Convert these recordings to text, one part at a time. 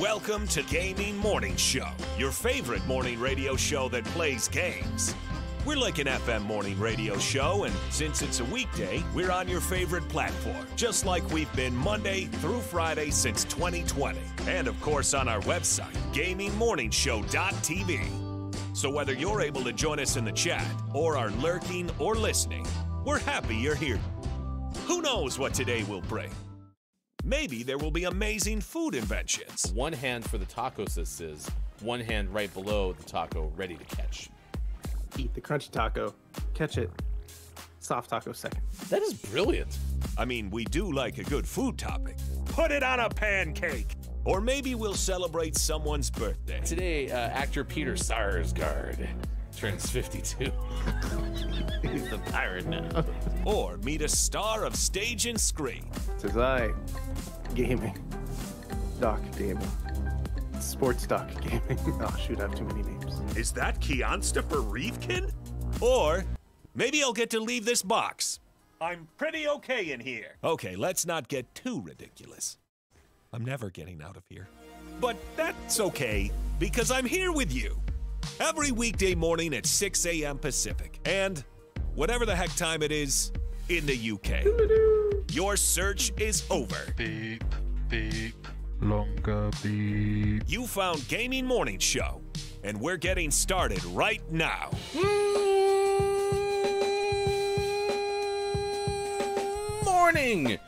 Welcome to Gaming Morning Show, your favorite morning radio show that plays games. We're like an FM morning radio show, and since it's a weekday, we're on your favorite platform, just like we've been Monday through Friday since 2020. And of course on our website, GamingMorningShow.tv. So whether you're able to join us in the chat, or are lurking or listening, we're happy you're here. Who knows what today will bring? Maybe there will be amazing food inventions. One hand for the taco, sis, is one hand right below the taco, ready to catch. Eat the crunchy taco, catch it, soft taco second. That is brilliant. I mean, we do like a good food topic. Put it on a pancake. Or maybe we'll celebrate someone's birthday. Today, actor Peter Sarsgaard turns 52. He's a pirate now. Or meet a star of stage and screen. Says I, gaming, doc gaming, sports doc gaming. Oh shoot, I have too many names. Is that Kianstapher Reevkin? Or maybe I'll get to leave this box. I'm pretty okay in here. Okay, let's not get too ridiculous. I'm never getting out of here. But that's okay, because I'm here with you. Every weekday morning at 6 a.m. Pacific, and whatever the heck time it is in the UK. Your search is over. Beep, beep, longer beep. You found Gaming Morning Show, and we're getting started right now. Morning,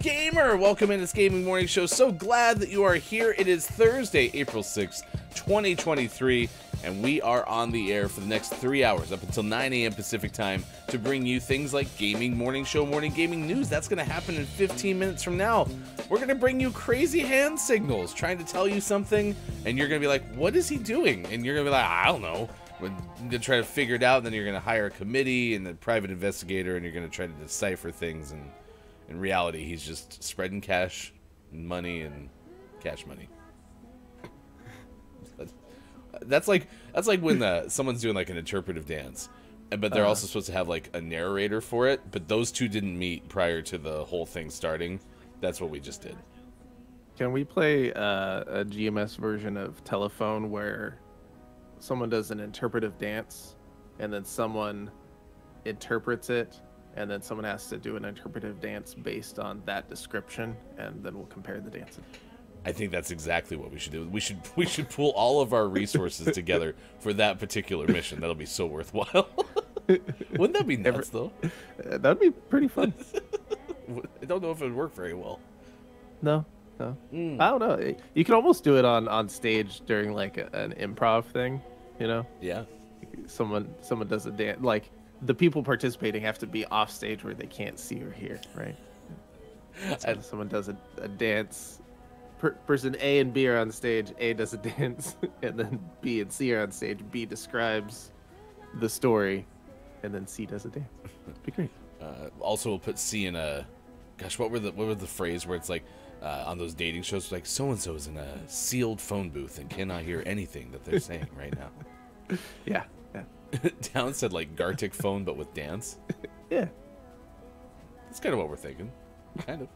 gamer. Welcome into this Gaming Morning Show. So glad that you are here. It is Thursday, April 6th, 2023. And we are on the air for the next 3 hours, up until 9 a.m. Pacific time, to bring you things like Gaming Morning Show, Morning Gaming News. That's going to happen in 15 minutes from now. We're going to bring you crazy hand signals, trying to tell you something, and you're going to be like, what is he doing? And you're going to be like, I don't know. We're going to try to figure it out, and then you're going to hire a committee and a private investigator, and you're going to try to decipher things. And in reality, he's just spreading cash and money and cash money. That's like when someone's doing like an interpretive dance, but they're also supposed to have like a narrator for it. But those two didn't meet prior to the whole thing starting. That's what we just did. Can we play a GMS version of Telephone where someone does an interpretive dance and then someone interprets it and then someone has to do an interpretive dance based on that description, and then we'll compare the dances? I think that's exactly what we should do. We should pull all of our resources together for that particular mission. That'll be so worthwhile. Wouldn't that be nuts, though? That'd be pretty fun. I don't know if it would work very well. No, no. I don't know. You can almost do it on stage during like an improv thing, you know? Yeah. Someone does a dance. Like the people participating have to be off stage where they can't see or hear, right? So someone does a dance. Person A and B are on stage, A does a dance, and then B and C are on stage, B describes the story, and then C does a dance. It'd be great. Also, we'll put C in a... Gosh, what were the phrase where it's like, on those dating shows, like, so-and-so is in a sealed phone booth and cannot hear anything that they're saying right now. Yeah, yeah. Down said, like, Gartic phone, but with dance. Yeah. That's kind of what we're thinking. Kind of.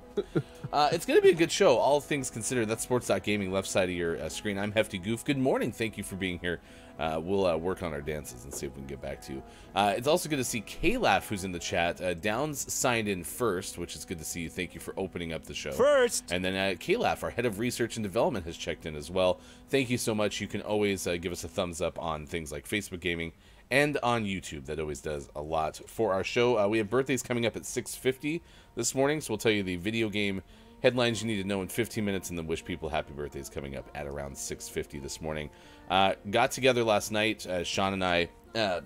It's going to be a good show, all things considered. That's sports.gaming, left side of your screen. I'm Hefty Goof. Good morning. Thank you for being here. We'll work on our dances and see if we can get back to you. It's also good to see Kalaf, who's in the chat. Downs signed in first, which is good to see you. Thank you for opening up the show. First! And then Kalaf, our head of research and development, has checked in as well. Thank you so much. You can always give us a thumbs up on things like Facebook Gaming and on YouTube. That always does a lot for our show. We have birthdays coming up at 6:50 this morning, so we'll tell you the video game headlines you need to know in 15 minutes, and then wish people happy birthdays coming up at around 6:50 this morning. Got together last night, Sean and I. I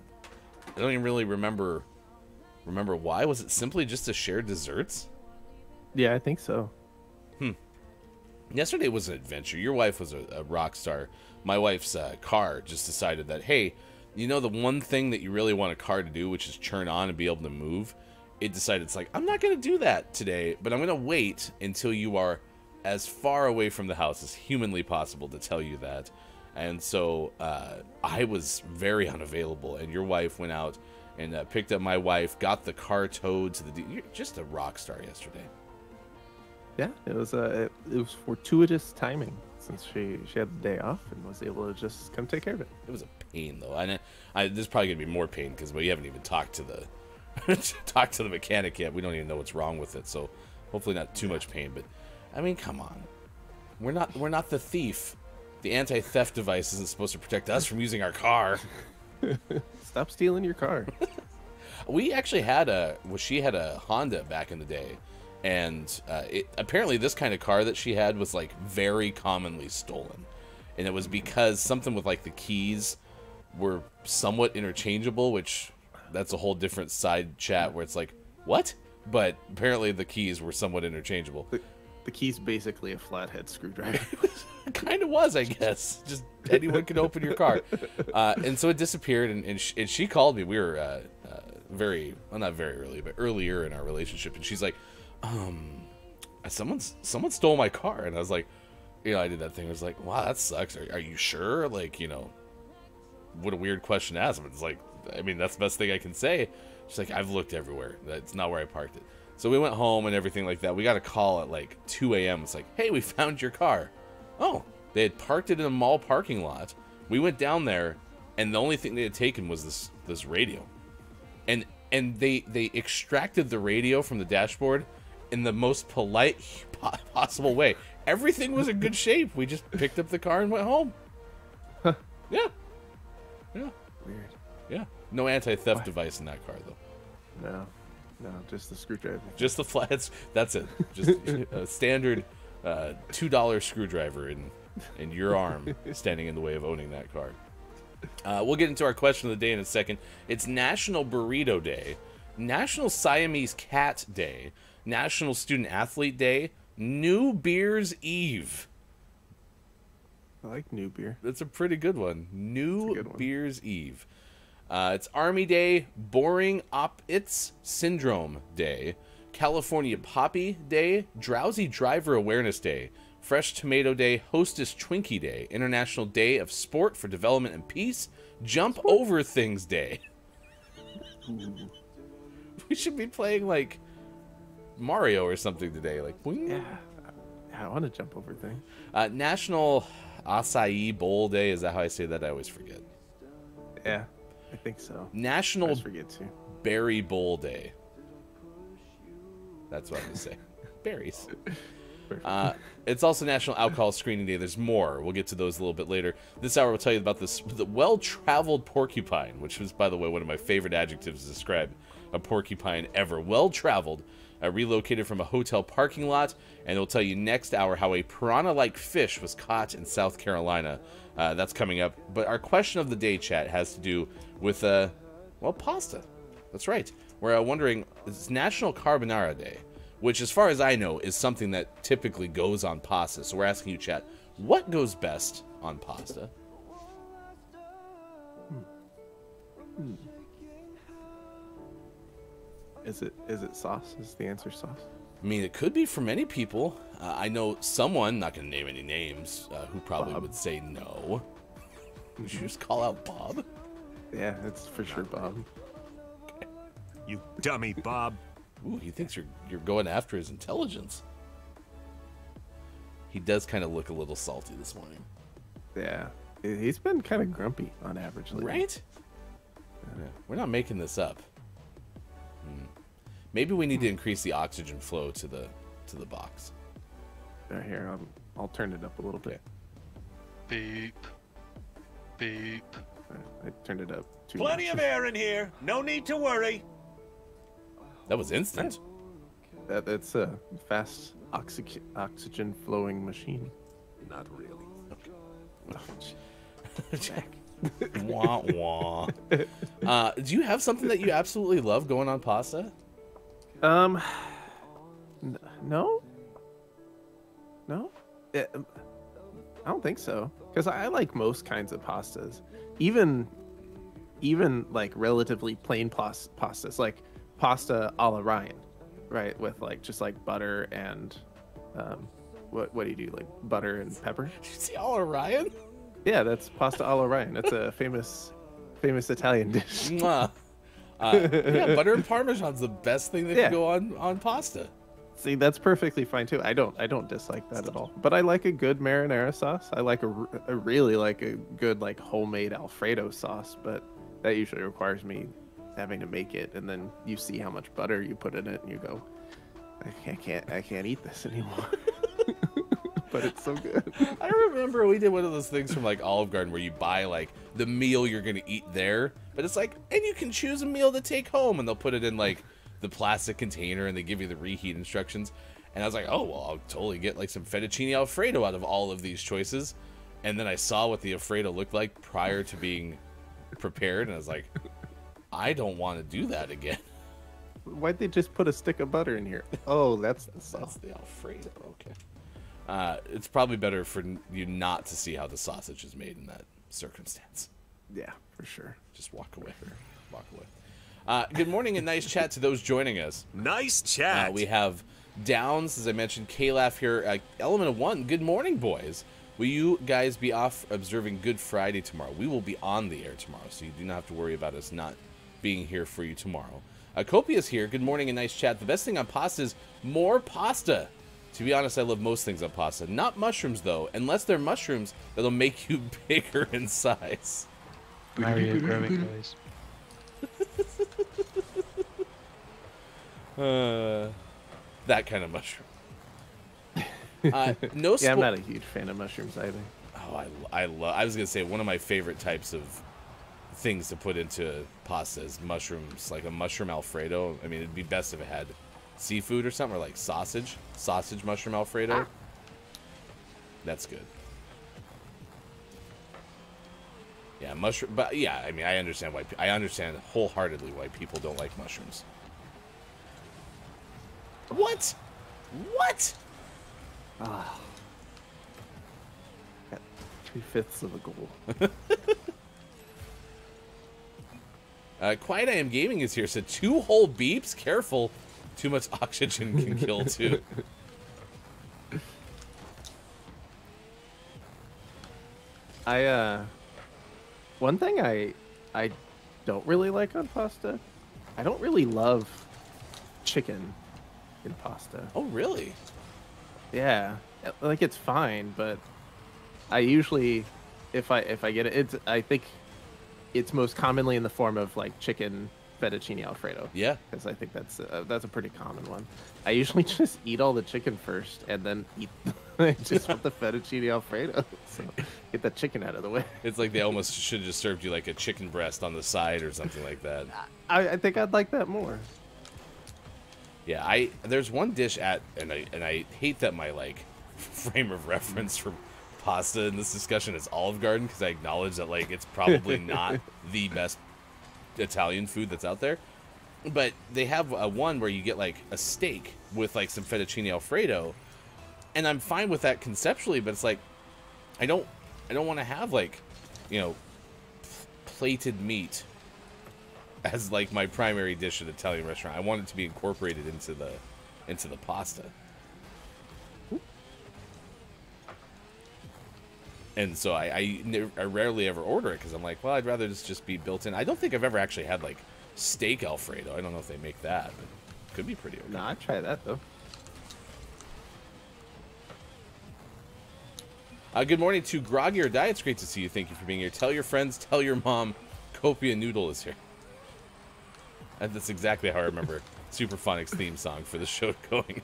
don't even really remember why. Was it simply just to share desserts? Yeah, I think so. Yesterday was an adventure. Your wife was a rock star. My wife's car just decided that, hey, you know the one thing that you really want a car to do, which is turn on and be able to move? It decided, it's like, I'm not going to do that today, but I'm going to wait until you are as far away from the house as humanly possible to tell you that. And so I was very unavailable, and your wife went out and picked up my wife, got the car towed to the... You're just a rock star yesterday. Yeah, it was fortuitous timing. since she had the day off and was able to just come take care of it. It was a pain though. There's probably gonna be more pain because we haven't even talked to the talked to the mechanic yet. We don't even know what's wrong with it. So hopefully not too much pain. But I mean, come on, we're not the thief. The anti-theft device isn't supposed to protect us from using our car. Stop stealing your car. We actually had she had a Honda back in the day, and apparently this kind of car that she had was like very commonly stolen, and it was because something with like the keys were somewhat interchangeable, which that's a whole different side chat where it's like what? But apparently the keys were somewhat interchangeable. The key's basically a flathead screwdriver. It kind of was, I guess. Just anyone could open your car. And so it disappeared, and she called me. We were earlier in our relationship, and she's like, someone stole my car. And I was like, you know, I did that thing. I was like, wow, that sucks. Are you sure? Like, you know, what a weird question to ask. But it's like, I mean, that's the best thing I can say. She's like, I've looked everywhere. That's not where I parked it. So we went home and everything like that. We got a call at like 2 a.m. It's like, hey, we found your car. Oh, they had parked it in a mall parking lot. We went down there, and the only thing they had taken was this radio. And they extracted the radio from the dashboard in the most polite possible way. Everything was in good shape. We just picked up the car and went home. Huh. Yeah. Yeah. Weird. Yeah. No anti-theft device in that car, though. No. No, just the screwdriver. Just the flats. That's it. Just a standard $2 screwdriver in your arm, standing in the way of owning that car. We'll get into our question of the day in a second. It's National Burrito Day, National Siamese Cat Day, National Student Athlete Day, New Beer's Eve. I like New Beer. That's a pretty good one. New Beer's Eve. It's Army Day, Boring Op-Its Syndrome Day, California Poppy Day, Drowsy Driver Awareness Day, Fresh Tomato Day, Hostess Twinkie Day, International Day of Sport for Development and Peace, Jump Over Things Day. Ooh. We should be playing, like, Mario or something today. Like, boing. Yeah, I want to jump over things. National Acai Bowl Day. Is that how I say that? I always forget. Yeah. I think so. National Berry Bowl Day. That's what I'm going to say. Berries. It's also National Alcohol Screening Day. There's more. We'll get to those a little bit later. This hour, we'll tell you about the well-traveled porcupine, which was, by the way, one of my favorite adjectives to describe a porcupine ever. Well-traveled, relocated from a hotel parking lot, and we'll tell you next hour how a piranha-like fish was caught in South Carolina. That's coming up. But our question of the day, chat, has to do with, well, pasta. That's right. We're wondering, it's National Carbonara Day, which, as far as I know, is something that typically goes on pasta. So we're asking you, chat, what goes best on pasta? Is it sauce? Is the answer sauce? I mean, it could be for many people. I know someone, not going to name any names, who probably would say no. Would you just call out Bob? Yeah, that's for sure Bob. Okay. You dummy, Bob. Ooh, he thinks you're going after his intelligence. He does kind of look a little salty this morning. Yeah, he's been kind of grumpy on average lately. Right? Yeah. We're not making this up. Maybe we need to increase the oxygen flow to the box. Right here, I'll turn it up a little bit. Beep. Beep. I turned it up too. Plenty of air in here. No need to worry. That was instant. That's a fast oxygen flowing machine. Not really. Okay. Oh, Jack. Wah, wah. Do you have something that you absolutely love going on pasta? No? I don't think so. Because I like most kinds of pastas. Even like relatively plain pastas. Like pasta a la Ryan, right? With like just like butter and what do you do? Like butter and pepper? Did you say a la Ryan? Yeah, that's pasta alla Ryan. That's a famous Italian dish. Yeah, butter and parmesan's the best thing that can go on pasta. See, that's perfectly fine too. I don't dislike that at all. But I like a good marinara sauce. I like I really like a good like homemade Alfredo sauce, but that usually requires me having to make it, and then you see how much butter you put in it, and you go, I can't eat this anymore. But it's so good. I remember we did one of those things from like Olive Garden where you buy like the meal you're gonna eat there, but it's like, and you can choose a meal to take home, and they'll put it in like the plastic container, and they give you the reheat instructions. And I was like, oh well, I'll totally get like some fettuccine Alfredo out of all of these choices. And then I saw what the Alfredo looked like prior to being prepared, and I was like, I don't want to do that again. Why'd they just put a stick of butter in here? Oh, that's the sauce. That's the Alfredo. Okay. It's probably better for you not to see how the sausage is made in that circumstance. Yeah, for sure. Just walk away. Walk away. Good morning and nice chat to those joining us. Nice chat. We have Downs, as I mentioned, Kalaf here. Element of One, good morning, boys. Will you guys be off observing Good Friday tomorrow? We will be on the air tomorrow, so you do not have to worry about us not being here for you tomorrow. Copia's here. Good morning and nice chat. The best thing on pasta is more pasta. To be honest, I love most things on pasta. Not mushrooms, though, unless they're mushrooms that'll make you bigger in size. Mario growing noise. That kind of mushroom. No. Yeah, I'm not a huge fan of mushrooms either. Oh, I love. I was gonna say one of my favorite types of things to put into pasta is mushrooms, like a mushroom Alfredo. I mean, it'd be best if it had seafood or something, or like sausage mushroom Alfredo. Ah. That's good. Yeah, mushroom. But yeah, I mean, I understand wholeheartedly why people don't like mushrooms. What? What? Ah. Got 3/5 of a goal. Quiet I Am Gaming is here. So 2 whole beeps. Careful, too much oxygen can kill too. One thing I don't really like on pasta, I don't really love chicken in pasta. Oh, really? Yeah, like it's fine, but I usually, if I get it, I think it's most commonly in the form of like chicken fettuccine Alfredo. Yeah, because I think that's a pretty common one. I usually just eat all the chicken first and then eat just with the fettuccine Alfredo. So get that chicken out of the way. It's like they almost should have just served you like a chicken breast on the side or something like that. I think I'd like that more. Yeah, there's one dish and I hate that my like frame of reference for pasta in this discussion is Olive Garden, because I acknowledge that like it's probably not the best Italian food that's out there, but they have a one where you get like a steak with like some fettuccine Alfredo, and I'm fine with that conceptually, but it's like I don't want to have like, you know, plated meat as like my primary dish at an Italian restaurant. I want it to be incorporated into the pasta. And so I rarely ever order it, because I'm like, well, I'd rather this just be built in. I don't think I've ever actually had like steak Alfredo. I don't know if they make that, but it could be pretty okay. Nah, I'd try that though. Good morning to Groggier Diet. It's great to see you. Thank you for being here. Tell your friends, tell your mom, Copia Noodle is here. And that's exactly how I remember Superphonics' theme song for the show going.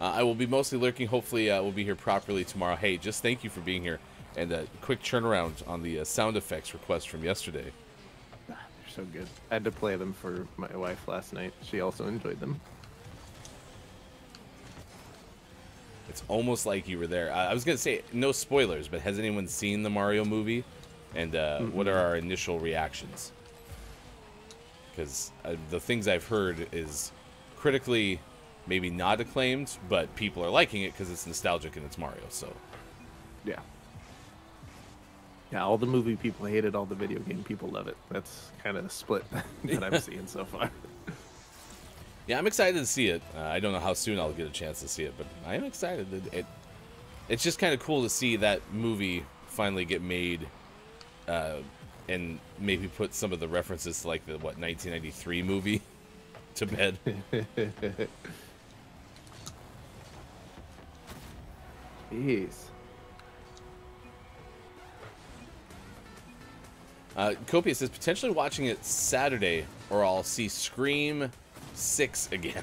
I will be mostly lurking. Hopefully, we'll be here properly tomorrow. Hey, just thank you for being here. And a quick turnaround on the sound effects request from yesterday. They're so good. I had to play them for my wife last night. She also enjoyed them. It's almost like you were there. I was going to say, no spoilers, but has anyone seen the Mario movie? And what are our initial reactions? Because the things I've heard is critically maybe not acclaimed, but people are liking it because it's nostalgic and it's Mario. So, yeah. Yeah, all the movie people hate it. All the video game people love it. That's kind of the split that I'm seeing so far. Yeah, I'm excited to see it. I don't know how soon I'll get a chance to see it, but I am excited. It's just kind of cool to see that movie finally get made and maybe put some of the references to, like, the, what, 1993 movie to bed. Jeez. Copia says, potentially watching it Saturday, or I'll see Scream 6 again.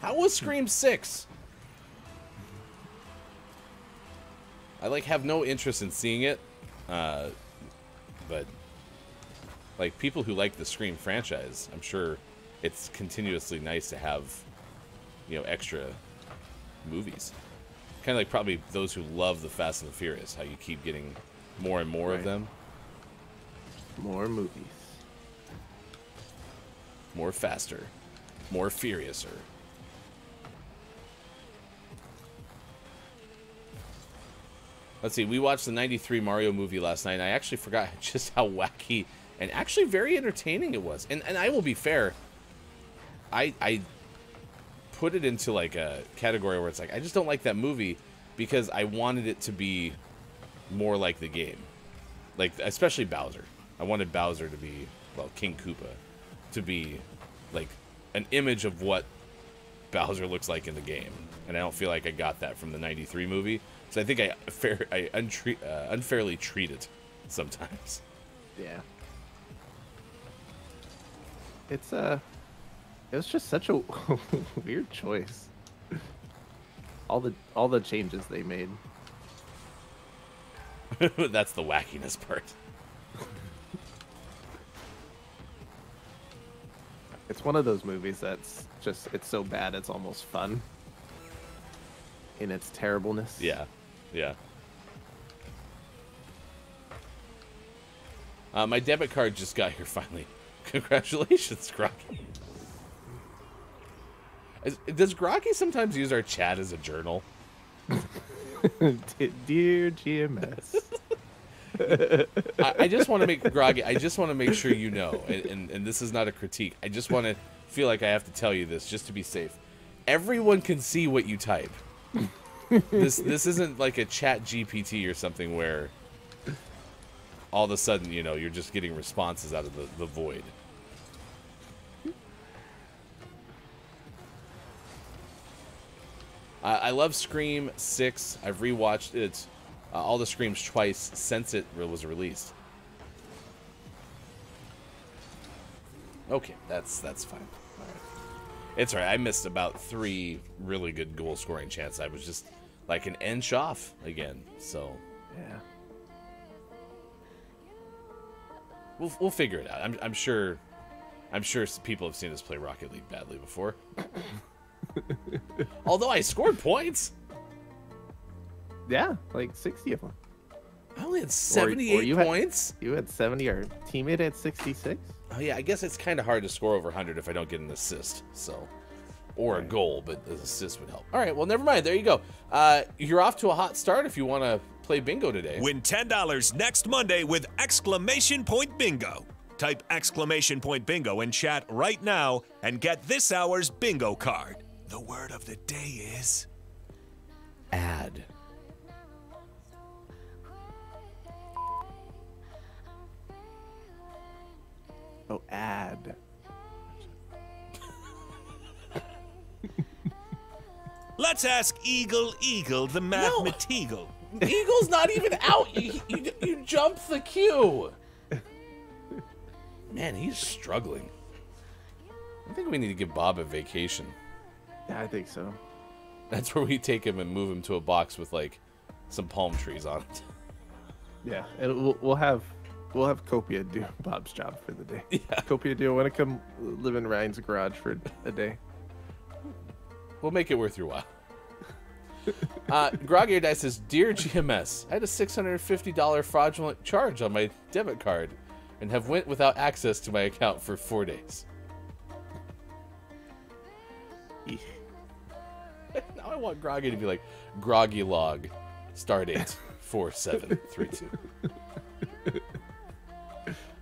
How was Scream 6? I, like, have no interest in seeing it, but, like, people who like the Scream franchise, I'm sure it's continuously nice to have, you know, extra movies. Kind of like probably those who love the Fast and the Furious, how you keep getting more and more of them. More movies. More faster. More furiouser. Let's see, we watched the 93 Mario movie last night, and I actually forgot just how wacky and actually very entertaining it was. And I will be fair, I put it into like a category where it's like, I just don't like that movie because I wanted it to be more like the game. Like, especially Bowser. I wanted Bowser to be, well, King Koopa, to be like an image of what Bowser looks like in the game. And I don't feel like I got that from the 93 movie. So I think I unfairly treat it sometimes. Yeah. It's it was just such a weird choice. All the changes they made. That's the wackiness part. It's one of those movies that's just, it's so bad it's almost fun in its terribleness. Yeah. Yeah. My debit card just got here finally. Congratulations, Grokky. Does Grokky sometimes use our chat as a journal? Dear GMS. I just want to make Groggy, I just want to make sure you know, and this is not a critique. I just want to feel like I have to tell you this just to be safe. Everyone can see what you type. This isn't like a chat GPT or something where all of a sudden, you know, you're just getting responses out of the void. I love Scream 6. I've rewatched it, all the Screams twice since it was released. Okay, that's fine. All right. It's all right. I missed about 3 really good goal scoring chances. I was just like an inch off again. So yeah, we'll figure it out. I'm sure people have seen us play Rocket League badly before. Although I scored points. Yeah, like 60 of them. I only had 78 or you points. You had 70. Our teammate had 66. Oh yeah, I guess it's kind of hard to score over 100 if I don't get an assist. So, or a goal, but an assist would help. All right, well, never mind. There you go. You're off to a hot start if you want to play bingo today. Win $10 next Monday with Exclamation Point Bingo. Type Exclamation Point Bingo in chat right now and get this hour's bingo card. The word of the day is add. Oh, add. Let's ask Eagle, the mathematical. No, Eagle's not even out. You jumped the queue. Man, he's struggling. I think we need to give Bob a vacation. Yeah, I think so. That's where we take him and move him to a box with like some palm trees on it. Yeah, and we'll have Copia do Bob's job for the day. Yeah. Copia, do you want to come live in Ryan's garage for a day? We'll make it worth your while. Grog Air Dice says, "Dear GMS, I had a $650 fraudulent charge on my debit card, and have went without access to my account for 4 days." Now I want Groggy to be like, Groggy log, stardate 4732.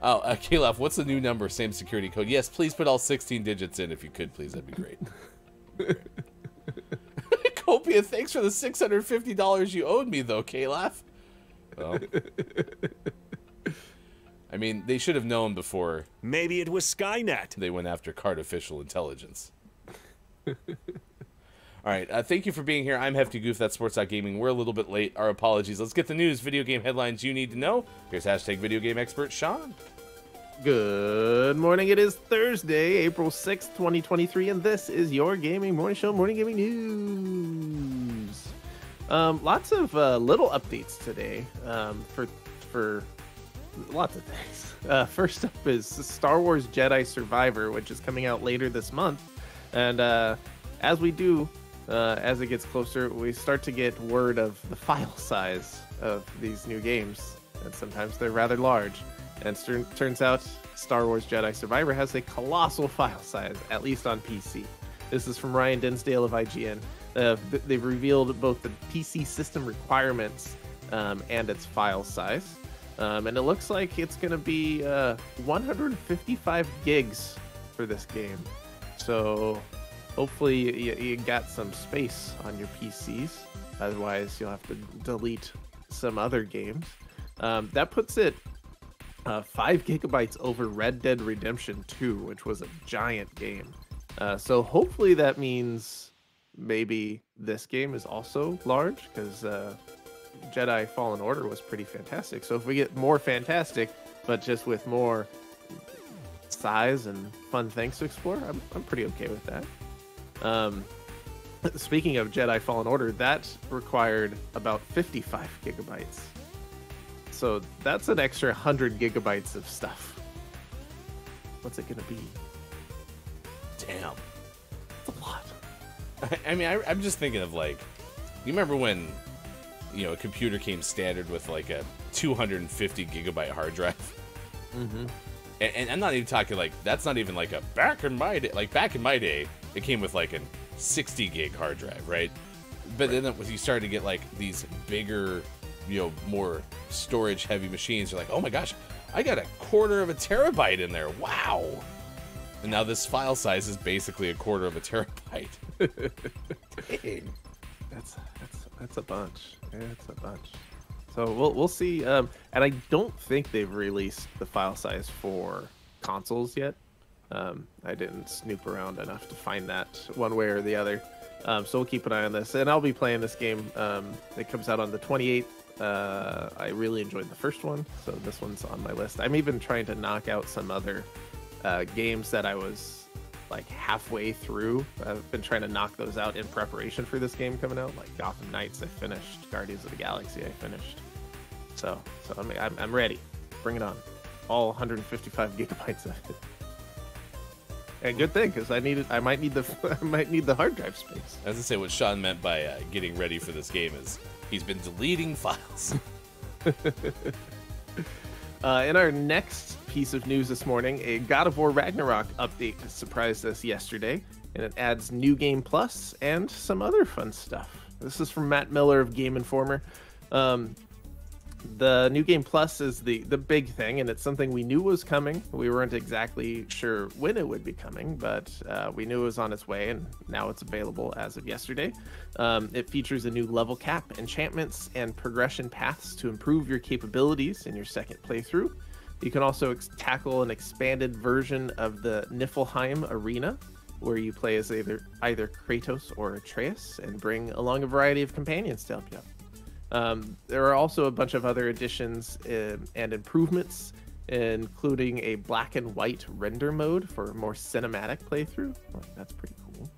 Oh, Kalef, what's the new number? Same security code. Yes, please put all 16 digits in if you could, please. That'd be great. Copia, thanks for the $650 you owed me, though, Kalef. Well. I mean, they should have known before. Maybe it was Skynet. They went after artificial intelligence. All right, thank you for being here. I'm Hefty Goof, that's Sports.Gaming. We're a little bit late. Our apologies. Let's get the news, video game headlines you need to know. Here's hashtag video game expert Sean. Good morning. It is Thursday, April 6th, 2023, and this is your Gaming Morning Show Morning Gaming News. Lots of little updates today for lots of things. First up is Star Wars Jedi Survivor, which is coming out later this month. And as we do, as it gets closer, we start to get word of the file size of these new games, and sometimes they're rather large. And turns out Star Wars Jedi Survivor has a colossal file size, at least on PC. This is from Ryan Dinsdale of IGN. They've revealed both the PC system requirements and its file size. And it looks like it's going to be 155 gigs for this game. So hopefully you got some space on your PCs. Otherwise, you'll have to delete some other games. That puts it 5 gigabytes over Red Dead Redemption 2, which was a giant game. So hopefully that means maybe this game is also large, because Jedi Fallen Order was pretty fantastic. So if we get more fantastic, but just with more size and fun things to explore, I'm pretty okay with that. Speaking of Jedi Fallen Order, that required about 55 gigabytes. So that's an extra 100 gigabytes of stuff. What's it gonna be? Damn. That's a lot. I mean, I'm just thinking of, like, you remember when, you know, a computer came standard with like a 250 gigabyte hard drive? Mm-hmm. And I'm not even talking like, that's not even like a back in my day. Like back in my day, it came with like a 60 gig hard drive, right? But right. Then you started to get like these bigger, you know, more storage heavy machines, you're like, oh my gosh, I got a quarter of a terabyte in there. Wow. And now this file size is basically a quarter of a terabyte. Dang. That's a bunch. Yeah, that's a bunch. So we'll see. And I don't think they've released the file size for consoles yet. I didn't snoop around enough to find that one way or the other. So we'll keep an eye on this, and I'll be playing this game. It comes out on the 28th. I really enjoyed the first one, so this one's on my list. I'm even trying to knock out some other games that I was like halfway through. I've been trying to knock those out in preparation for this game coming out, like Gotham Knights I finished, Guardians of the Galaxy I finished. So I'm ready. Bring it on. All 155 gigabytes of it. And good thing, because I might need the hard drive space. As I say, what Sean meant by getting ready for this game is he's been deleting files. In our next piece of news this morning, a God of War Ragnarok update surprised us yesterday, and it adds New Game Plus and some other fun stuff. This is from Matt Miller of Game Informer. The New Game Plus is the big thing, and it's something we knew was coming. We weren't exactly sure when it would be coming, but we knew it was on its way, and now it's available as of yesterday. It features a new level cap, enchantments, and progression paths to improve your capabilities in your second playthrough. You can also tackle an expanded version of the Niflheim Arena, where you play as either Kratos or Atreus and bring along a variety of companions to help you out. There are also a bunch of other additions and improvements, including a black and white render mode for a more cinematic playthrough. Oh, that's pretty cool.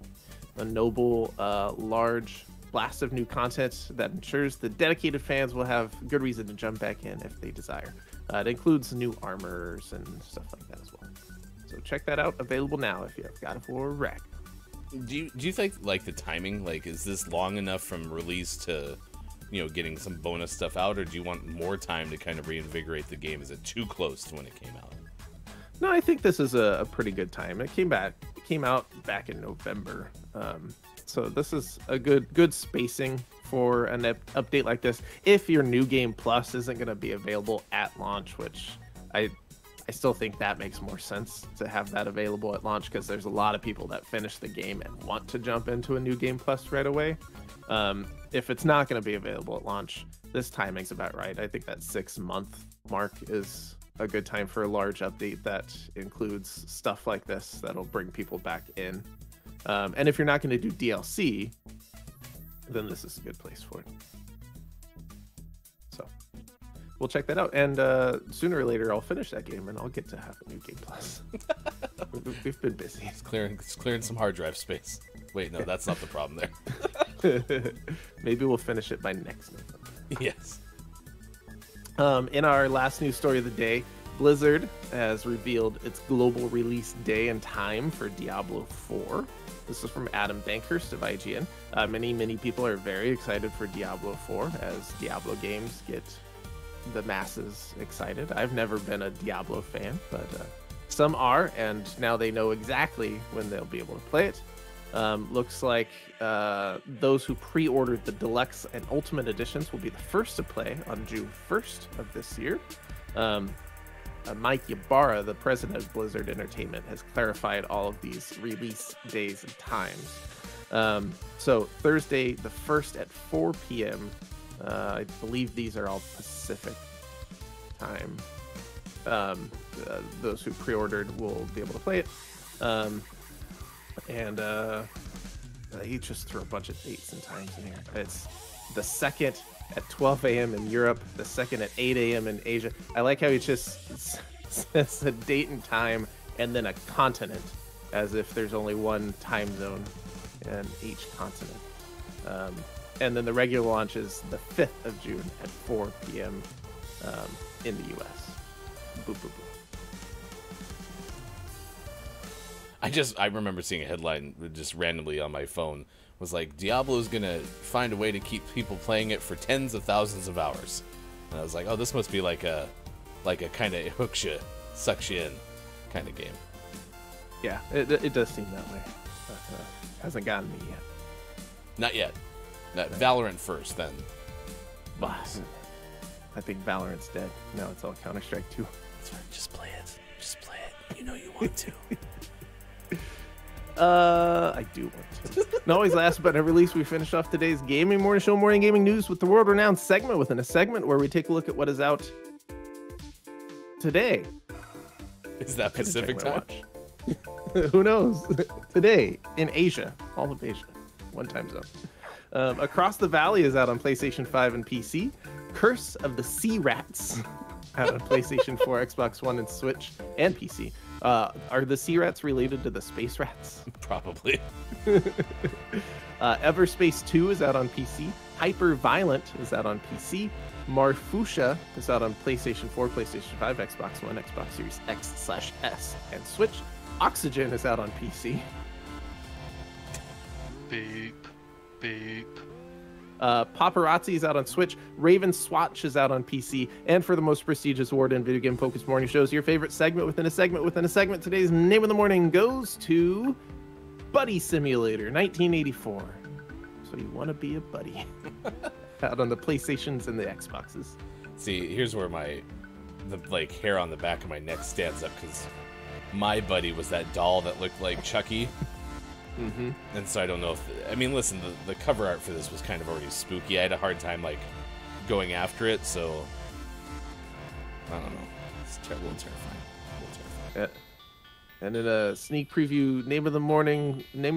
A noble, large blast of new content that ensures the dedicated fans will have good reason to jump back in if they desire. It includes new armors and stuff like that as well. So check that out. Available now if you have God of War Ragnarok. Do you think, like, the timing? Like, is this long enough from release to, you know, getting some bonus stuff out, or do you want more time to kind of reinvigorate the game? Is it too close to when it came out? No, I think this is a pretty good time. It came out back in November, so this is a good spacing for an update like this. If your New Game Plus isn't going to be available at launch, which I still think that makes more sense to have that available at launch, because there's a lot of people that finish the game and want to jump into a New Game Plus right away. If it's not going to be available at launch, this timing's about right. I think that 6-month mark is a good time for a large update that includes stuff like this that'll bring people back in. And if you're not going to do DLC, then this is a good place for it. So we'll check that out. And sooner or later, I'll finish that game and I'll get to have a new Game Plus. We've been busy. It's clearing some hard drive space. Wait, no, that's not the problem there. Maybe we'll finish it by next November. Yes. In our last news story of the day, Blizzard has revealed its global release day and time for Diablo 4. This is from Adam Bankhurst of IGN. Many people are very excited for Diablo 4 as Diablo games get the masses excited. I've never been a Diablo fan, but some are, and now they know exactly when they'll be able to play it. Looks like those who pre-ordered the Deluxe and Ultimate Editions will be the first to play on June 1st of this year. Mike Ybarra, the president of Blizzard Entertainment, has clarified all of these release days and times. So Thursday the 1st at 4 p.m. I believe these are all Pacific time. Those who pre-ordered will be able to play it. And he just threw a bunch of dates and times in here. It's the 2nd at 12 a.m. in Europe, the 2nd at 8 a.m. in Asia. I like how he just says a date and time and then a continent, as if there's only one time zone in each continent. And then the regular launch is the 5th of June at 4 p.m. In the U.S. Boop, boop, boop. I remember seeing a headline just randomly on my phone. Was like, Diablo's gonna find a way to keep people playing it for tens of thousands of hours. And I was like, oh, this must be like a kind of hooks you, sucks you in kind of game. Yeah, it does seem that way. Hasn't gotten me yet. Not yet. Not right. Valorant first, then. Boss. I think Valorant's dead. Now it's all Counter-Strike 2. That's right. Just play it. Just play it. You know you want to. I do want to. And always last but never least, we finish off today's Gaming Morning Show Morning Gaming News with the world-renowned segment within a segment where we take a look at what is out today. Is that Pacific time? Who knows? Today in Asia, all of Asia, one time zone. Across the Valley is out on PlayStation 5 and PC. Curse of the Sea Rats out on PlayStation 4, Xbox One, and Switch and PC. Are the sea rats related to the space rats? Probably. Everspace 2 is out on PC. Hyper Violent is out on PC. Marfusha is out on PlayStation 4, PlayStation 5, Xbox One, Xbox Series X/S, and Switch. Oxygen is out on PC. Beep. Beep. Paparazzi is out on Switch. Raven Swatch is out on PC. And for the most prestigious award in video game focused morning shows, your favorite segment within a segment within a segment, today's name of the morning goes to Buddy Simulator 1984. So you want to be a buddy. Out on the PlayStations and the Xboxes. See, here's where the hair on the back of my neck stands up, because my buddy was that doll that looked like Chucky. Mm-hmm. And so I don't know if listen, the cover art for this was kind of already spooky. I had a hard time going after it, so I don't know. It's terrible and terrifying. And in a sneak preview, name of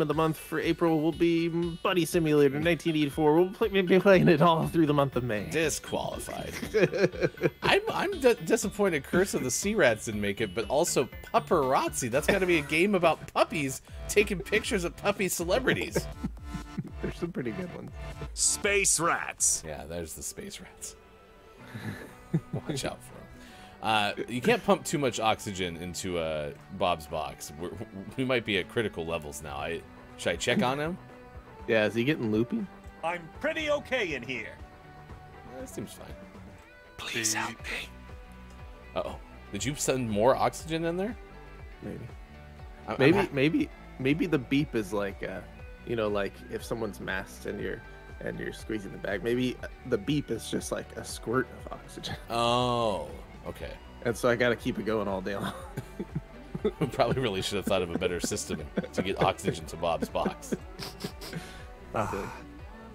the month for April will be Buddy Simulator 1984. We'll be playing it all through the month of May. Disqualified. I'm disappointed Curse of the Sea Rats didn't make it, but also Paparazzi. That's got to be a game about puppies taking pictures of puppy celebrities. There's some pretty good ones. Space Rats. Yeah, there's the Space Rats. Watch out for them. You can't pump too much oxygen into Bob's box. We might be at critical levels now. Should I check on him? Yeah, is he getting loopy? I'm pretty okay in here. That seems fine. Please help me. Uh-oh. Did you send more oxygen in there? Maybe. Maybe the beep is like, like if someone's masked and you're squeezing the bag. Maybe the beep is just like a squirt of oxygen. Oh. Okay. And so I got to keep it going all day long. Probably really should have thought of a better system to get oxygen to Bob's box.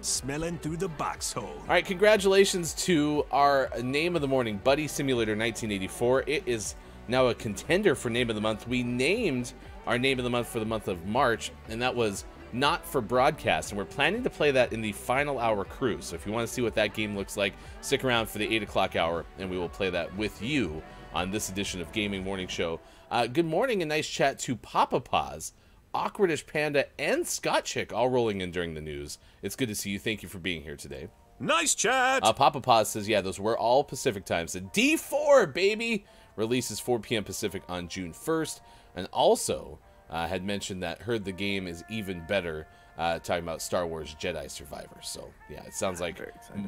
smelling through the box hole. All right, congratulations to our name of the morning, Buddy Simulator 1984. It is now a contender for name of the month. We named our name of the month for the month of March, and that was Not for Broadcast, and we're planning to play that in the final hour cruise. So if you want to see what that game looks like, stick around for the 8 o'clock hour, and we will play that with you on this edition of Gaming Morning Show. Good morning and nice chat to Papa Paws, Awkwardish Panda, and Scott Chick, all rolling in during the news. It's good to see you. Thank you for being here today. Nice chat. Papa Paws says, yeah, those were all Pacific times. The D4, baby, releases 4 p.m. Pacific on June 1st, and also had mentioned that heard the game is even better, talking about Star Wars Jedi Survivor. So, yeah, it sounds like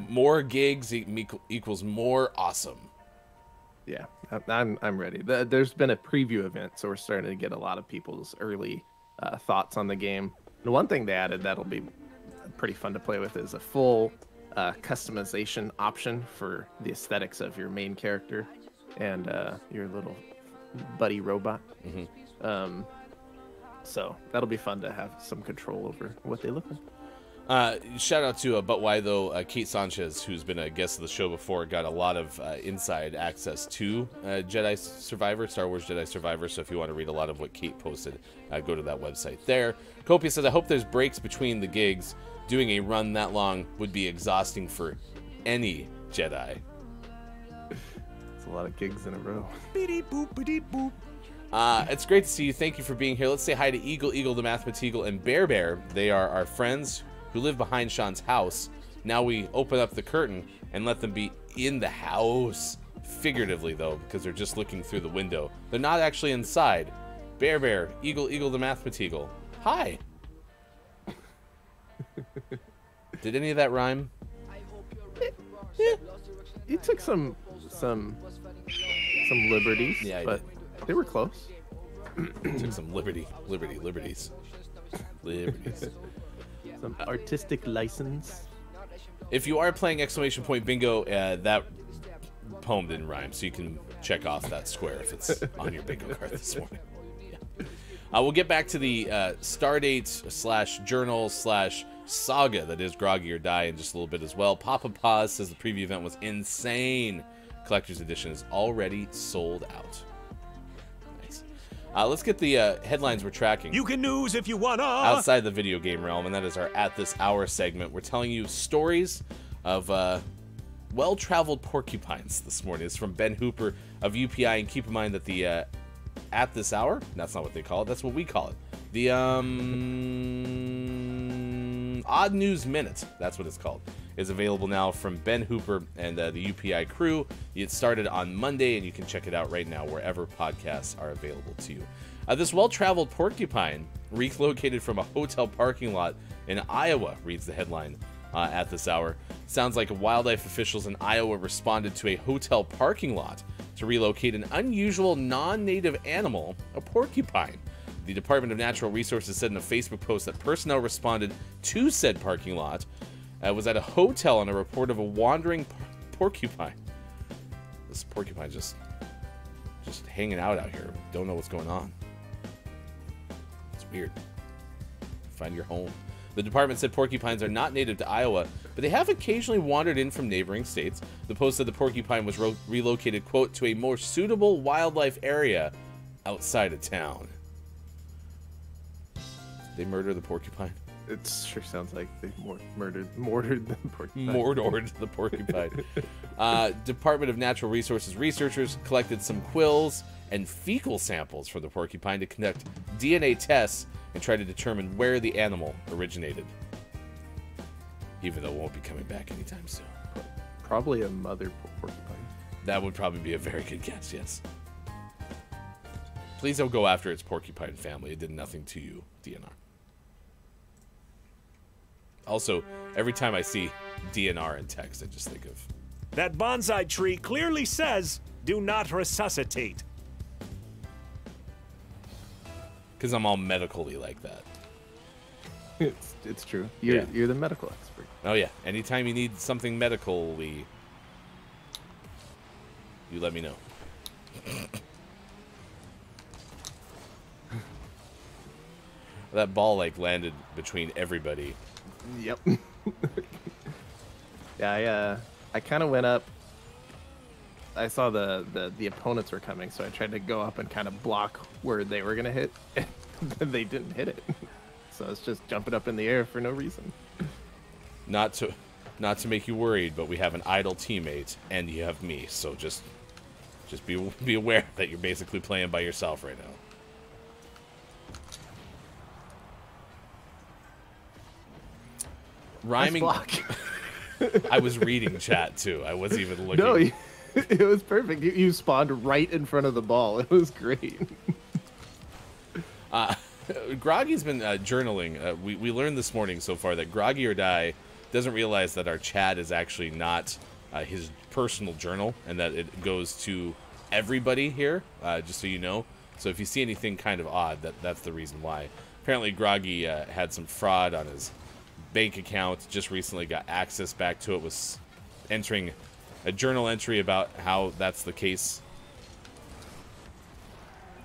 more gigs equals more awesome. Yeah, I'm ready. There's been a preview event, so we're starting to get a lot of people's early thoughts on the game. And one thing they added that'll be pretty fun to play with is a full customization option for the aesthetics of your main character and your little buddy robot. Mm-hmm. So that'll be fun to have some control over what they look like. Shout out to But Why Though, Kate Sanchez, who's been a guest of the show before, got a lot of inside access to Jedi Survivor, Star Wars Jedi Survivor. So if you want to read a lot of what Kate posted, go to that website there. Copia says, I hope there's breaks between the gigs. Doing a run that long would be exhausting for any Jedi. It's a lot of gigs in a row. Beep boop, beep boop. It's great to see you. Thank you for being here. Let's say hi to Eagle, Eagle the Mathemateagle, and Bear Bear. They are our friends who live behind Sean's house. Now we open up the curtain and let them be in the house. Figuratively, though, because they're just looking through the window. They're not actually inside. Bear Bear, Eagle, Eagle the Mathemateagle. Hi. Did any of that rhyme? Yeah. You took some liberties, yeah, I but... did. They were close. Took some liberties. Some artistic license. If you are playing Exclamation Point Bingo, that poem didn't rhyme, so you can check off that square if it's on your bingo card this morning. Yeah. We'll get back to the Stardate/Journal/Saga that is Groggy or Die in just a little bit as well. Papa Paws says the preview event was insane. Collector's edition is already sold out. Let's get the headlines we're tracking. You can news if you wanna. Outside the video game realm, and that is our At This Hour segment. We're telling you stories of well-traveled porcupines this morning. It's from Ben Hooper of UPI, and keep in mind that the At This Hour, that's not what they call it, that's what we call it. The Odd News Minute, that's what it's called, is available now from Ben Hooper and the UPI crew. It started on Monday, and you can check it out right now wherever podcasts are available to you. This well-traveled porcupine relocated from a hotel parking lot in Iowa, reads the headline at this hour. Sounds like wildlife officials in Iowa responded to a hotel parking lot to relocate an unusual non-native animal, a porcupine. The Department of Natural Resources said in a Facebook post that personnel responded to said parking lot was at a hotel on a report of a wandering porcupine. This porcupine just hanging out here. Don't know what's going on. It's weird. Find your home. The department said porcupines are not native to Iowa, but they have occasionally wandered in from neighboring states. The post said the porcupine was relocated, quote, to a more suitable wildlife area outside of town. They murder the porcupine. It sure sounds like they mortared the porcupine. Mordored the porcupine. Department of Natural Resources researchers collected some quills and fecal samples from the porcupine to conduct DNA tests and try to determine where the animal originated. Even though it won't be coming back anytime soon. Probably a mother porcupine. That would probably be a very good guess, yes. Please don't go after its porcupine family. It did nothing to you, DNR. Also, every time I see DNR in text, I just think of... That bonsai tree clearly says, do not resuscitate. Because I'm all medically like that. It's true. You're the medical expert. Oh, yeah. Anytime you need something medically, you let me know. That ball, like, landed between everybody. Yep. Yeah, I kind of went up. I saw the opponents were coming, so I tried to go up and kind of block where they were gonna hit, and then they didn't hit it. So it's just jumping up in the air for no reason. Not to make you worried, but we have an idle teammate, and you have me. So just be aware that you're basically playing by yourself right now. Rhyming. Nice block. I was reading chat too. I wasn't even looking. No, it was perfect. You spawned right in front of the ball. It was great. Groggy's been journaling. We learned this morning so far that Groggy or Die doesn't realize that our chat is actually not his personal journal, and that it goes to everybody here. Just so you know. So if you see anything kind of odd, that's the reason why. Apparently, Groggy had some fraud on his bank account just recently, got access back to it, was entering a journal entry about how that's the case.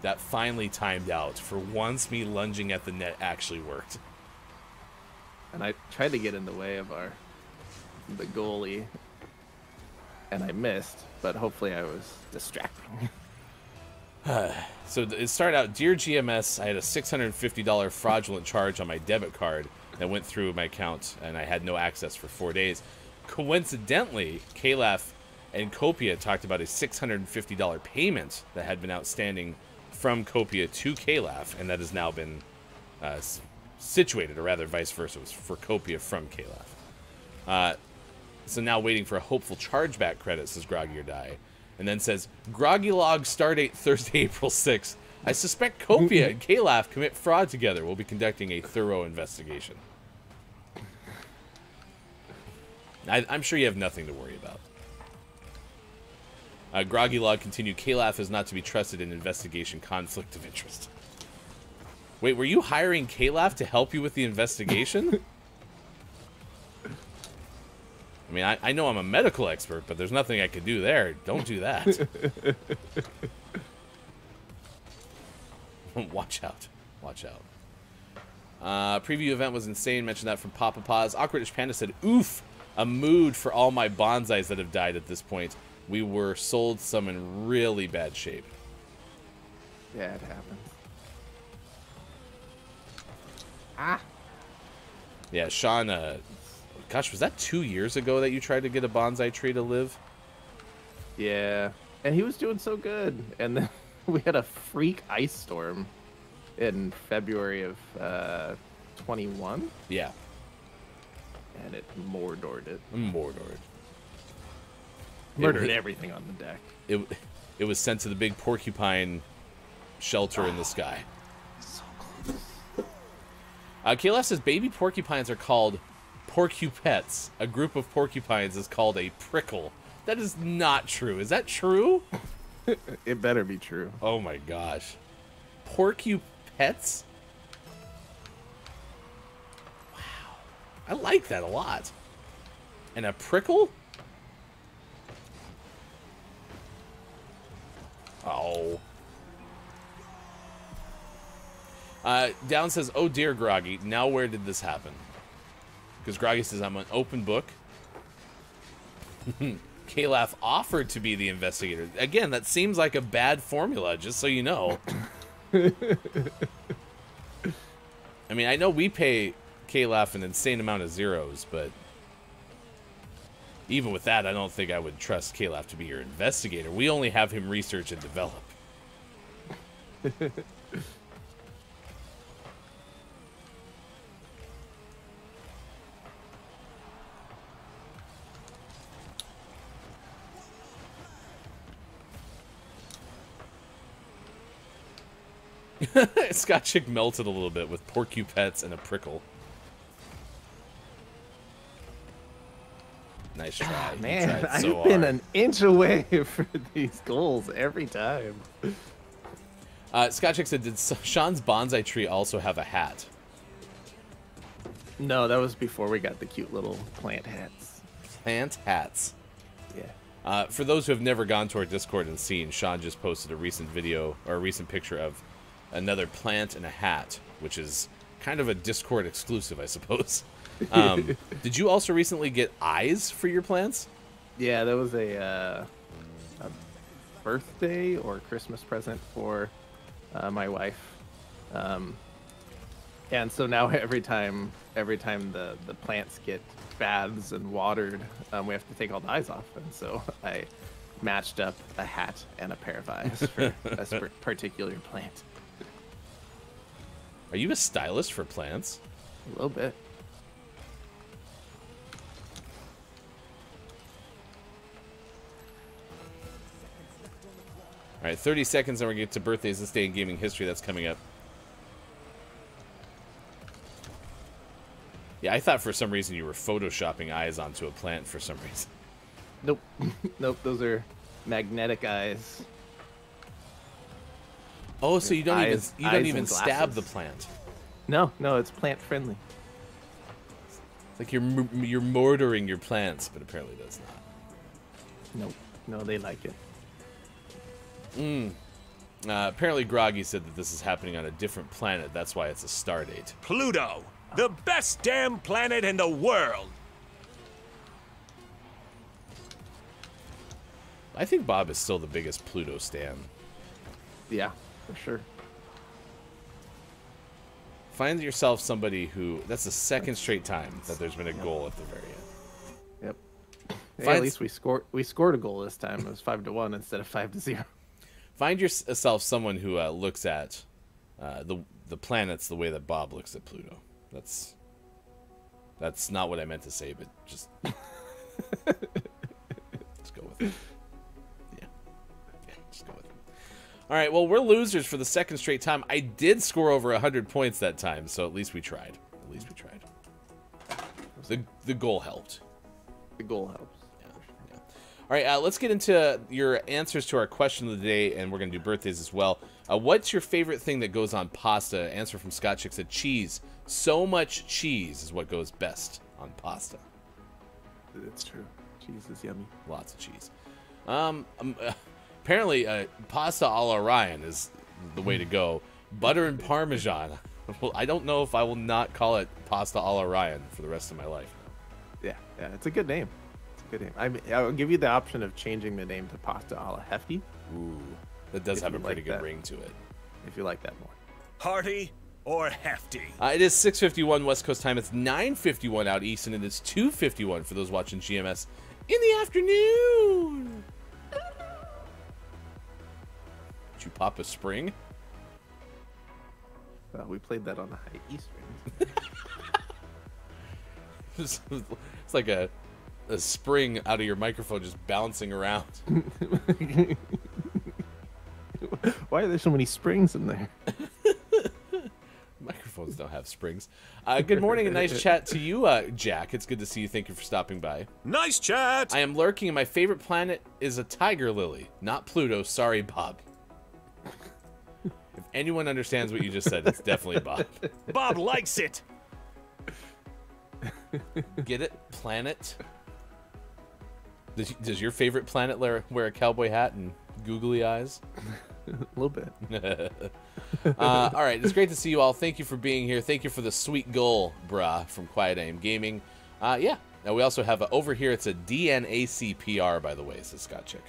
That finally timed out. For once, me lunging at the net actually worked. And I tried to get in the way of the goalie, and I missed, but hopefully I was distracting. So it started out, Dear GMS, I had a $650 fraudulent charge on my debit card that went through my account, and I had no access for 4 days. Coincidentally, Calaf and Copia talked about a $650 payment that had been outstanding from Copia to Calaf, and that has now been situated, or rather vice versa, was for Copia from Calaf. So now waiting for a hopeful chargeback credit, says Groggy or Die, and then says, Groggy log stardate Thursday, April 6th. I suspect Copia and Calaf commit fraud together. We'll be conducting a thorough investigation. I'm sure you have nothing to worry about. Groggy log continued, Calaf is not to be trusted in investigation, conflict of interest. Wait, were you hiring Calaf to help you with the investigation? I mean, I know I'm a medical expert, but there's nothing I could do there. Don't do that. Watch out. Watch out. Preview event was insane. Mentioned that from Papa Paws. Awkwardish Panda said, oof, a mood for all my bonsais that have died at this point. We were sold some in really bad shape. Yeah, it happened. Ah. Yeah, Sean, gosh, was that 2 years ago that you tried to get a bonsai tree to live? Yeah, and he was doing so good. And then we had a freak ice storm in February of 21. Yeah. And it Mordored it. Mordored. Murdered everything on the deck. It was sent to the big porcupine shelter in the sky. So close. KLF says, baby porcupines are called porcupets. A group of porcupines is called a prickle. That is not true. Is that true? It better be true. Oh my gosh. Porcupets? Wow. I like that a lot. And a prickle? Oh. Down says, oh dear Groggy, now where did this happen? Because Groggy says, I'm an open book. Calaf offered to be the investigator. Again, that seems like a bad formula, just so you know. I mean, I know we pay Calaf an insane amount of zeros, but even with that, I don't think I would trust Calaf to be your investigator. We only have him research and develop. Scott Chick melted a little bit with porcupets and a prickle. Nice try. Oh, man, I've been an inch away for these goals every time. Scott Chick said, did Sean's bonsai tree also have a hat? No, that was before we got the cute little plant hats. Plant hats. Yeah. For those who have never gone to our Discord and seen, Sean just posted a recent video, or a recent picture of another plant and a hat, which is kind of a Discord exclusive, I suppose. Did you also recently get eyes for your plants? Yeah, that was a birthday or Christmas present for my wife. And so now every time the plants get baths and watered, we have to take all the eyes off. And so I matched up a hat and a pair of eyes for a particular plant. Are you a stylist for plants? A little bit. All right, 30 seconds, and we're going to get to birthdays this day in gaming history. That's coming up. Yeah, I thought for some reason you were photoshopping eyes onto a plant for some reason. Nope. Nope, those are magnetic eyes. Oh, so you don't even stab the plant. No, no, it's plant friendly. It's like you're mortaring your plants, but apparently that's not. Nope. No, they like it. Apparently Groggy said that this is happening on a different planet. That's why it's a star date. Pluto, the best damn planet in the world. I think Bob is still the biggest Pluto stan. Yeah, for sure. Find yourself somebody who... That's the second straight time that there's been a goal at the very end. Hey, at least we scored a goal this time. It was 5-1 instead of 5-0. Find yourself someone who looks at the planets the way that Bob looks at Pluto. That's not what I meant to say, but just let's go with it. Yeah, just go with it. All right, well, we're losers for the second straight time. I did score over 100 points that time, so at least we tried. At least we tried. The goal helped. The goal helped. All right, let's get into your answers to our question of the day, and we're going to do birthdays as well. What's your favorite thing that goes on pasta? Answer from Scott Chick said cheese. So much cheese is what goes best on pasta. That's true. Cheese is yummy. Lots of cheese. Apparently, pasta a la Ryan is the way to go. Butter and Parmesan. Well, I don't know if I will not call it pasta a la Ryan for the rest of my life. Yeah, yeah, it's a good name. Good name. I'll give you the option of changing the name to Pasta a la Hefty. Ooh, that does have a pretty good ring to it. If you like that more. Hearty or hefty? It is 6:51 West Coast time. It's 9:51 out east, and it is 2:51 for those watching GMS in the afternoon. Did you pop a spring? Well, we played that on the high east range. It's like a spring out of your microphone just bouncing around. Why are there so many springs in there? Microphones don't have springs. Good morning and nice chat to you, Jack. It's good to see you. Thank you for stopping by. Nice chat. I am lurking and my favorite planet is a tiger lily, not Pluto. Sorry, Bob. If anyone understands what you just said, it's definitely Bob. Bob likes it. Get it? Planet? Does your favorite planet wear a cowboy hat and googly eyes? A little bit. All right, it's great to see you all. Thank you for being here. Thank you for the sweet goal, brah, from Quiet AM Gaming. Yeah, now we also have over here, it's a DNACPR, by the way, says Scott Chick.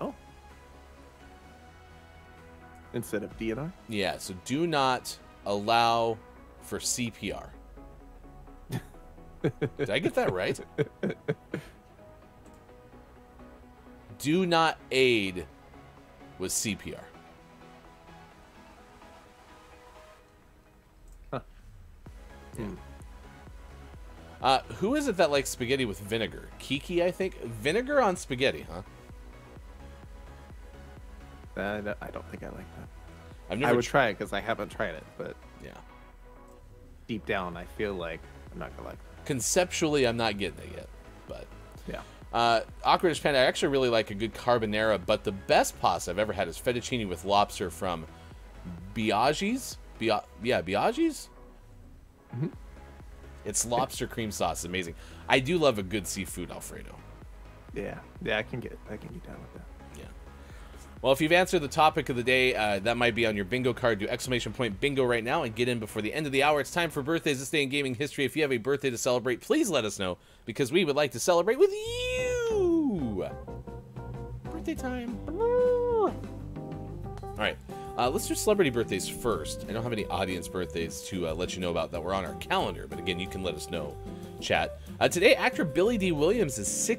Oh. Instead of DNR? Yeah, so do not allow for CPR. Did I get that right? Do not aid with CPR. Huh. Yeah. Who is it that likes spaghetti with vinegar? Kiki, I think. Vinegar on spaghetti, huh? I don't think I like that. I would try it because I haven't tried it, but yeah. Deep down, I feel like I'm not gonna like it. Conceptually, I'm not getting it yet, but yeah. Awkwardish Panda, I actually really like a good carbonara, but the best pasta I've ever had is fettuccine with lobster from Biaggi's. Biaggi's? Mm-hmm. It's lobster cream sauce. Amazing. I do love a good seafood Alfredo. Yeah, I can get down with that. Yeah. Well, if you've answered the topic of the day, that might be on your bingo card. Do exclamation point bingo right now and get in before the end of the hour. It's time for birthdays this day in gaming history. If you have a birthday to celebrate, please let us know, because we would like to celebrate with you. Birthday time. All right. Let's do celebrity birthdays first. I don't have any audience birthdays to let you know about that were on our calendar, but again, you can let us know, chat. Today, actor Billy D. Williams is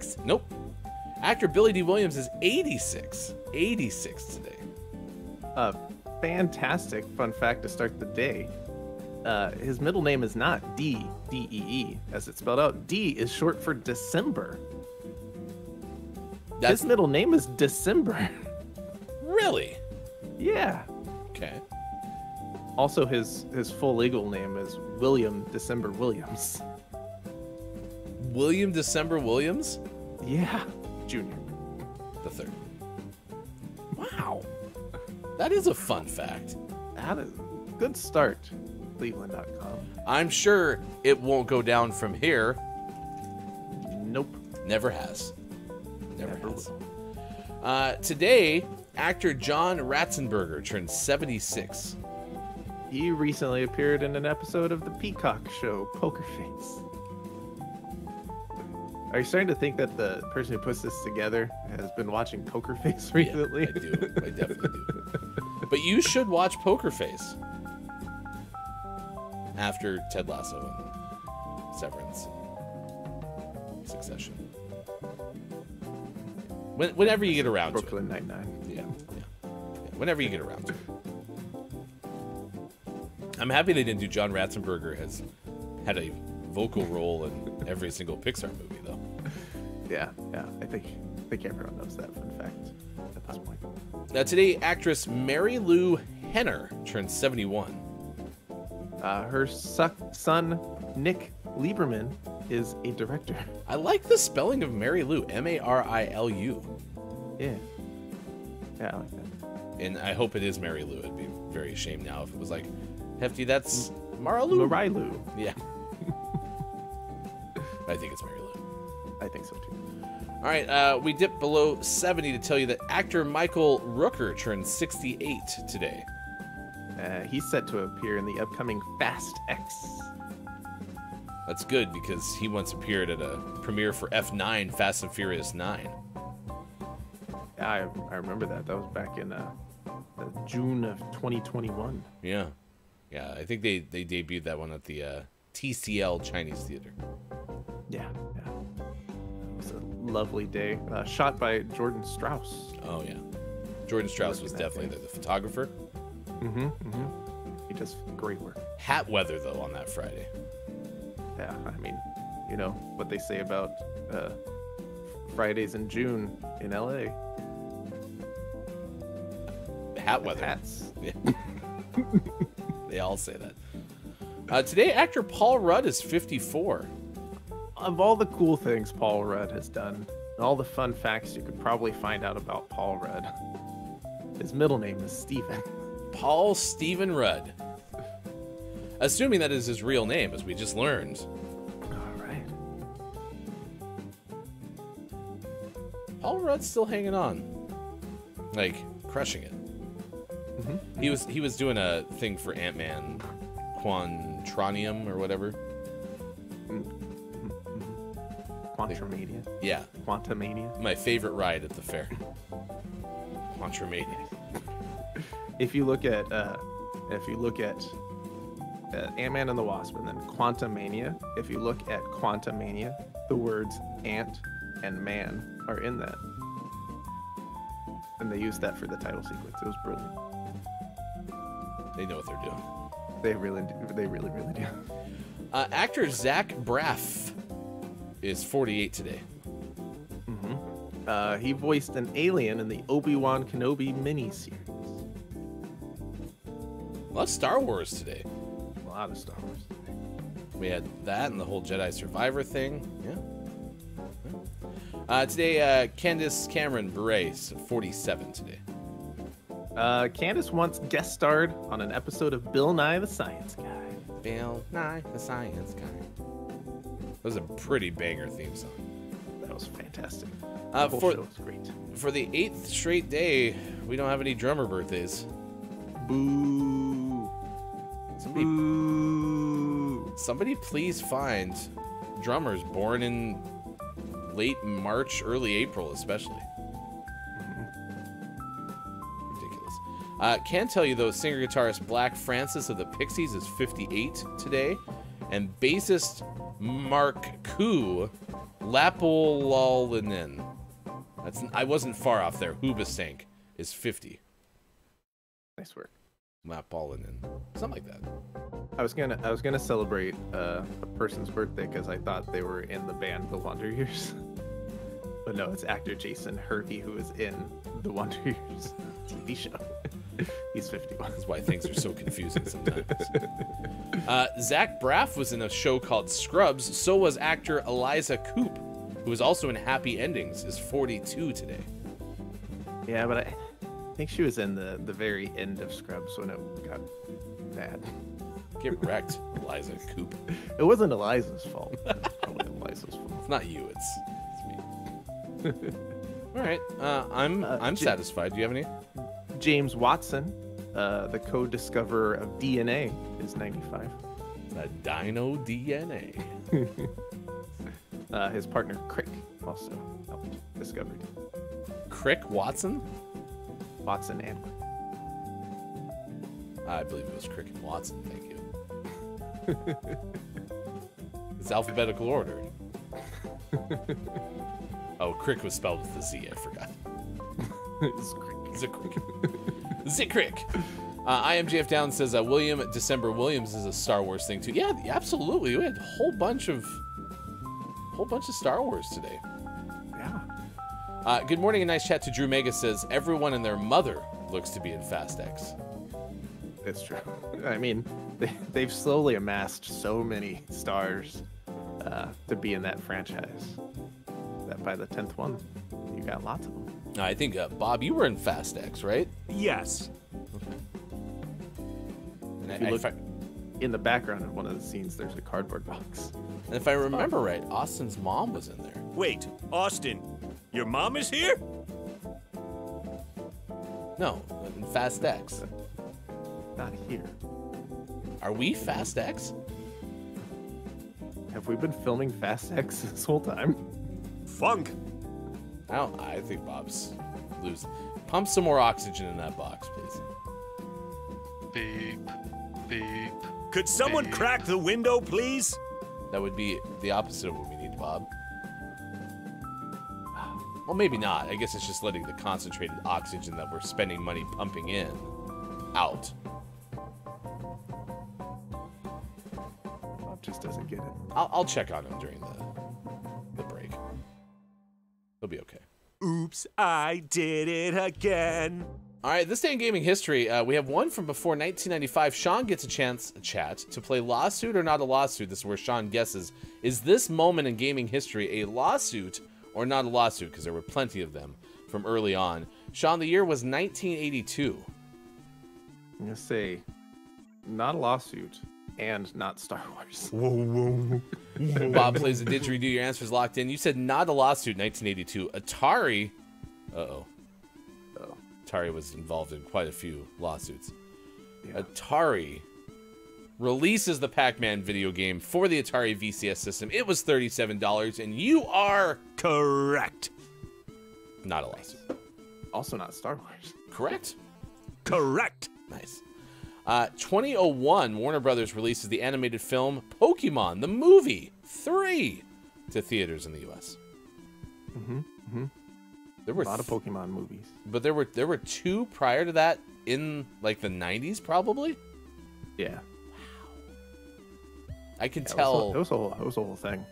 Actor Billy D. Williams is 86. 86 today. Fantastic fun fact to start the day. His middle name is not D, D-E-E, as it's spelled out. D is short for December. His middle name is December. Really? Yeah. Okay. Also, his full legal name is William December Williams. William December Williams? Yeah. Junior. The third. Wow. That is a fun fact. That is a good start. Cleveland.com. I'm sure it won't go down from here. Nope. Never has. Never has. Today... actor John Ratzenberger turned 76. He recently appeared in an episode of the Peacock show, Poker Face. Are you starting to think that the person who puts this together has been watching Poker Face recently? Yeah, I do. I definitely do. But you should watch Poker Face after Ted Lasso and Severance and Succession. Whenever you get around to it. Brooklyn Nine-Nine. Yeah. Whenever you get around to it. I'm happy they didn't do John Ratzenberger has had a vocal role in every single Pixar movie, though. Yeah. I think everyone knows that fun fact at this point. Now, today, actress Mary Lou Henner turned 71. Her son, Nick Lieberman, is a director. I like the spelling of Mary Lou. M-A-R-I-L-U. Yeah, I like that. And I hope it is Mary Lou. I'd be very ashamed now if it was like, Hefty, that's Mara Lou. Mary Lou. Yeah. I think it's Mary Lou. I think so, too. All right, we dipped below 70 to tell you that actor Michael Rooker turned 68 today. He's set to appear in the upcoming Fast X. That's good, because he once appeared at a premiere for F9, Fast and Furious 9. I remember that. That was back in June of 2021. Yeah. I think they debuted that one at the TCL Chinese Theater. Yeah. It was a lovely day. Shot by Jordan Strauss. Oh, yeah. Jordan Strauss was definitely the photographer. Mm-hmm. He does great work. Hat weather, though, on that Friday. Yeah, I mean, you know what they say about Fridays in June in LA. Hat weather. Hats. Yeah. They all say that. Today, actor Paul Rudd is 54. Of all the cool things Paul Rudd has done, and all the fun facts you could probably find out about Paul Rudd, his middle name is Stephen. Paul Stephen Rudd. Assuming that is his real name, as we just learned. All right. Paul Rudd's still hanging on, like crushing it. Mm-hmm. He was doing a thing for Ant-Man, Quantranium or whatever. Quantumania. Yeah. Quantumania. My favorite ride at the fair. Quantumania. If you look at Ant-Man and the Wasp, and then Quantumania. If you look at Quantumania, the words ant and man are in that. And they used that for the title sequence. It was brilliant. They know what they're doing. They really do. They really, really do. Actor Zach Braff is 48 today. Mm-hmm. He voiced an alien in the Obi-Wan Kenobi miniseries. A lot of Star Wars today. A lot of Star Wars. We had that and the whole Jedi Survivor thing. Yeah. Today, Candace Cameron Bure is 47 today. Candace once guest starred on an episode of Bill Nye the Science Guy. Bill Nye the Science Guy. That was a pretty banger theme song. That That was fantastic. The whole show was great. For the 8th straight day, we don't have any drummer birthdays. Boo. Somebody, boo. Somebody please find drummers born in late March, early April, especially. Ridiculous. Can tell you, though, singer-guitarist Black Francis of the Pixies is 58 today, and bassist Mark Ku Lappalalinen. That's, I wasn't far off there. Hoobastank is 50. Nice work. Lappalalinen. Something like that. I was gonna celebrate a person's birthday because I thought they were in the band The Wonder Years, but no, it's actor Jason Hervey, who is in The Wonder Years TV show. He's 51. That's why things are so confusing sometimes. Zach Braff was in a show called Scrubs. So was actor Eliza Coop, who was also in Happy Endings, is 42 today. Yeah, but I think she was in the very end of Scrubs when it got bad. Get wrecked, Eliza Coop. It wasn't Eliza's fault. It's not you. It's me. All right. I'm satisfied. Do you have any? James Watson, the co-discoverer of DNA, is 95. The Dino DNA. His partner Crick also helped discover it. Crick Watson? Watson and Crick. I believe it was Crick and Watson. Thank you. It's alphabetical order. Oh, Crick was spelled with a Z. I forgot. It's Crick. Zicrick. I am JF Down says William December Williams is a Star Wars thing too. Yeah, absolutely. We had a whole bunch of Star Wars today. Yeah. Good morning and nice chat to Drew Mega says everyone and their mother looks to be in Fast X. It's true. I mean, they've slowly amassed so many stars to be in that franchise that by the 10th one, you got lots of them. I think, Bob, you were in Fast X, right? Yes. Okay. And if you look in the background in one of the scenes, there's a cardboard box. And if I remember right, Austin's mom was in there. Wait, Austin, your mom is here? No, in Fast X. Not here. Are we Fast X? Have we been filming Fast X this whole time? Funk! I think Bob's loose. Pump some more oxygen in that box, please. Beep. Beep. Could someone crack the window, please? That would be the opposite of what we need, Bob. Well, maybe not. I guess it's just letting the concentrated oxygen that we're spending money pumping in out. Bob just doesn't get it. I'll check on him during the break. He'll be okay. Oops, I did it again. All right, this day in gaming history, we have one from before 1995. Sean gets a chat to play lawsuit or not a lawsuit. This is where Sean guesses, is this moment in gaming history a lawsuit or not a lawsuit? Because there were plenty of them from early on. Sean, the year was 1982. I'm going to say not a lawsuit and not Star Wars. Whoa, whoa, whoa. Bob plays a didgeridoo. Your answer's locked in. You said not a lawsuit, 1982. Atari. Uh-oh. Oh. Atari was involved in quite a few lawsuits. Yeah. Atari releases the Pac-Man video game for the Atari VCS system. It was $37, and you are correct. Not a lawsuit. Also not Star Wars. Correct. Correct. Nice. 2001, Warner Brothers releases the animated film Pokémon, the movie 3, to theaters in the U.S. Mm-hmm, mm-hmm. There were a lot of Pokémon movies, but there were two prior to that in like the 90s, probably. Yeah. Wow. I could tell. It was a whole thing.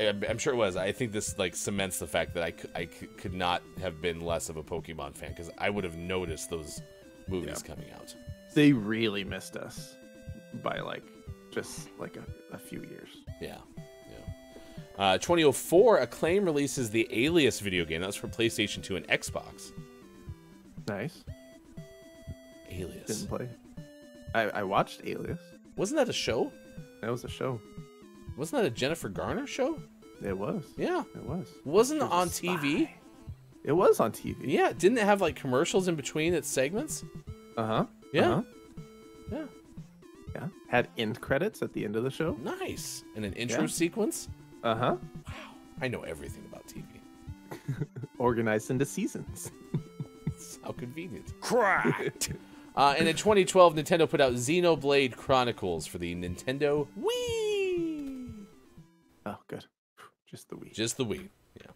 I'm sure it was. I think this like cements the fact that I could not have been less of a Pokémon fan because I would have noticed those movies coming out. They really missed us by like just like a few years. Yeah, yeah. 2004, Acclaim releases the Alias video game. That's for PlayStation 2 and Xbox. Nice. Alias. Didn't play. I watched Alias. Wasn't that a show? That was a show. Wasn't that a Jennifer Garner show? It was. Yeah. It was. Wasn't it on TV? It was on TV. Yeah. Didn't it have like commercials in between its segments? Uh-huh. Yeah. Uh-huh. Yeah. Yeah. Had end credits at the end of the show. Nice. And an intro sequence. Uh-huh. Wow. I know everything about TV. Organized into seasons. How convenient. Cracked. And in 2012, Nintendo put out Xenoblade Chronicles for the Nintendo Wii. Oh, good. Just the Wii. Just the Wii. Yeah.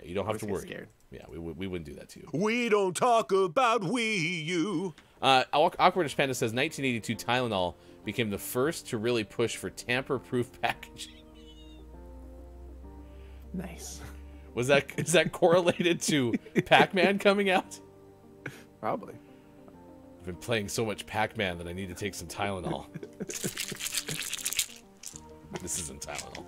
Yeah, you don't have to worry. Scared. Yeah, we wouldn't do that to you. We don't talk about Wii U. Awkwardish Panda says 1982 Tylenol became the first to really push for tamper-proof packaging. Nice. Was that is that correlated to Pac-Man coming out? Probably. I've been playing so much Pac-Man that I need to take some Tylenol. This isn't Tylenol.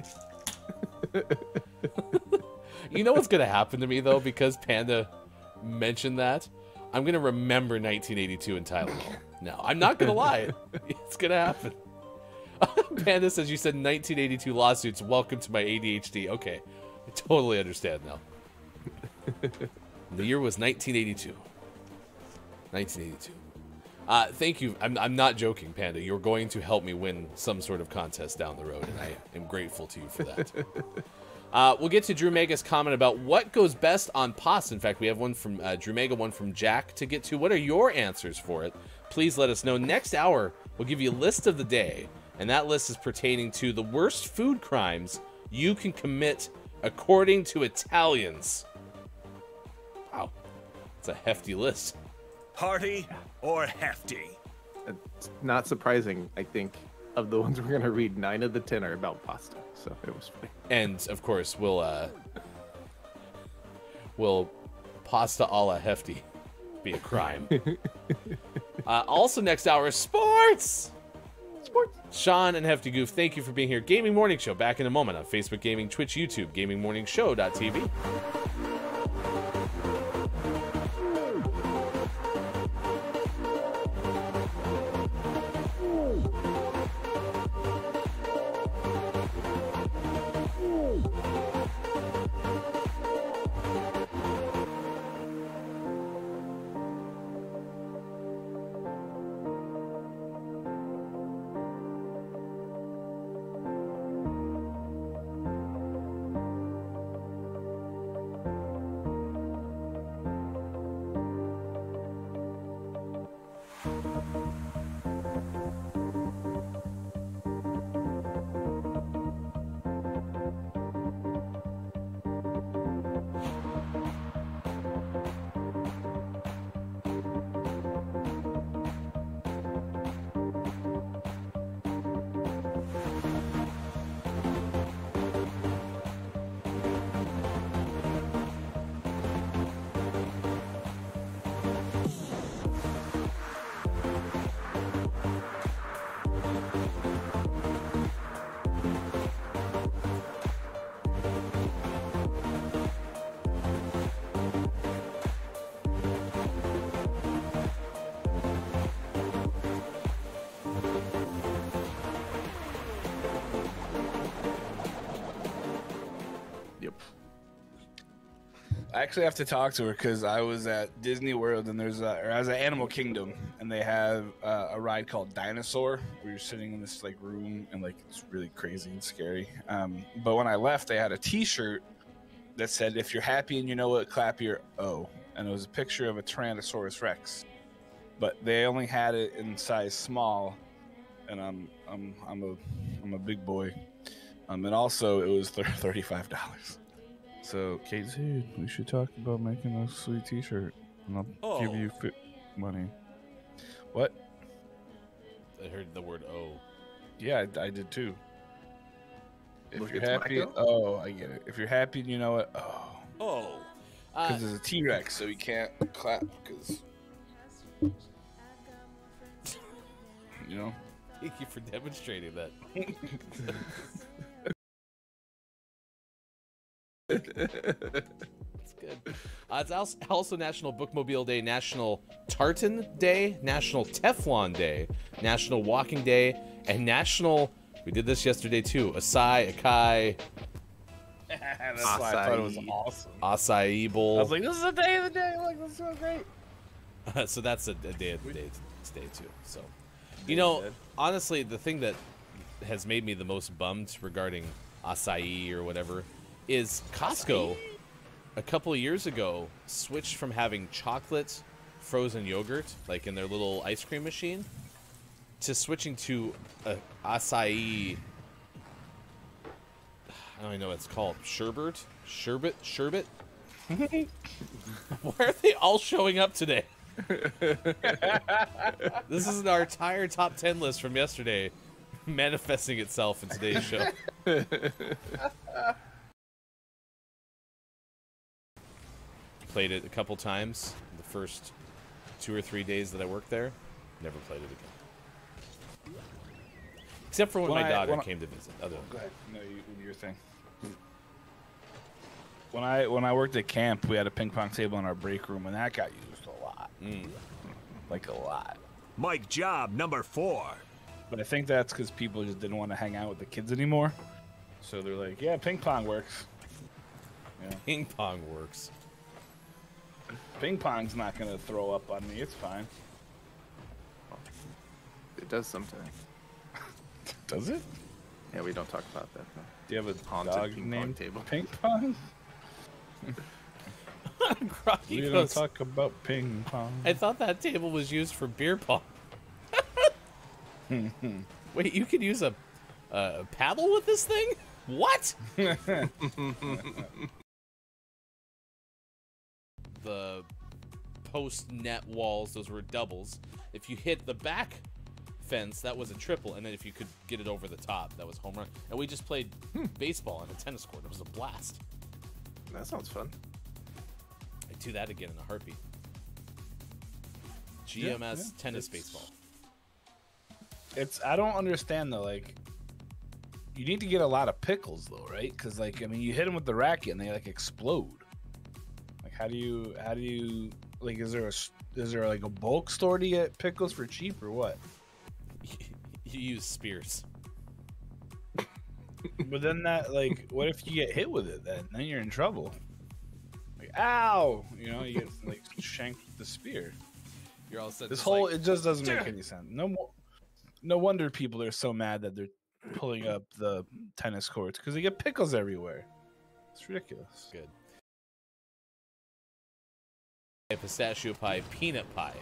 You know what's going to happen to me, though, because Panda mentioned that? I'm going to remember 1982 and Tylenol. No, I'm not going to lie. It's going to happen. Panda says, you said 1982 lawsuits. Welcome to my ADHD. Okay. I totally understand now. The year was 1982. 1982. Thank you. I'm not joking, Panda. You're going to help me win some sort of contest down the road, and I am grateful to you for that. We'll get to Drew Mega's comment about what goes best on POS. In fact, we have one from Drew Mega, one from Jack to get to. What are your answers for it? Please let us know. Next hour, we'll give you a list of the day, and that list is pertaining to the worst food crimes you can commit according to Italians. Wow. It's a hefty list. Hearty or hefty? It's not surprising, I think, of the ones we're going to read, 9 of the 10 are about pasta. So it was funny. And, of course, we'll pasta a la hefty be a crime. Also next hour is sports! Sports. Sean and Hefty Goof, thank you for being here. Gaming Morning Show, back in a moment on Facebook Gaming, Twitch, YouTube, GamingMorningShow.tv. I actually have to talk to her because I was at Disney World and I was at Animal Kingdom and they have a ride called Dinosaur where you're sitting in this like room and like it's really crazy and scary. But when I left, they had a T-shirt that said, "If you're happy and you know it, clap your O," and it was a picture of a Tyrannosaurus Rex. But they only had it in size small, and I'm a big boy, and also it was $35. So, Kate's dude, we should talk about making a sweet T-shirt, and I'll give you money. What? I heard the word "oh." Yeah, I did too. If you're happy, oh, I get it. If you're happy, you know it. Oh. Oh. Because there's a T-Rex, so you can't clap. Because you know. Thank you for demonstrating that. That's good. It's also National Bookmobile Day, National Tartan Day, National Teflon Day, National Walking Day, and National, we did this yesterday too, Acai, Akai, That's acai. Why I thought it was awesome. Acai bowl. I was like, this is the day of the day. Like, this is so great. So that's a day of the day today too. So, you know, honestly, the thing that has made me the most bummed regarding acai or whatever is Costco. A couple of years ago, switched from having chocolate, frozen yogurt, like in their little ice cream machine, to switching to acai. I don't even know what it's called. Sherbet. Why are they all showing up today? This is our entire top 10 list from yesterday manifesting itself in today's show. Played it a couple times the first 2 or 3 days that I worked there. Never played it again. Except for when my daughter came to visit. Other than that. No, your thing. When I worked at camp, we had a ping pong table in our break room, and that got used a lot. Mm. Like, a lot. Mike job number 4. But I think that's because people just didn't want to hang out with the kids anymore. So they're like, yeah, ping pong works. Yeah. Ping pong works. Ping pong's not going to throw up on me. It's fine. It does sometimes. Does it? Yeah, we don't talk about that. No. Do you have a haunted dog named Ping Pong? We don't talk about ping pong. I thought that table was used for beer pong. Wait, you could use a paddle with this thing? What? The post net walls, those were doubles. If you hit the back fence, that was a triple, and then if you could get it over the top, that was home run. And we just played baseball on a tennis court. It was a blast. That sounds fun. I'd do that again in a heartbeat. GMS tennis, baseball. It's, I don't understand though, like, you need to get a lot of pickles though, right? Because, like, I mean, you hit them with the racket and they like explode. Like, how do you like, is there like a bulk store to get pickles for cheap or what? You use spears. But then that, like, what if you get hit with it then? Then you're in trouble. Like, ow! You know, you get like shanked with the spear. You're all set. This whole, like, it just doesn't make any sense. No more. No wonder people are so mad that they're pulling up the tennis courts, because they get pickles everywhere. It's ridiculous. Good. A pistachio pie, peanut pie.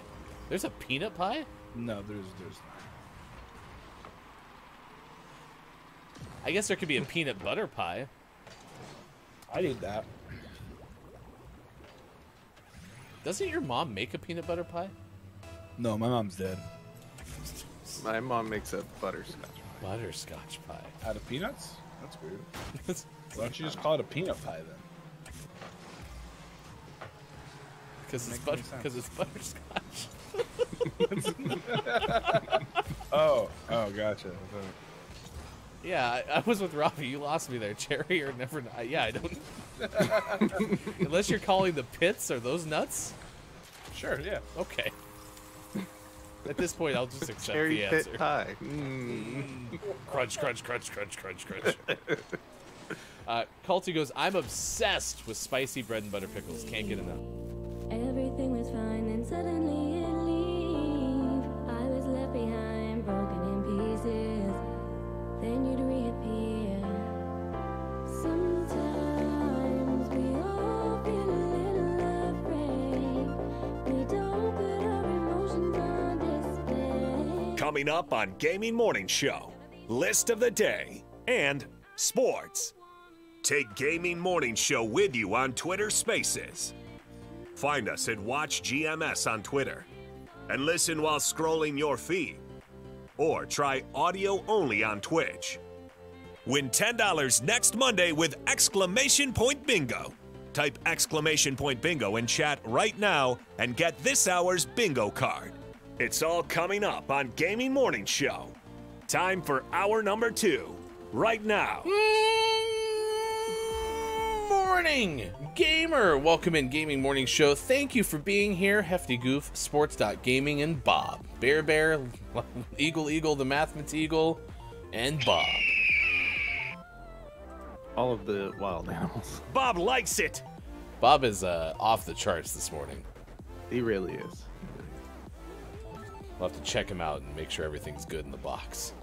There's a peanut pie? No, there's not. I guess there could be a peanut butter pie. I need that. Doesn't your mom make a peanut butter pie? No, my mom's dead. My mom makes a butterscotch pie. Butterscotch pie. Out of peanuts? That's weird. Why don't you just call it a peanut pie then? Because it's butterscotch. Oh, gotcha. Yeah, I was with Robbie. You lost me there. Cherry or never. Yeah, I don't. Unless you're calling the pits or those nuts? Sure, yeah. Okay. At this point, I'll just accept Cherry the answer. Pit pie. Mm. Crunch. Culty goes, I'm obsessed with spicy bread and butter pickles. Can't get enough. Everything was fine and suddenly it leave. I was left behind, broken in pieces. Then you'd reappear. Sometimes we all feel a little afraid. We don't put our emotions on. Coming up on Gaming Morning Show, List of the Day, and Sports. Take Gaming Morning Show with you on Twitter Spaces. Find us at WatchGMS on Twitter. And listen while scrolling your feed. Or try audio only on Twitch. Win $10 next Monday with Exclamation Point Bingo. Type Exclamation Point Bingo in chat right now and get this hour's bingo card. It's all coming up on Gaming Morning Show. Time for hour number 2, right now. Morning, gamer. Welcome in Gaming Morning Show. Thank you for being here. Hefty Goof, Sports.Gaming, and Bob. Bear, Eagle, the Mathematical, and Bob. all of the wild animals. Bob likes it. Bob is off the charts this morning. He really is. We'll have to check him out and make sure everything's good in the box.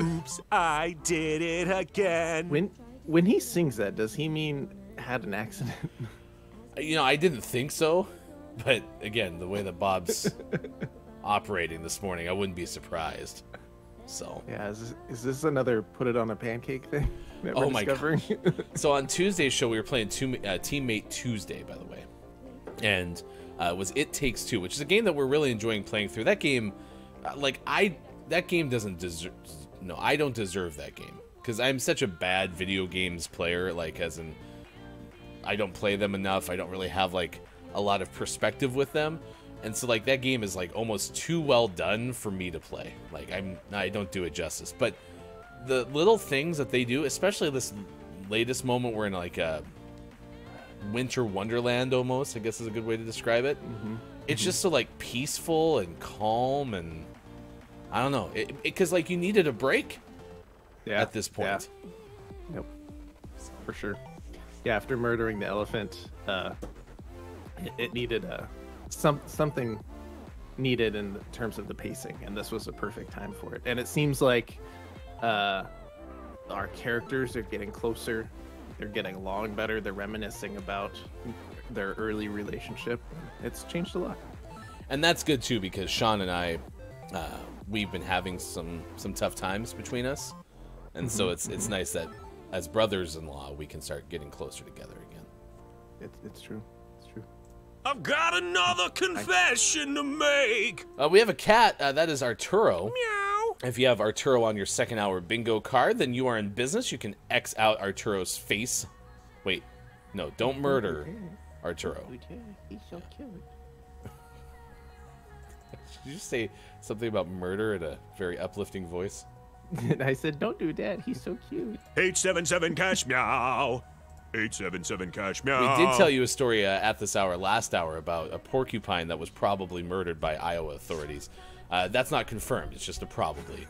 Oops, I did it again. When he sings that, does he mean had an accident? You know, I didn't think so, but again, the way that Bob's operating this morning, I wouldn't be surprised. So yeah, is this another put it on a pancake thing? Oh my god! So on Tuesday's show, we were playing Teammate Tuesday, by the way, and it was It Takes Two, which is a game that we're really enjoying playing through. That game, that game doesn't deserve. No, I don't deserve that game because I'm such a bad video games player. Like, as in, I don't play them enough. I don't really have like a lot of perspective with them. And so, like, that game is, like, almost too well done for me to play. Like, I don't do it justice. But the little things that they do, especially this latest moment we're in, like, a winter wonderland almost, I guess is a good way to describe it. Mm-hmm. It's just so, like, peaceful and calm and, I don't know. Because, like, you needed a break at this point. Yeah. Yep. For sure. Yeah, after murdering the elephant, it needed a... something needed in terms of the pacing, and this was a perfect time for it. And it seems like our characters are getting closer, they're getting along better, they're reminiscing about their early relationship. It's changed a lot, and that's good too, because Sean and I we've been having some tough times between us, and so it's nice that as brothers-in-law we can start getting closer together again. It's true. I've got another confession to make. We have a cat. That is Arturo. Meow. If you have Arturo on your second hour bingo card, then you are in business. You can X out Arturo's face. Wait, no, don't murder Arturo. He's so cute. Did you just say something about murder in a very uplifting voice? And I said, don't do that. He's so cute. 877 cash meow. 877 cash meow. We did tell you a story at this hour last hour about a porcupine that was probably murdered by Iowa authorities. That's not confirmed, it's just a probably.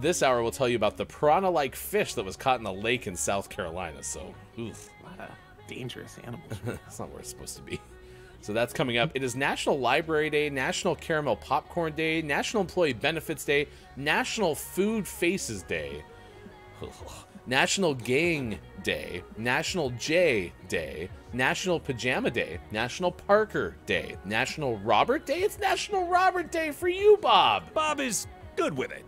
This hour we'll tell you about the piranha-like fish that was caught in a lake in South Carolina. So, oof. A lot of dangerous animals. That's not where it's supposed to be. So that's coming up. It is National Library Day, National Caramel Popcorn Day, National Employee Benefits Day, National Food Faces Day. National Gang Day, National J Day, National Pajama Day, National Parker Day, National Robert Day. It's National Robert Day for you, Bob. Bob is good with it.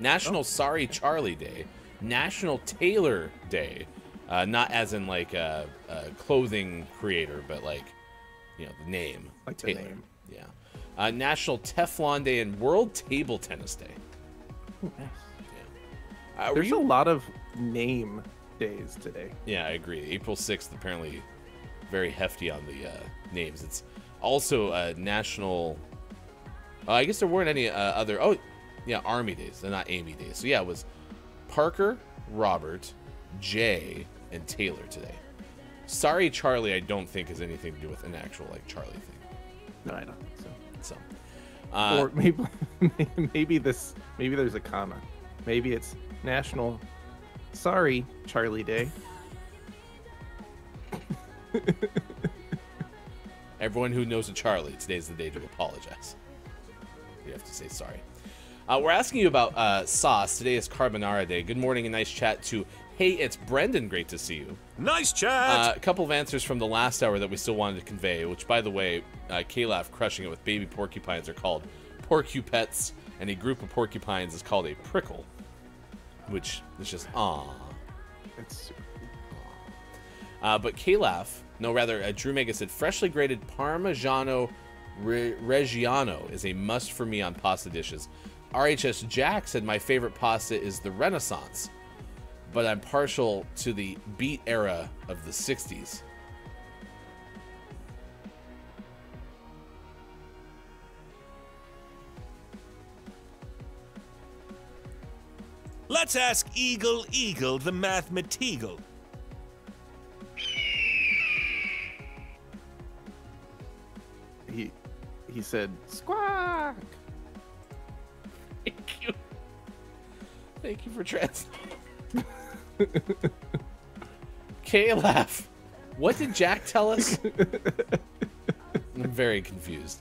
National Sorry Charlie Day, National Tailor Day, not as in like a clothing creator, but like, you know, the name. Like Taylor. The name. Yeah. National Teflon Day and World Table Tennis Day. Ooh, nice. There's a lot of name days today. Yeah, I agree. April 6th, apparently very hefty on the names. It's also national... I guess there weren't any other... Oh, yeah, Army days. They're not Amy days. So, yeah, it was Parker, Robert, Jay, and Taylor today. Sorry, Charlie, I don't think has anything to do with an actual, like, Charlie thing. No, I don't think so. So, or maybe there's a comma. Maybe it's National Sorry Charlie Day. Everyone who knows a Charlie, today's the day to apologize. You have to say sorry. We're asking you about sauce. Today is Carbonara Day. Good morning and nice chat to Hey, it's Brendan. Great to see you. Nice chat. A couple of answers from the last hour that we still wanted to convey, which, by the way, Calaf crushing it with baby porcupines are called porcupets. And a group of porcupines is called a prickle, which is just aww. It's super cool. But Calaf, no, rather, Drew Mega said, freshly grated Parmigiano Reggiano is a must for me on pasta dishes. RHS Jack said, my favorite pasta is the Renaissance, but I'm partial to the beet era of the 60s. Let's ask Eagle Eagle the Mathemateagle. He said squawk. Thank you. Thank you for translating. K-Laugh. What did Jack tell us? I'm very confused.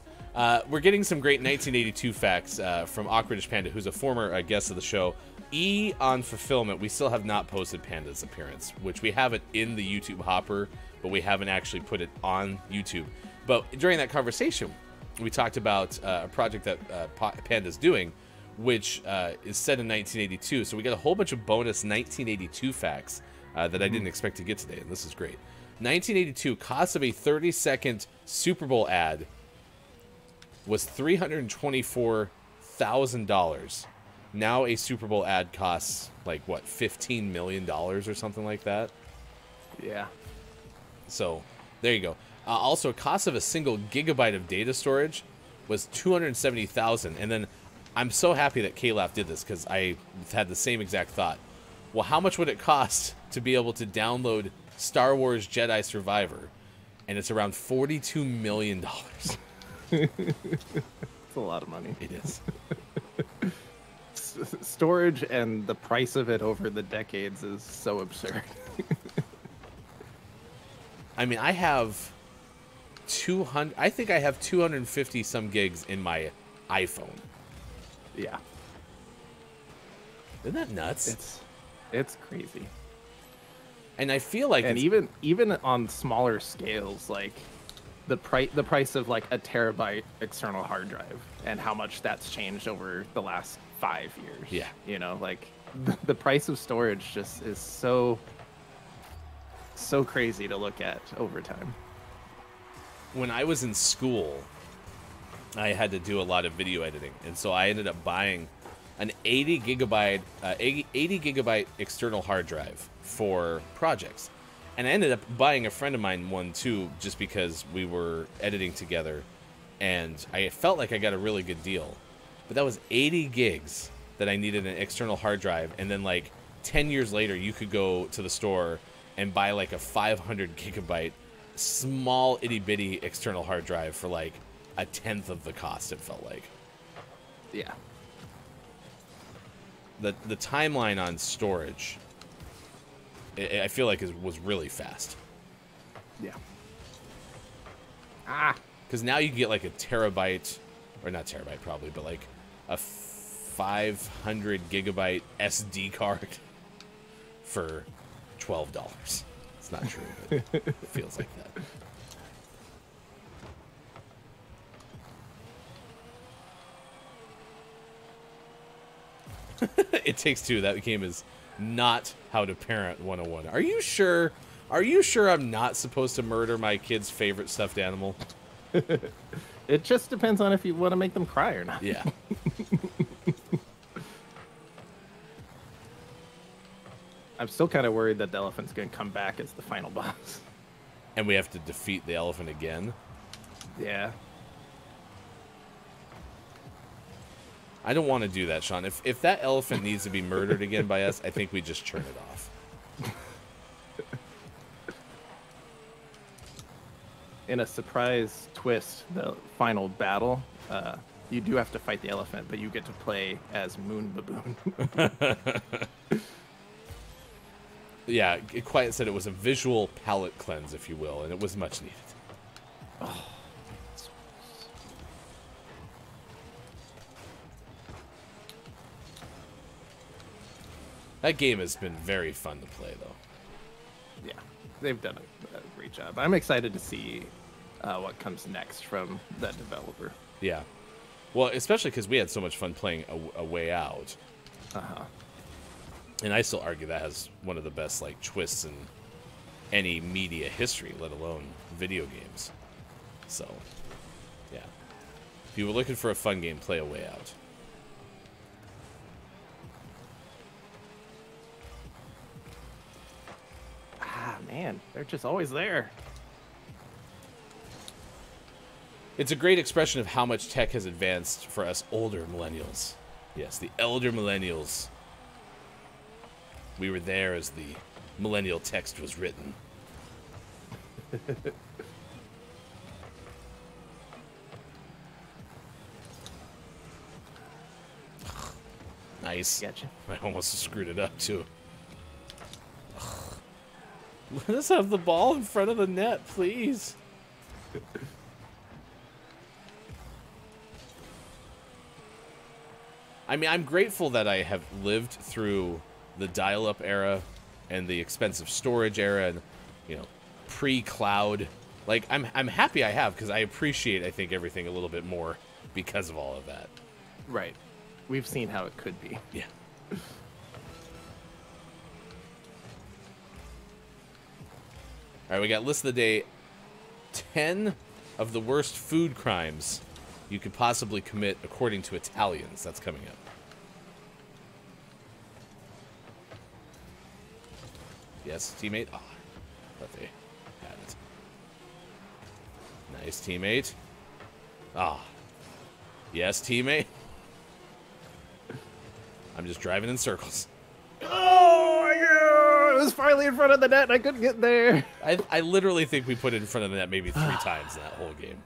We're getting some great 1982 facts from Awkwardish Panda, who's a former guest of the show. E on fulfillment, we still have not posted Panda's appearance, which we have it in the YouTube hopper, but we haven't actually put it on YouTube. But during that conversation, we talked about a project that Panda's doing, which is set in 1982. So we got a whole bunch of bonus 1982 facts that I didn't expect to get today, and this is great. 1982 cost of a 30-second Super Bowl ad was $324,000. Now a Super Bowl ad costs like what, $15 million or something like that. Yeah. So there you go. Also, cost of a single gigabyte of data storage was $270,000. And then I'm so happy that Kalaf did this because I had the same exact thought. Well, how much would it cost to be able to download Star Wars Jedi Survivor? And it's around $42 million. It's a lot of money. It is. Storage and the price of it over the decades is so absurd. I mean, I have 200. I think I have 250 some gigs in my iPhone. Yeah. Isn't that nuts? It's crazy. And I feel like, and even on smaller scales, like the price of like a terabyte external hard drive and how much that's changed over the last 5 years. Yeah. You know, like the price of storage just is so crazy to look at over time. When I was in school, I had to do a lot of video editing, and so I ended up buying an 80 gigabyte external hard drive for projects. And I ended up buying a friend of mine one too, just because we were editing together, and I felt like I got a really good deal. But that was 80 gigs that I needed an external hard drive, and then like 10 years later, you could go to the store and buy like a 500 gigabyte small itty bitty external hard drive for like a 10th of the cost, it felt like. Yeah. The timeline on storage, I feel like it was really fast. Yeah. Ah, because now you can get like a terabyte, or not terabyte probably, but like a 500 gigabyte SD card for $12. It's not true, but it feels like that. It Takes Two. That game is not How to Parent 101. Are you sure? Are you sure I'm not supposed to murder my kid's favorite stuffed animal? It just depends on if you want to make them cry or not. Yeah. I'm still kind of worried that the elephant's going to come back as the final boss. And we have to defeat the elephant again? Yeah. I don't want to do that, Sean. If that elephant needs to be murdered again by us, I think we just turn it off. In a surprise twist, the final battle, you do have to fight the elephant, but you get to play as Moon Baboon. Yeah, Quiet said it was a visual palate cleanse, if you will, and it was much needed. Oh. That game has been very fun to play, though. Yeah, they've done a great job. I'm excited to see what comes next from that developer. Yeah. Well, especially because we had so much fun playing A Way Out. Uh-huh. And I still argue that has one of the best like twists in any media history, let alone video games. So, yeah. If you were looking for a fun game, play A Way Out. Ah, man, they're just always there. It's a great expression of how much tech has advanced for us older millennials. Yes, the elder millennials. We were there as the millennial text was written. Nice. Gotcha. I almost screwed it up, too. Let us have the ball in front of the net, please. I mean, I'm grateful that I have lived through the dial-up era and the expensive storage era and, you know, pre-cloud. Like, I'm happy I have, because I appreciate, I think, everything a little bit more because of all of that. Right. We've seen how it could be. Yeah. All right, we got list of the day. 10 of the worst food crimes you could possibly commit according to Italians. That's coming up. Yes, teammate. Ah, oh, thought they had it. Nice, teammate. Ah. Oh. Yes, teammate. I'm just driving in circles. Oh, my God! It was finally in front of the net and I couldn't get there. I literally think we put it in front of the net maybe 3 times that whole game.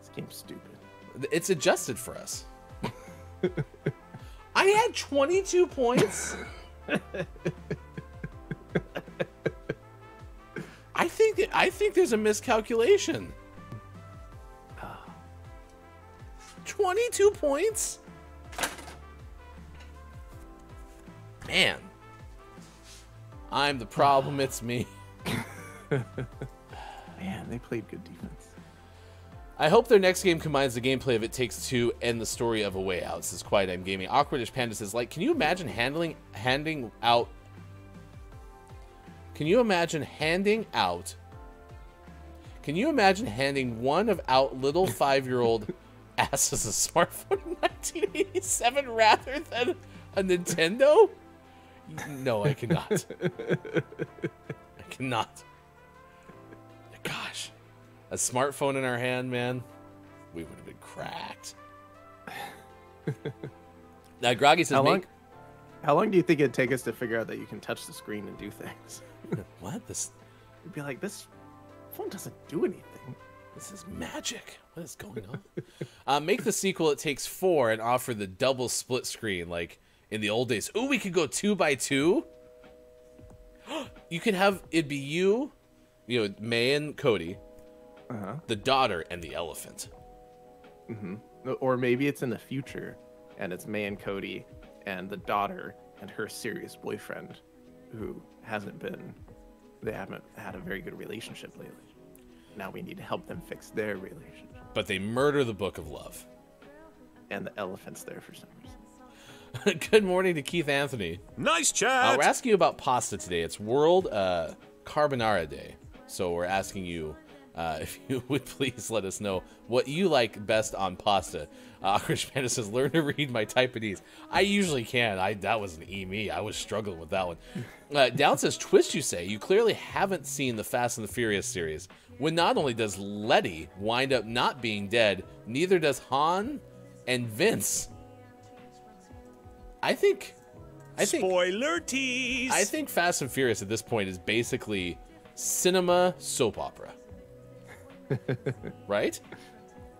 This game's stupid. It's adjusted for us. I had 22 points. I think there's a miscalculation. 22 points? Man. I'm the problem, it's me. Man, they played good defense. I hope their next game combines the gameplay of It Takes Two and the story of A Way Out. Says Quiet I'm Gaming. Awkwardish Panda says, like, Can you imagine handing one of out little 5-year-old ass as a smartphone in 1987 rather than a Nintendo? No, I cannot. I cannot. Gosh. A smartphone in our hand, man. We would have been cracked. Now, Groggy says, how long do you think it'd take us to figure out that you can touch the screen and do things? What? This? You'd be like, this phone doesn't do anything. This is magic. What is going on? Make the sequel It Takes 4 and offer the double split screen like in the old days. Ooh, we could go 2 by 2. You could have, it'd be you know, May and Cody, the daughter and the elephant. Or maybe it's in the future and it's May and Cody and the daughter and her serious boyfriend who hasn't been, they haven't had a very good relationship lately. Now we need to help them fix their relationship. But they murder the Book of Love. And the elephant's there for some reason. Good morning to Keith Anthony. Nice chat! We're asking you about pasta today. It's World Carbonara Day. So we're asking you if you would please let us know what you like best on pasta. Chris Panda says, learn to read my typewritings. I usually can. That was an E-me. I was struggling with that one. Down says, twist you say. You clearly haven't seen the Fast and the Furious series. When not only does Letty wind up not being dead, neither does Han and Vince. I think spoiler tease. I think Fast and Furious at this point is basically cinema soap opera. Right?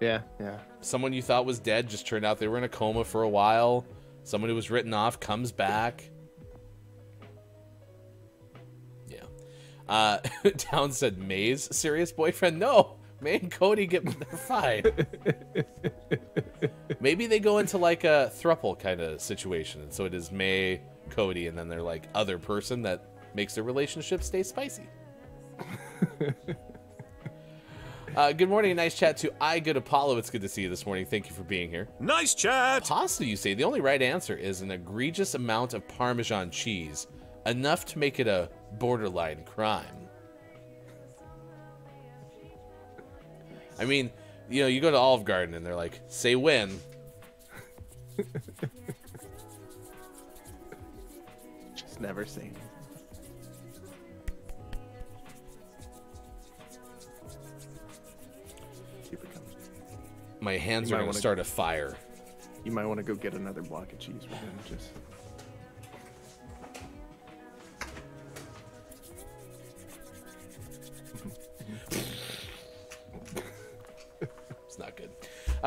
Yeah, yeah. Someone you thought was dead just turned out they were in a coma for a while. Someone who was written off comes back. Down said May's serious boyfriend. No, May and Cody get their fine. Maybe they go into like a thruple kind of situation, and so it is May, Cody, and then they're like other person that makes their relationship stay spicy. Good morning, nice chat to I Good Apollo. It's good to see you this morning. Thank you for being here. Nice chat. Pasta, you say. The only right answer is an egregious amount of Parmesan cheese, enough to make it a borderline crime. I mean, you know, you go to Olive Garden and they're like, say when. Just never say anything. My hands are going to start a fire. You might want to go get another block of cheese. We're gonna just...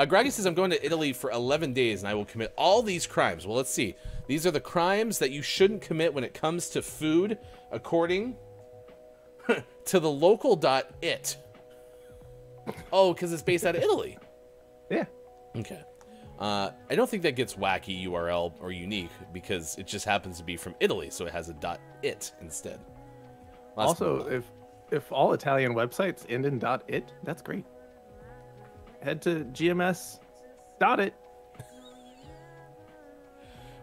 Groggy says, I'm going to Italy for 11 days and I will commit all these crimes. Well, let's see. These are the crimes that you shouldn't commit when it comes to food, according to the local.it. Oh, because it's based out of Italy. Yeah. Okay. I don't think that gets wacky URL or unique because it just happens to be from Italy, so it has a .it instead. Also, if all Italian websites end in .it, that's great. Head to gms.it.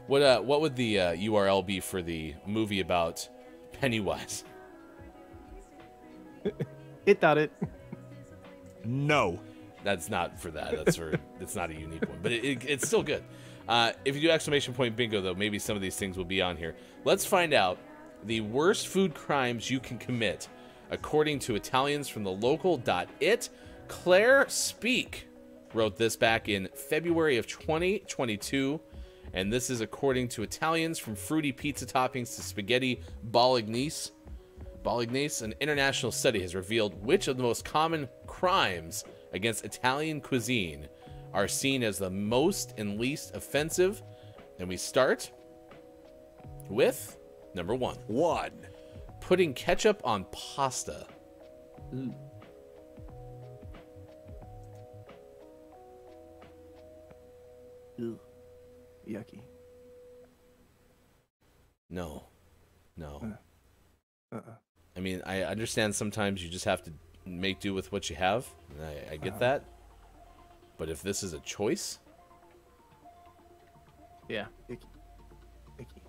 What would the URL be for the movie about Pennywise? it.it. No. That's not for that. That's for it's not a unique one, but it's still good. If you do exclamation point bingo, though, maybe some of these things will be on here. Let's find out the worst food crimes you can commit, according to Italians from the local.it. Claire Speak wrote this back in February of 2022, and this is according to Italians, from fruity pizza toppings to spaghetti bolognese. An international study has revealed which of the most common crimes against Italian cuisine are seen as the most and least offensive. And we start with number one. Putting ketchup on pasta. Mm. Ew. Yucky. No. No. I mean, I understand sometimes you just have to make do with what you have. And I get that. But if this is a choice... Yeah. Icky. Icky.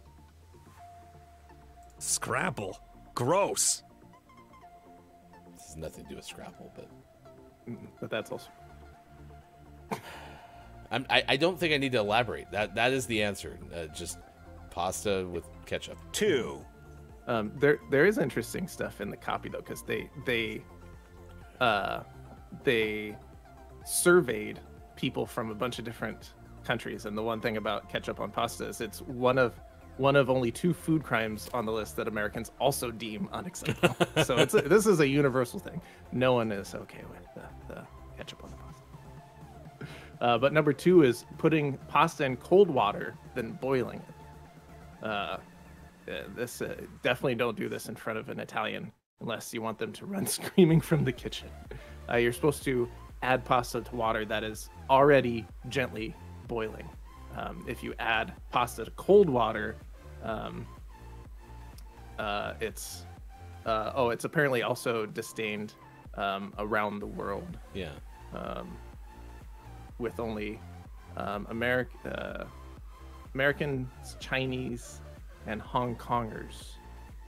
Scrapple. Gross. This has nothing to do with Scrapple, but... But that's also... I don't think I need to elaborate. That is the answer. Just pasta with ketchup. Two. There is interesting stuff in the copy though, because they surveyed people from a bunch of different countries, and the one thing about ketchup on pasta is it's one of only two food crimes on the list that Americans also deem unacceptable. So this is a universal thing. No one is okay with the ketchup on the pasta. But number two is putting pasta in cold water, then boiling it. This definitely don't do this in front of an Italian unless you want them to run screaming from the kitchen. You're supposed to add pasta to water that is already gently boiling. If you add pasta to cold water, it's apparently also disdained around the world. Yeah. With only Americans, Chinese, and Hong Kongers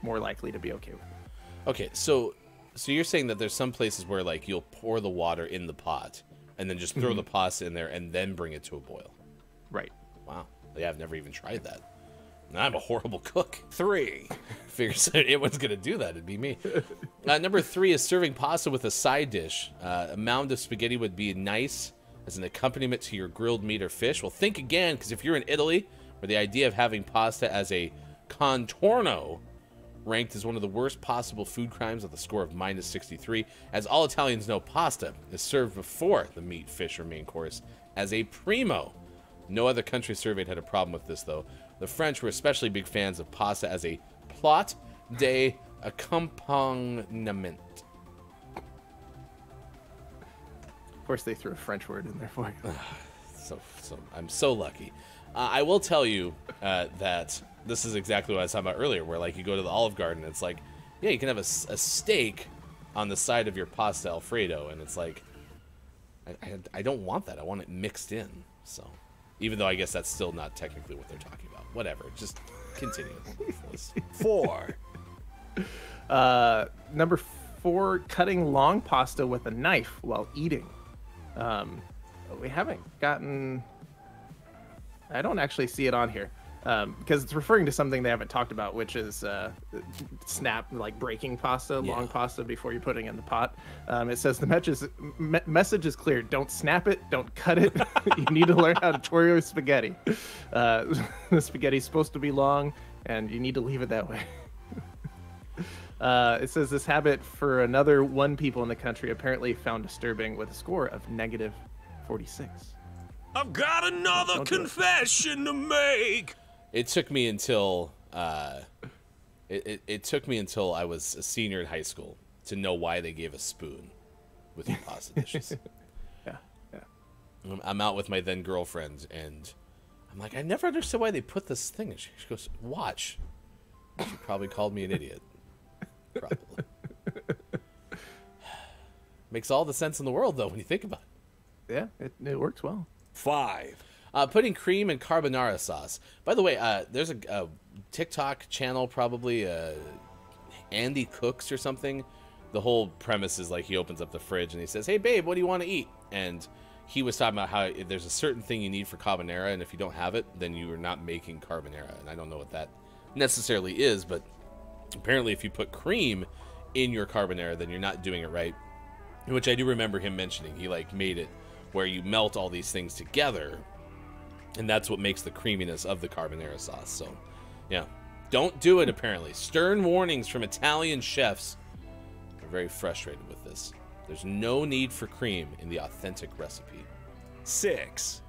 more likely to be okay with it. Okay, so you're saying that there's some places where, like, you'll pour the water in the pot and then just throw the pasta in there and then bring it to a boil. Right. Wow. Yeah, I've never even tried that. And I'm a horrible cook. Three. Figures anyone's going to do that. It'd be me. Number three is serving pasta with a side dish. A mound of spaghetti would be nice as an accompaniment to your grilled meat or fish. Well, think again, because if you're in Italy, where the idea of having pasta as a contorno ranked as one of the worst possible food crimes at the score of -63, as all Italians know, pasta is served before the meat, fish, or main course as a primo. No other country surveyed had a problem with this, though. The French were especially big fans of pasta as a plot de accompaniment. Of course, they threw a French word in there for you. So I'm so lucky. I will tell you that this is exactly what I was talking about earlier, where, like, you go to the Olive Garden, and it's like, yeah, you can have a steak on the side of your pasta Alfredo, and it's like, I don't want that. I want it mixed in. So, even though I guess that's still not technically what they're talking about. Whatever. Just continue. Four. Number four, cutting long pasta with a knife while eating. We haven't gotten, I don't actually see it on here, because it's referring to something they haven't talked about, which is breaking pasta, yeah, long pasta before you're putting in the pot. It says the message is clear. Don't snap it. Don't cut it. You need to learn how to Oreo spaghetti. The spaghetti's supposed to be long, and you need to leave it that way. It says this habit for another one people in the country apparently found disturbing with a score of negative 46. I've got another confession to make. It took me until it took me until I was a senior in high school to know why they gave a spoon with pasta dishes. I'm out with my then girlfriend, and I'm like, I never understood why they put this thing. And she goes, watch. She probably called me an idiot. Probably. Makes all the sense in the world, though, when you think about it. Yeah, it works well. 5. Putting cream and carbonara sauce. By the way, there's a TikTok channel, probably Andy Cooks or something. The whole premise is like he opens up the fridge and he says, hey, babe, what do you want to eat? And he was talking about how there's a certain thing you need for carbonara, and if you don't have it, then you are not making carbonara. And I don't know what that necessarily is, but apparently if you put cream in your carbonara, then you're not doing it right, which I do remember him mentioning. He like made it where you melt all these things together, and that's what makes the creaminess of the carbonara sauce. So, yeah, don't do it, apparently. Stern warnings from Italian chefs. They're very frustrated with this. There's no need for cream in the authentic recipe. 6.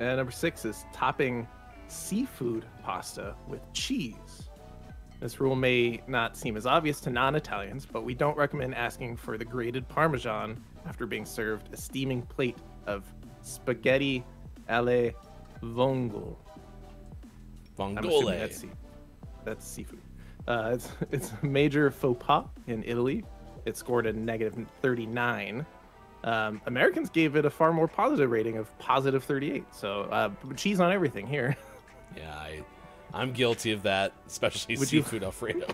And number 6 is topping seafood pasta with cheese. This rule may not seem as obvious to non-Italians, but we don't recommend asking for the grated Parmesan after being served a steaming plate of spaghetti alle vongole. Vongole. That's seafood. It's a major faux pas in Italy. It scored a -39. Americans gave it a far more positive rating of +38. So cheese on everything here. Yeah, I'm guilty of that, especially seafood Alfredo.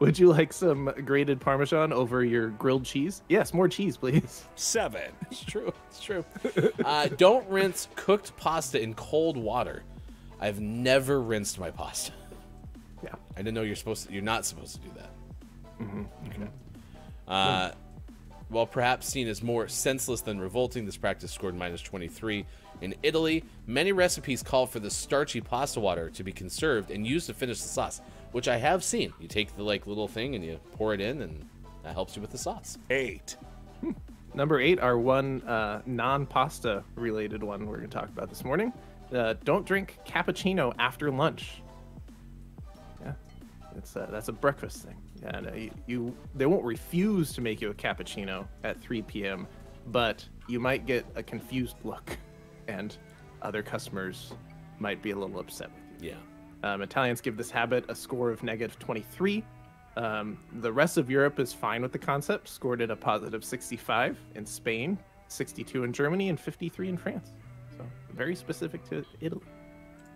Would you like some grated Parmesan over your grilled cheese? Yes, more cheese, please. 7. It's true. It's true. Don't rinse cooked pasta in cold water. I've never rinsed my pasta. Yeah, I didn't know you're not supposed to do that. Mm-hmm. Okay. While perhaps seen as more senseless than revolting, this practice scored -23 in Italy. Many recipes call for the starchy pasta water to be conserved and used to finish the sauce, which I have seen. You take the like little thing and you pour it in, and that helps you with the sauce. 8. Number 8, our one non-pasta related one we're going to talk about this morning. Don't drink cappuccino after lunch. Yeah, that's a breakfast thing. And they won't refuse to make you a cappuccino at 3 p.m., but you might get a confused look, and other customers might be a little upset with you. Yeah. Italians give this habit a score of -23. The rest of Europe is fine with the concept, scored at a +65 in Spain, 62 in Germany, and 53 in France. So very specific to Italy.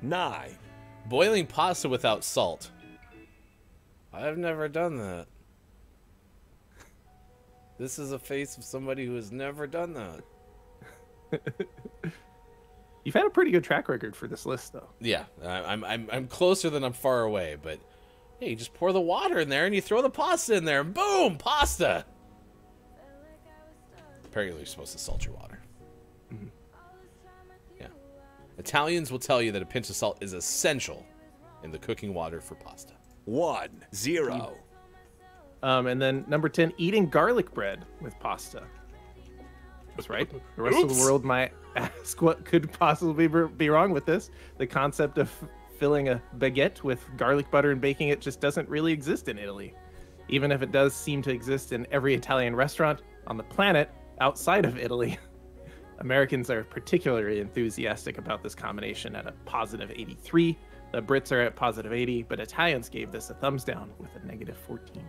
9. Boiling pasta without salt. I've never done that. This is a face of somebody who has never done that. You've had a pretty good track record for this list, though. Yeah, I'm closer than I'm far away, but hey, you just pour the water in there and you throw the pasta in there, and boom, pasta. Apparently, you're supposed to salt your water. Mm-hmm. Yeah, Italians will tell you that a pinch of salt is essential in the cooking water for pasta. 10. And then number 10, eating garlic bread with pasta. That's right. The rest of the world might ask what could possibly be wrong with this. The concept of filling a baguette with garlic butter and baking it just doesn't really exist in Italy. Even if it does seem to exist in every Italian restaurant on the planet outside of Italy. Americans are particularly enthusiastic about this combination at a +83. The Brits are at +80, but Italians gave this a thumbs down with a -14.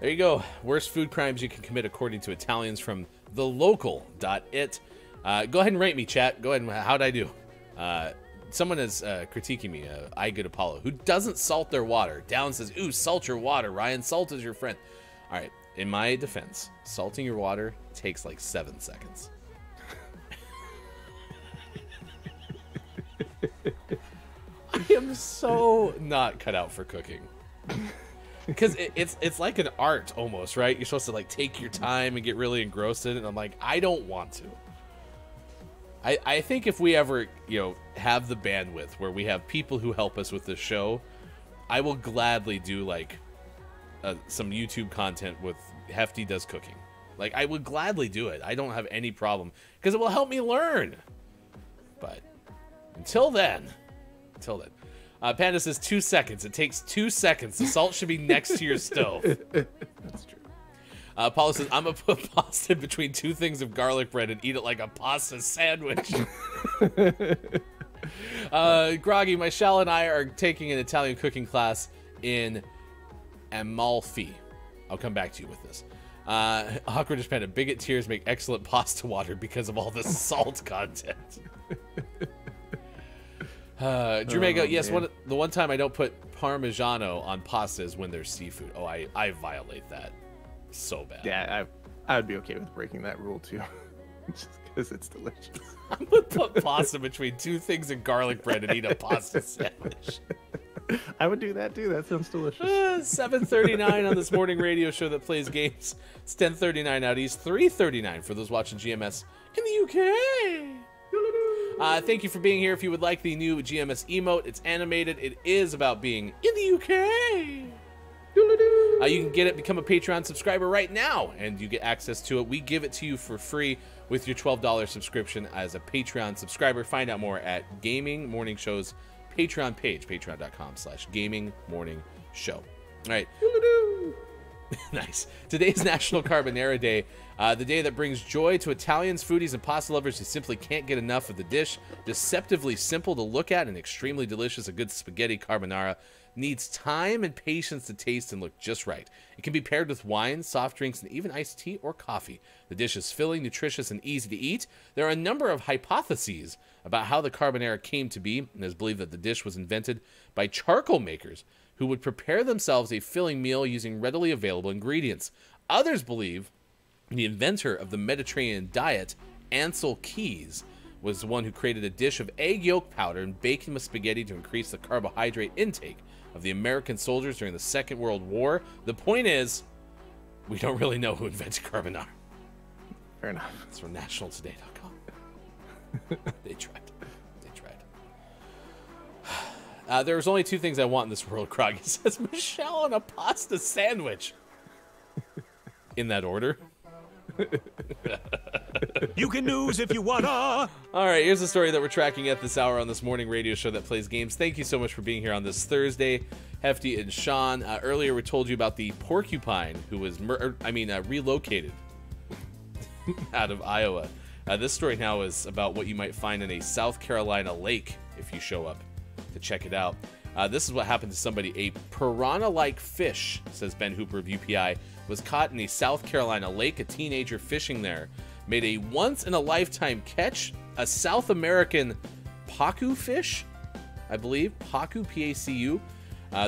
There you go. Worst food crimes you can commit according to Italians from thelocal.it. Go ahead and rate me, chat. Go ahead and how'd I do? Someone is critiquing me, I Good Apollo, who doesn't salt their water. Down says, ooh, salt your water, Ryan. Salt is your friend. All right, in my defense, salting your water takes like 7 seconds. I am so not cut out for cooking, because it's like an art almost, right? You're supposed to like take your time and get really engrossed in it. And I'm like, I don't want to. I think if we ever, you know, have the bandwidth where we have people who help us with this show, I will gladly do like some YouTube content with Hefty Does Cooking, Like, I would gladly do it. I don't have any problem, because it will help me learn. But until then. Panda says 2 seconds. It takes 2 seconds. The salt should be next to your stove. That's true. Paula says, I'm going to put pasta between 2 things of garlic bread and eat it like a pasta sandwich. Groggy, Michelle and I are taking an Italian cooking class in Amalfi. I'll come back to you with this. Awkward Panda, bigot tears make excellent pasta water because of all the salt content. Drew Mago, yes, the one time I don't put Parmigiano on pasta is when there's seafood. Oh, I violate that so bad. Yeah, I would be okay with breaking that rule too, just because it's delicious. I'm gonna put pasta between 2 things of garlic bread and eat a pasta sandwich. I would do that too. That sounds delicious. 7:39 on this morning radio show that plays games. It's 10:39 out east, 3:39 for those watching GMS in the UK. Thank you for being here. If you would like the new GMS emote, it's animated. It is about being in the UK. You can get it, become a Patreon subscriber right now, and you get access to it. We give it to you for free with your $12 subscription as a Patreon subscriber. Find out more at Gaming Morning Show's Patreon page, patreon.com/gamingmorningshow. All right. Nice. Today's National Carbonara Day, the day that brings joy to Italians, foodies, and pasta lovers who simply can't get enough of the dish. Deceptively simple to look at and extremely delicious, a good spaghetti carbonara needs time and patience to taste and look just right. It can be paired with wine, soft drinks, and even iced tea or coffee. The dish is filling, nutritious, and easy to eat. There are a number of hypotheses about how the carbonara came to be, and it is believed that the dish was invented by charcoal makers who would prepare themselves a filling meal using readily available ingredients. Others believe the inventor of the Mediterranean diet, Ansel Keys, was the one who created a dish of egg yolk powder and baked with spaghetti to increase the carbohydrate intake of the American soldiers during the Second World War. The point is, we don't really know who invented carbonara. Fair enough. It's from nationaltoday.com. They tried. There's only 2 things I want in this world, Krog. It says Michelle on a pasta sandwich. In that order. You can news if you wanna. All right, here's the story that we're tracking at this hour on this morning radio show that plays games. Thank you so much for being here on this Thursday, Hefty and Sean. Earlier we told you about the porcupine who was relocated out of Iowa. This story now is about what you might find in a South Carolina lake if you show up to check it out. This is what happened to somebody. A piranha-like fish, says Ben Hooper of UPI, was caught in a South Carolina lake. A teenager fishing there made a once-in-a-lifetime catch. A South American pacu fish, I believe. Pacu, P-A-C-U.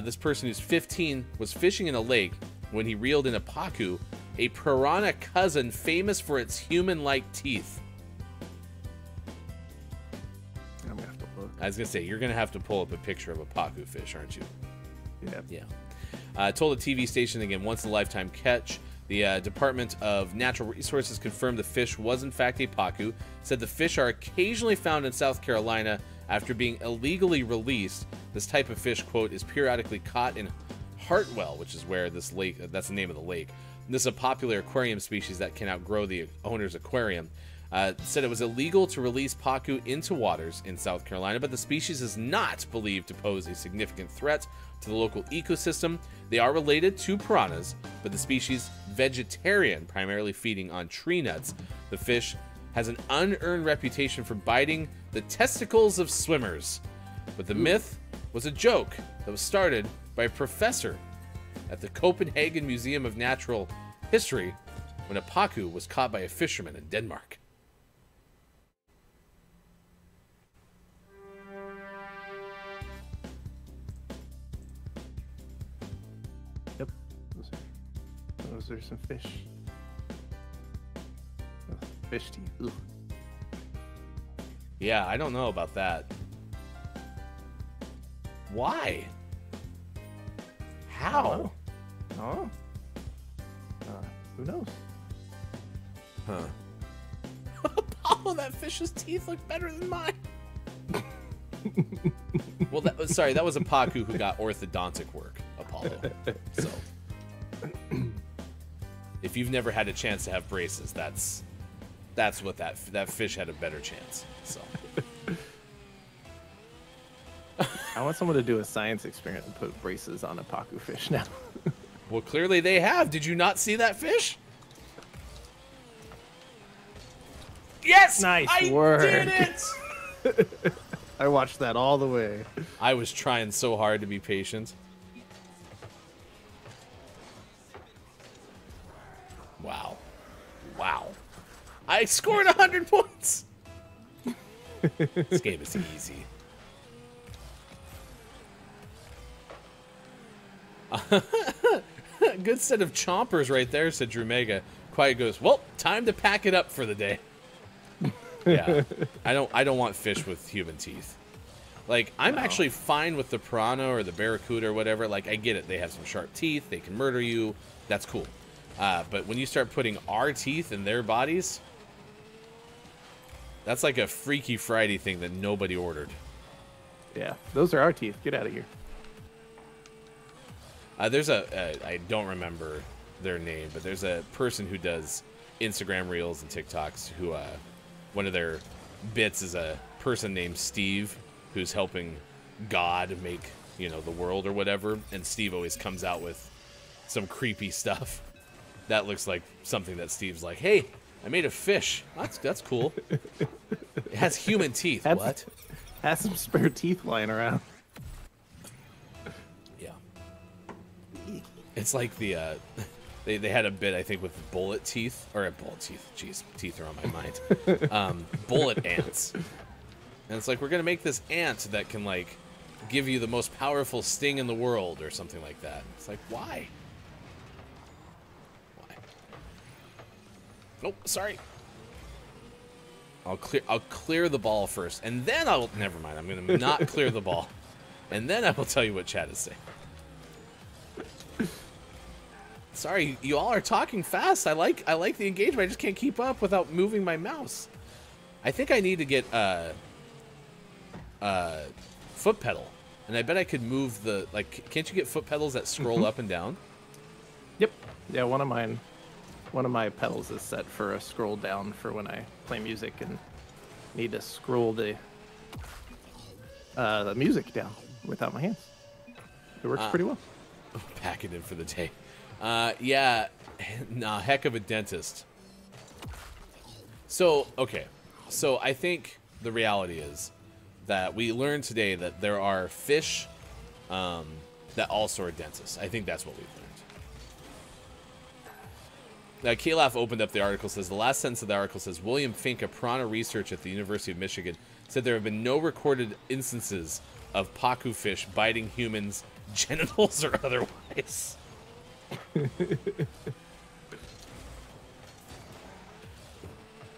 This person who's 15 was fishing in a lake when he reeled in a pacu, a piranha cousin famous for its human-like teeth. I was going to say, you're going to have to pull up a picture of a pacu fish, aren't you? Yeah. Yeah. Told a TV station, again, once-in-a-lifetime catch. The Department of Natural Resources confirmed the fish was, in fact, a pacu. Said the fish are occasionally found in South Carolina after being illegally released. This type of fish, quote, is periodically caught in Hartwell, which is where this lake, that's the name of the lake. And this is a popular aquarium species that can outgrow the owner's aquarium. Said it was illegal to release pacu into waters in South Carolina, but the species is not believed to pose a significant threat to the local ecosystem. They are related to piranhas, but the species vegetarian, primarily feeding on tree nuts. The fish has an unearned reputation for biting the testicles of swimmers, but the myth was a joke that was started by a professor at the Copenhagen Museum of Natural History when a pacu was caught by a fisherman in Denmark. Those are some fish. Fish teeth. Ugh. Yeah, I don't know about that. Why? How? Oh. Who knows? Huh. Apollo, that fish's teeth look better than mine. Well, that was a pacu who got orthodontic work, Apollo. So. if you've never had a chance to have braces, that's what that fish had a better chance. So I want someone to do a science experiment and put braces on a pacu fish now. Well, clearly they have. Did you not see that fish? Yes! Nice work. I did it! I watched that all the way. I was trying so hard to be patient. Wow. Wow. I scored 100 points! This game is easy. Good set of chompers right there, said Drumega. Quiet goes, well, time to pack it up for the day. Yeah, I don't want fish with human teeth. Like, I'm actually fine with the piranha or the barracuda or whatever. Like, I get it. They have some sharp teeth. They can murder you. That's cool. But when you start putting our teeth in their bodies, that's like a Freaky Friday thing that nobody ordered. Yeah, those are our teeth. Get out of here. There's a I don't remember their name, but there's a person who does Instagram Reels and TikToks who one of their bits is a person named Steve who's helping God make, you know, the world or whatever, and Steve always comes out with some creepy stuff that looks like something that Steve's like, hey, I made a fish. That's cool. It has human teeth. What? Has some spare teeth lying around. It's like the they had a bit, I think, with bullet teeth, or bullet teeth. Jeez, teeth are on my mind. Bullet ants, and it's like, we're gonna make this ant that can like give you the most powerful sting in the world, or something like that. It's like, why? Why? Nope, sorry. I'll clear the ball first, and then I'll. Never mind. I'm gonna not clear the ball, and then I will tell you what Chad is saying. Sorry, you all are talking fast. I like the engagement. I just can't keep up without moving my mouse. I think I need to get foot pedal, and I bet I could move the, like, can't you get foot pedals that scroll up and down? Yep. Yeah, one of my pedals is set for a scroll down for when I play music and need to scroll the music down without my hands. It works pretty well. Pack it in for the day. Yeah, nah, heck of a dentist. So, okay. So I think the reality is that we learned today that there are fish that also are dentists. I think that's what we've learned. Now, Kalaf opened up the article, says, the last sentence of the article says, William Fink, a piranha researcher at the University of Michigan, said there have been no recorded instances of pacu fish biting humans, genitals or otherwise.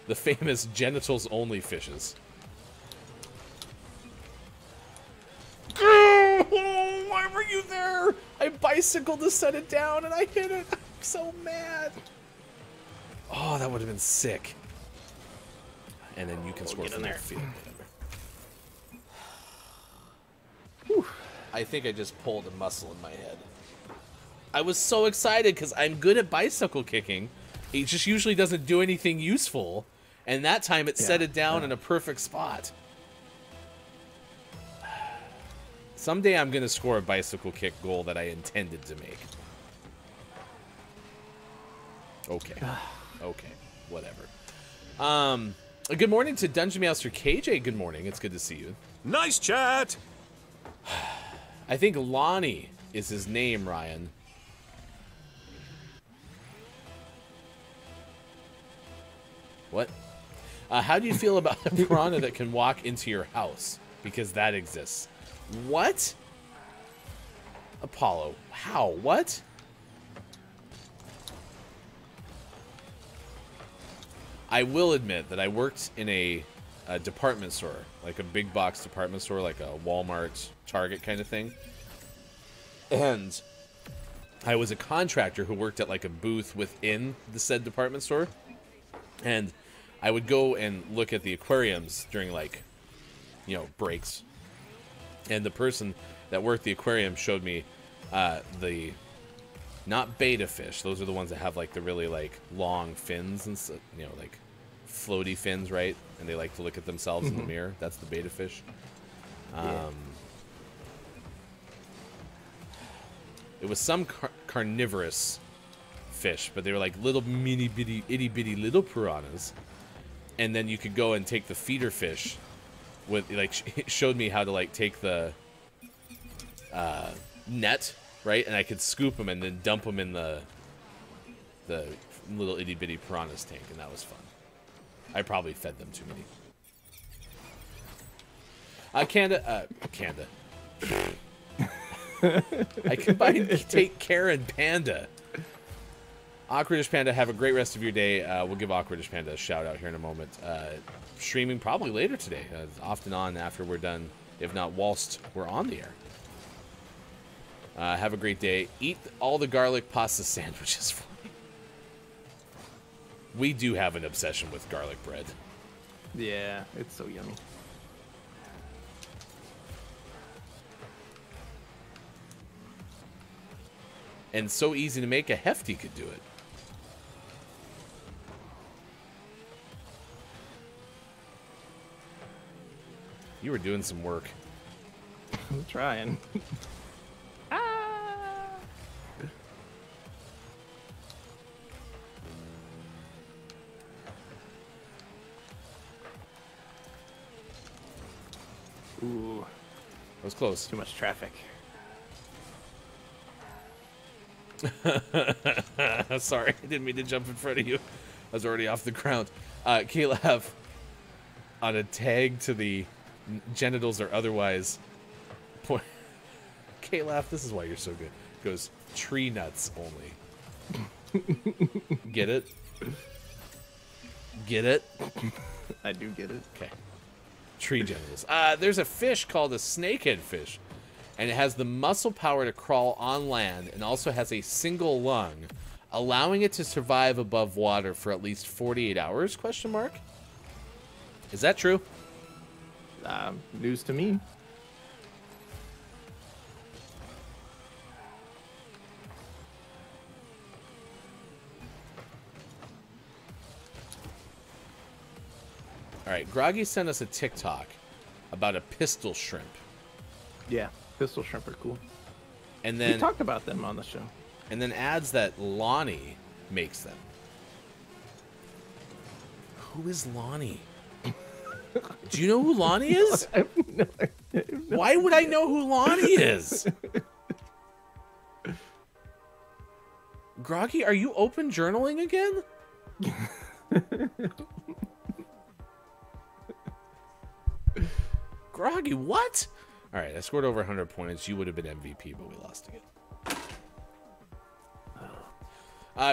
The famous genitals only fishes. Oh, why were you there? I bicycled to set it down and I hit it. I'm so mad. Oh, that would have been sick. And then you can score from there. I think I just pulled a muscle in my head. I was so excited because I'm good at bicycle kicking. It just usually doesn't do anything useful. And that time it set it down in a perfect spot. Someday I'm going to score a bicycle kick goal that I intended to make. Okay. Okay. Whatever. Good morning to Dungeon Master KJ. Good morning. It's good to see you. Nice chat. I think Lonnie is his name, Ryan. What? How do you feel about a piranha that can walk into your house? Because that exists. What? Apollo. How? What? I will admit that I worked in a department store, like a big box department store, like a Walmart, Target kind of thing. And I was a contractor who worked at like a booth within the said department store. And I would go and look at the aquariums during, like, you know, breaks. And the person that worked the aquarium showed me the Not betta fish. Those are the ones that have like the really like long fins and so, you know, like floaty fins, right? And they like to look at themselves in the mirror. That's the betta fish. It was some carnivorous fish, but they were like little mini bitty itty bitty little piranhas. And then you could go and take the feeder fish with like it showed me how to like take the net, right? And I could scoop them and then dump them in the little itty bitty piranhas tank, and that was fun. I probably fed them too many. Canda. I combined take care and panda. Awkwardish Panda, have a great rest of your day. We'll give Awkwardish Panda a shout out here in a moment. Streaming probably later today, off and on after we're done, if not whilst we're on the air. Have a great day. Eat all the garlic pasta sandwiches for me. We do have an obsession with garlic bread. Yeah, it's so yummy. And so easy to make, a hefty could do it. You were doing some work. I'm trying. Ooh. That was close. Too much traffic. Sorry, I didn't mean to jump in front of you. I was already off the ground. Caleb, on a tag to the genitals or otherwise. Caleb, this is why you're so good. Goes tree nuts only. Get it? Get it? I do get it. Okay. Tree genitals. There's a fish called a snakehead fish. And it has the muscle power to crawl on land and also has a single lung, allowing it to survive above water for at least 48 hours, question mark? Is that true? News to me. All right, Groggy sent us a TikTok about a pistol shrimp. Yeah. Pistol shrimp are cool, and then we talked about them on the show, and then adds that Lonnie makes them. Who is Lonnie? Do you know who Lonnie is? No, I have no Why would I know who Lonnie is? Groggy, are you open journaling again? Groggy, what? All right, I scored over 100 points. You would have been MVP, but we lost again.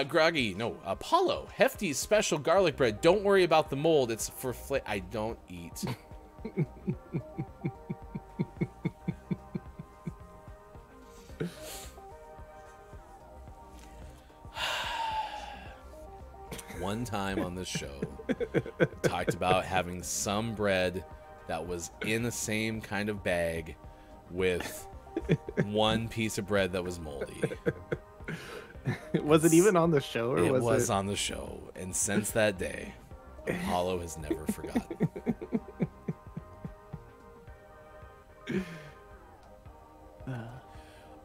Groggy, no, Apollo. Hefty's special garlic bread. Don't worry about the mold. It's for flavor. I don't eat. One time on this show, talked about having some bread that was in the same kind of bag with one piece of bread that was moldy. Was it even on the show? Or it was on the show. And since that day, Apollo has never forgotten.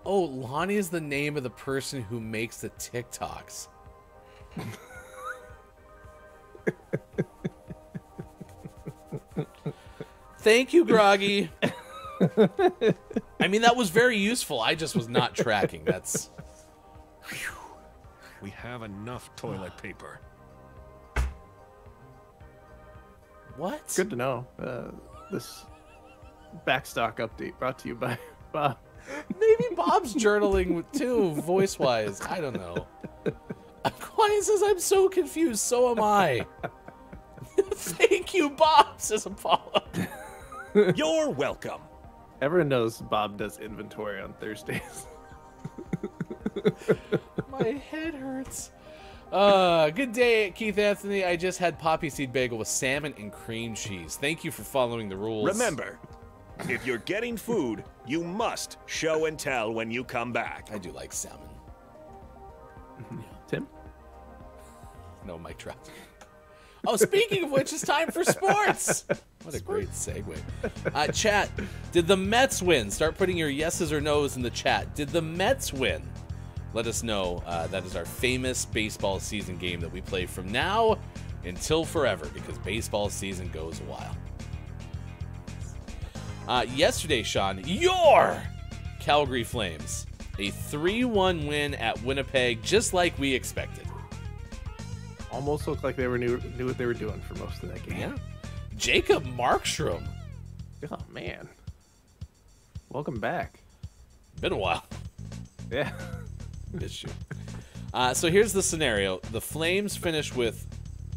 Oh, Lonnie is the name of the person who makes the TikToks. Thank you, Groggy. I mean, that was very useful. I just was not tracking. That's... We have enough toilet paper. What? Good to know. This backstock update brought to you by Bob. Maybe Bob's journaling too, voice-wise. I don't know. Aquani says, I'm so confused. So am I. Thank you, Bob, says Apollo. You're welcome. Everyone knows Bob does inventory on Thursdays. My head hurts. Good day, Keith Anthony. I just had poppy seed bagel with salmon and cream cheese. Thank you for following the rules. Remember, if you're getting food, you must show and tell when you come back. I do like salmon. Tim? No mic drop. Oh, speaking of which, it's time for sports. What a great segue. Chat, did the Mets win? Start putting your yeses or nos in the chat. Did the Mets win? Let us know. That is our famous baseball season game that we play from now until forever, because baseball season goes a while. Yesterday, Sean, your Calgary Flames, a 3-1 win at Winnipeg, just like we expected. Almost looked like they knew what they were doing for most of that game. Yeah. Jacob Markstrom. Oh, man. Welcome back. Been a while. Yeah. Miss you. So here's the scenario. The Flames finish with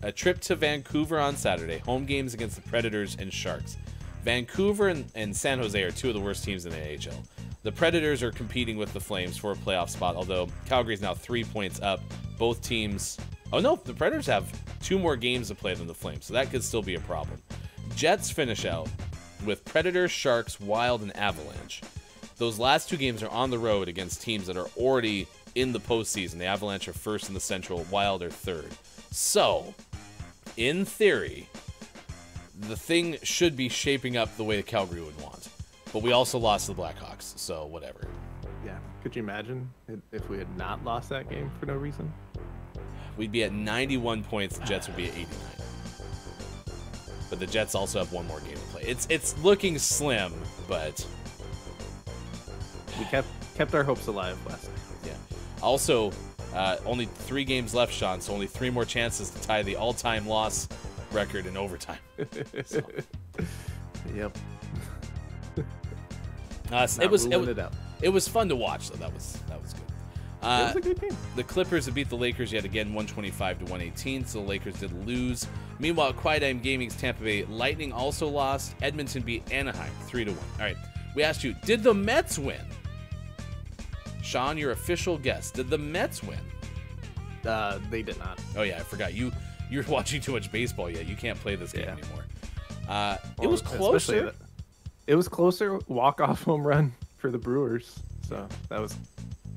a trip to Vancouver on Saturday, home games against the Predators and Sharks. Vancouver and San Jose are two of the worst teams in the NHL. The Predators are competing with the Flames for a playoff spot, although Calgary's now 3 points up. Both teams... Oh, no, the Predators have 2 more games to play than the Flames, so that could still be a problem. Jets finish out with Predators, Sharks, Wild, and Avalanche. Those last 2 games are on the road against teams that are already in the postseason. The Avalanche are first in the Central, Wild are third. So, in theory, the thing should be shaping up the way that Calgary would want. But we also lost to the Blackhawks, so whatever. Yeah, could you imagine if we had not lost that game for no reason? We'd be at 91 points. The Jets would be at 89. But the Jets also have 1 more game to play. It's looking slim, but we kept our hopes alive last night. Yeah. Also, only 3 games left, Sean. So only 3 more chances to tie the all-time loss record in overtime. So. Yep. It was fun to watch, though. That was good. It was a good game. The Clippers have beat the Lakers yet again, 125-118, so the Lakers did lose. Meanwhile, Quiet Time Gaming's Tampa Bay Lightning also lost. Edmonton beat Anaheim 3-1. All right, we asked you, did the Mets win? Sean, your official guess, did the Mets win? They did not. Oh, yeah, I forgot. You're watching too much baseball yet. You can't play this game anymore. Well, it was closer. It was closer. Walk-off home run for the Brewers, so that was...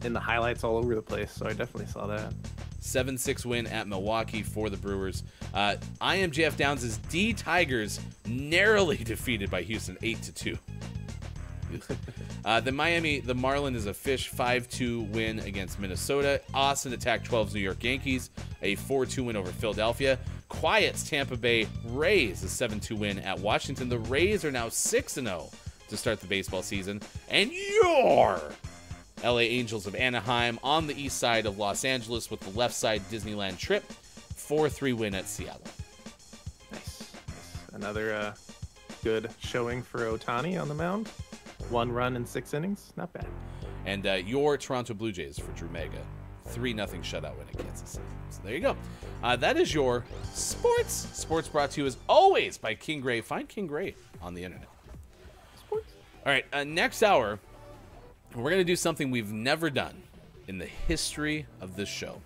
in the highlights all over the place, so I definitely saw that. 7-6 win at Milwaukee for the Brewers. IMJF Downs' D-Tigers narrowly defeated by Houston 8-2. The Marlin is a fish 5-2 win against Minnesota. Austin attacked 12's New York Yankees, a 4-2 win over Philadelphia. Quiet's Tampa Bay Rays, a 7-2 win at Washington. The Rays are now 6-0 to start the baseball season. And your... LA Angels of Anaheim on the east side of Los Angeles with the left side Disneyland trip. 4-3 win at Seattle. Nice. Another good showing for Ohtani on the mound. 1 run in 6 innings. Not bad. And your Toronto Blue Jays for Drew Mega. 3-0 shutout win at Kansas City. So there you go. That is your sports. Sports brought to you as always by King Gray. Find King Gray on the internet. Sports. All right. Next hour... we're going to do something we've never done in the history of this show.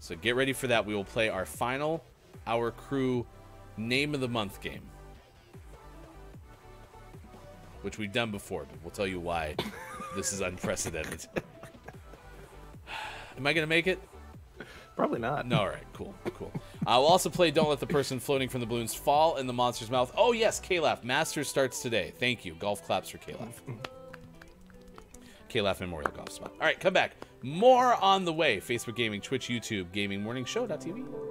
So get ready for that. We will play our final Our Crew Name of the Month game, which we've done before, but we'll tell you why this is unprecedented. Am I going to make it? Probably not. No, all right, cool. We'll also play Don't Let the Person Floating from the Balloons Fall in the Monster's Mouth. Oh, yes, Kalaf. Masters starts today. Thank you. Golf claps for Kalaf. KLF Memorial Golf Spot. All right, come back. More on the way. Facebook Gaming, Twitch, YouTube, GamingMorningShow.tv.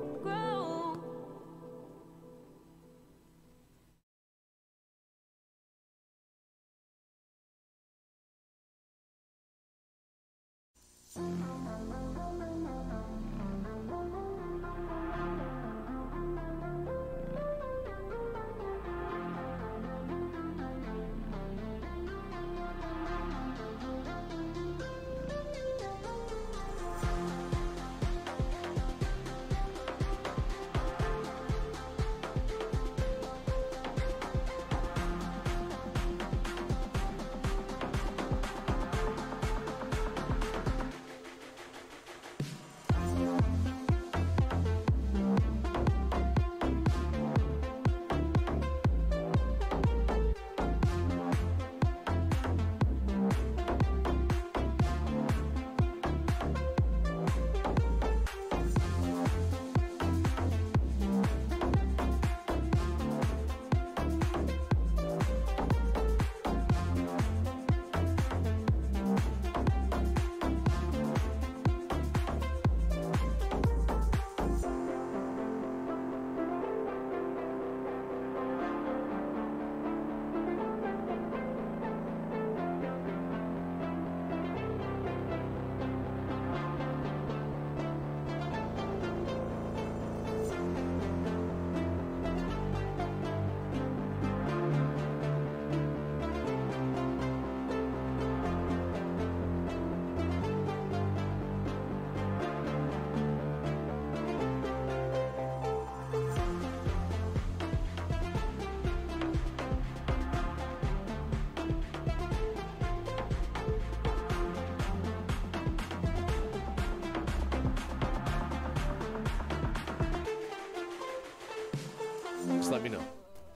just let me know.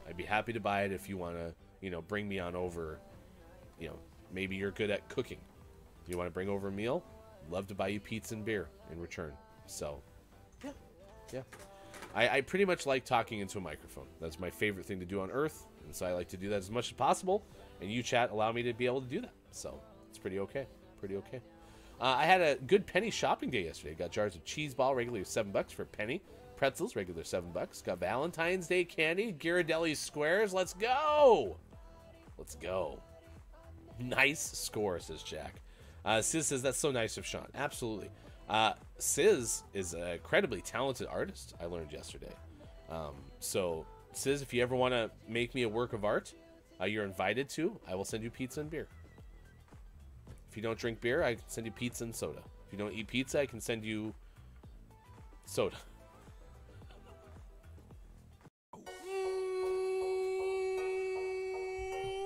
I'd be happy to buy it if you want to, you know, bring me on over. You know, maybe you're good at cooking. Do you want to bring over a meal? Love to buy you pizza and beer in return. So, yeah, yeah. I pretty much like talking into a microphone. That's my favorite thing to do on Earth, and so I like to do that as much as possible. And you chat allow me to be able to do that, so it's pretty okay. Pretty okay. I had a good penny shopping day yesterday. I got jars of cheese ball, regularly $7 for a penny. Pretzels, regular $7. Got Valentine's Day candy, Ghirardelli squares. Let's go! Let's go. Nice score, says Jack. Sis says, that's so nice of Sean. Absolutely. Sis is an incredibly talented artist, I learned yesterday. So, Sis, if you ever want to make me a work of art, you're invited to. I will send you pizza and beer. If you don't drink beer, I can send you pizza and soda. If you don't eat pizza, I can send you soda.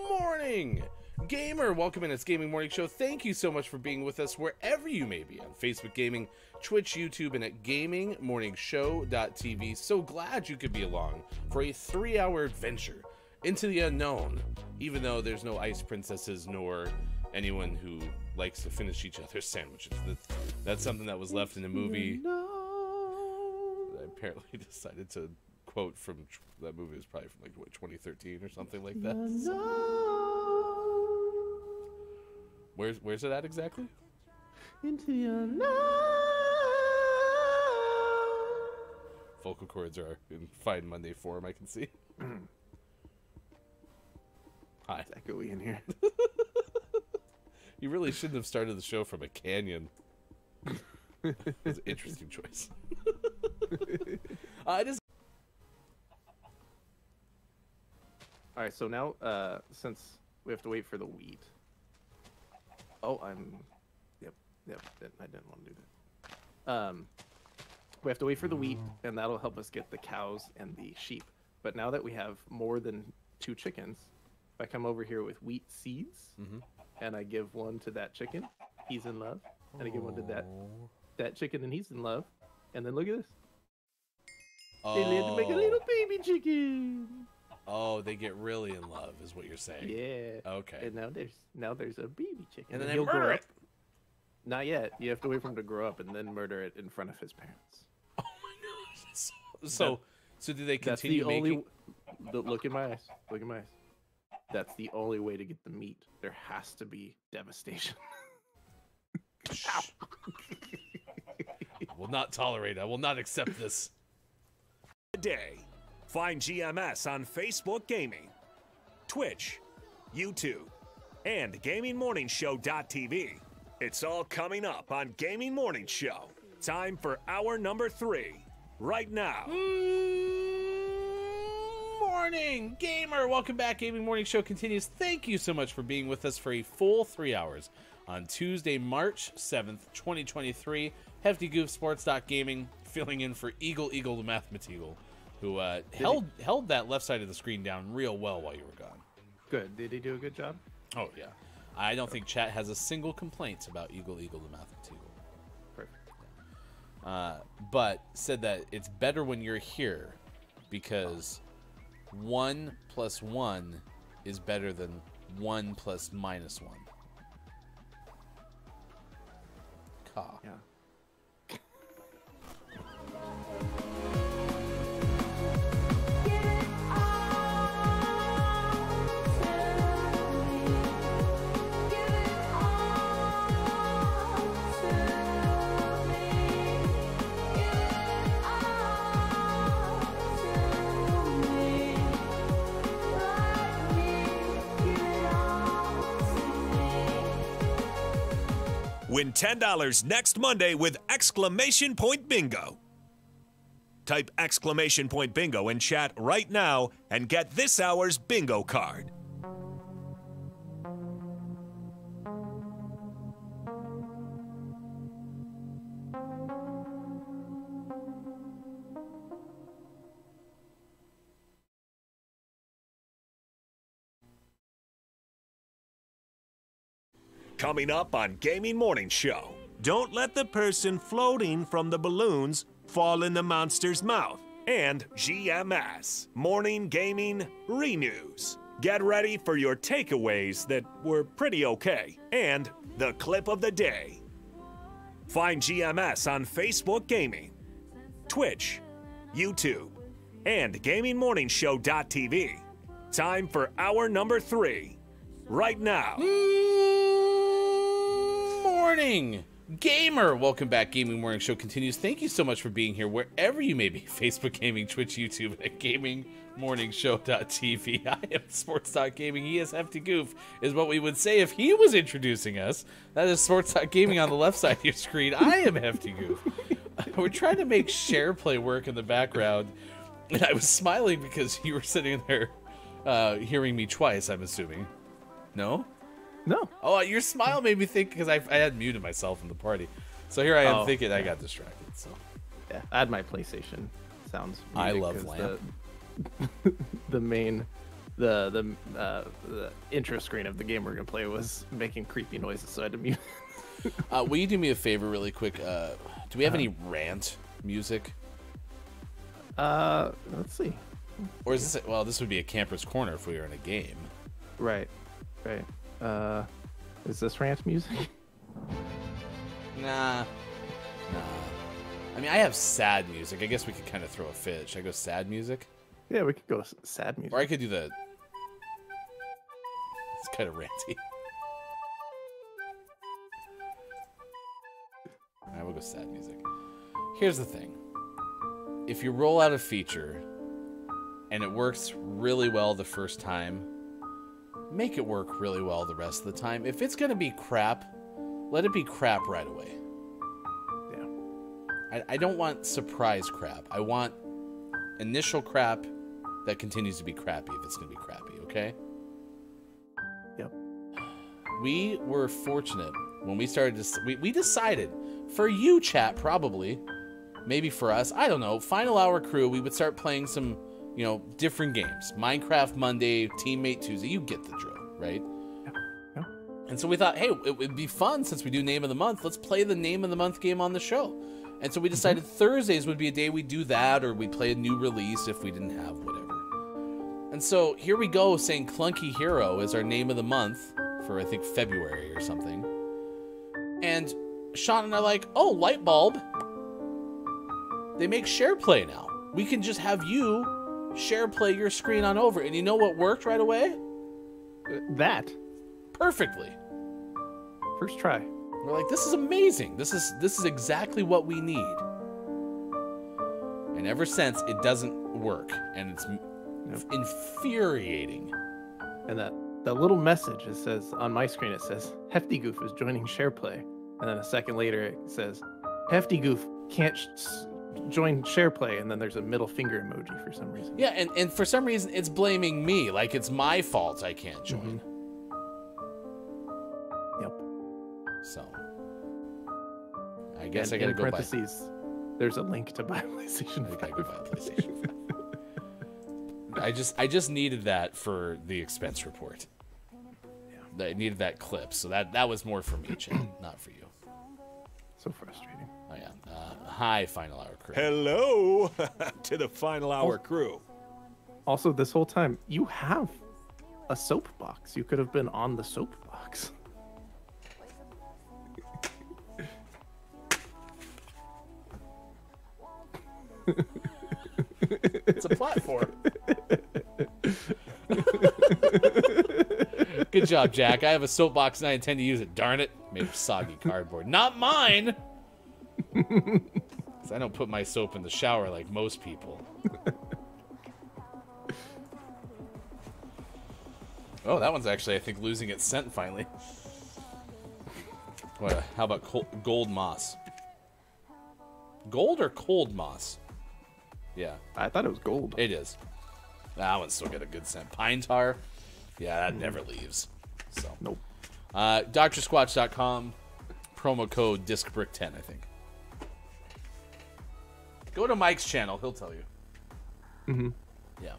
Morning! Gamer, welcome in. It's Gaming Morning Show. Thank you so much for being with us wherever you may be on Facebook Gaming, Twitch, YouTube, and at GamingMorningShow.tv. So glad you could be along for a 3-hour adventure into the unknown, even though there's no ice princesses nor anyone who likes to finish each other's sandwiches. That's something that was left in a movie. I apparently decided to quote from that movie. It was probably from like what, 2013 or something like that. Where's it at exactly? Into your night. Vocal cords are in fine Monday form, I can see. Hi. It's echoey in here. You really shouldn't have started the show from a canyon. That's an interesting choice. All right, so now since we have to wait for the wheat. Oh, Yep. I didn't want to do that. We have to wait for the wheat, and that'll help us get the cows and the sheep. But now that we have more than 2 chickens, if I come over here with wheat seeds, and I give one to that chicken, he's in love. And I give one to that chicken, and he's in love. And then look at this. Oh. They live to make a little baby chicken. Oh, they get really in love, is what you're saying. Yeah. Okay. And now there's a baby chicken. And then he'll grow up. Not yet. You have to wait for him to grow up and then murder it in front of his parents. Oh my gosh. So do they continue making? Look in my eyes. Look in my eyes. That's the only way to get the meat. There has to be devastation. Ow. I will not tolerate. I will not accept this. Today. Find GMS on Facebook Gaming, Twitch, YouTube, and GamingMorningShow.tv. It's all coming up on Gaming Morning Show. Time for hour number 3, right now. Morning, gamer. Welcome back. Gaming Morning Show continues. Thank you so much for being with us for a full 3 hours on Tuesday, March 7th, 2023. Hefty Goof Sports.Gaming filling in for Eagle the Mathemateagle, who held that left side of the screen down real well while you were gone. Good. Did he do a good job? Oh, yeah. I don't think chat has a single complaint about Eagle the Mathemateagle. Perfect. But said that it's better when you're here because 1 plus 1 is better than 1 plus minus 1. Caw. Yeah. Win $10 next Monday with Exclamation Point Bingo. Type Exclamation Point Bingo in chat right now and get this hour's bingo card. Coming up on Gaming Morning Show. Don't let the person floating from the balloons fall in the monster's mouth. and GMS, Morning Gaming Renews. Get ready for your takeaways that were pretty okay, and the clip of the day. Find GMS on Facebook Gaming, Twitch, YouTube, and GamingMorningShow.tv. Time for hour number 3, right now. Morning gamer, welcome back. Gaming Morning Show continues. Thank you so much for being here wherever you may be. Facebook Gaming, Twitch, YouTube, at GamingMorningShow.tv. I am Sports.Gaming. He is Hefty Goof, is what we would say if he was introducing us. That is Sports.Gaming on the left side of your screen. I am Hefty Goof. We're trying to make share play work in the background, and I was smiling because you were sitting there hearing me twice, I'm assuming. No? No. Oh, your smile made me think, because I had muted myself in the party. So here I am thinking I got distracted. So yeah, I had my PlayStation sounds. I love lamp. The main, the intro screen of the game we're gonna play was making creepy noises, so I had to mute. Will you do me a favor really quick? Do we have any rant music? Let's see. Or is this? Well, this would be a camper's corner if we were in a game. Right. Right. Is this rant music? Nah. I mean, I have sad music. I guess we could kind of throw a fit. Should I go sad music? Yeah, we could go sad music. Or I could do the... It's kind of ranty. Alright, we'll go sad music. Here's the thing. If you roll out a feature, and it works really well the first time, make it work really well the rest of the time. If it's going to be crap, let it be crap right away. Yeah. I don't want surprise crap. I want initial crap that continues to be crappy if it's going to be crappy, okay? Yep. We were fortunate when we started to... We decided, for you chat probably, maybe for us, I don't know, Final Hour Crew, we would start playing some... You know, different games. Minecraft Monday, Teammate Tuesday. You get the drill, right? Yeah. Yeah. And so we thought, hey, it would be fun since we do Name of the Month. Let's play the Name of the Month game on the show. And so we decided Thursdays would be a day we do that, or we play a new release if we didn't have whatever. And so here we go, saying Clunky Hero is our Name of the Month for, I think, February or something. And Sean and I are like, oh, Lightbulb. They make SharePlay now. We can just have you... share play your screen on over. And you know what worked right away? That. Perfectly. First try. We're like, this is amazing. This is exactly what we need. And ever since, it doesn't work. And it's infuriating. And that little message, it says, on my screen, it says, Hefty Goof is joining SharePlay. And then a second later, it says, Hefty Goof can't... join SharePlay, and then there's a middle finger emoji for some reason. Yeah, and for some reason it's blaming me, like it's my fault I can't join. Yep. So I guess I gotta go buy. There's a link to buy PlayStation 5. I gotta go buy PlayStation 5. I just needed that for the expense report. Yeah. I needed that clip, so that was more for me, Chad, not for you. So frustrating. Oh, yeah. Hi, Final Hour Crew. Hello to the Final Hour Crew. Also, this whole time, you have a soapbox. You could have been on the soapbox. It's a platform. Good job, Jack. I have a soapbox and I intend to use it. Darn it. Made of soggy cardboard. Not mine! Because I don't put my soap in the shower like most people. Oh, that one's actually, I think, losing its scent finally. What? How about gold moss? Gold or cold moss? Yeah. I thought it was gold. It is. That one's still got a good scent. Pine tar? Yeah, that never leaves. So. Nope. DrSquatch.com, promo code DiscBrick10, I think. Go to Mike's channel, he'll tell you. Mm-hmm. Yeah.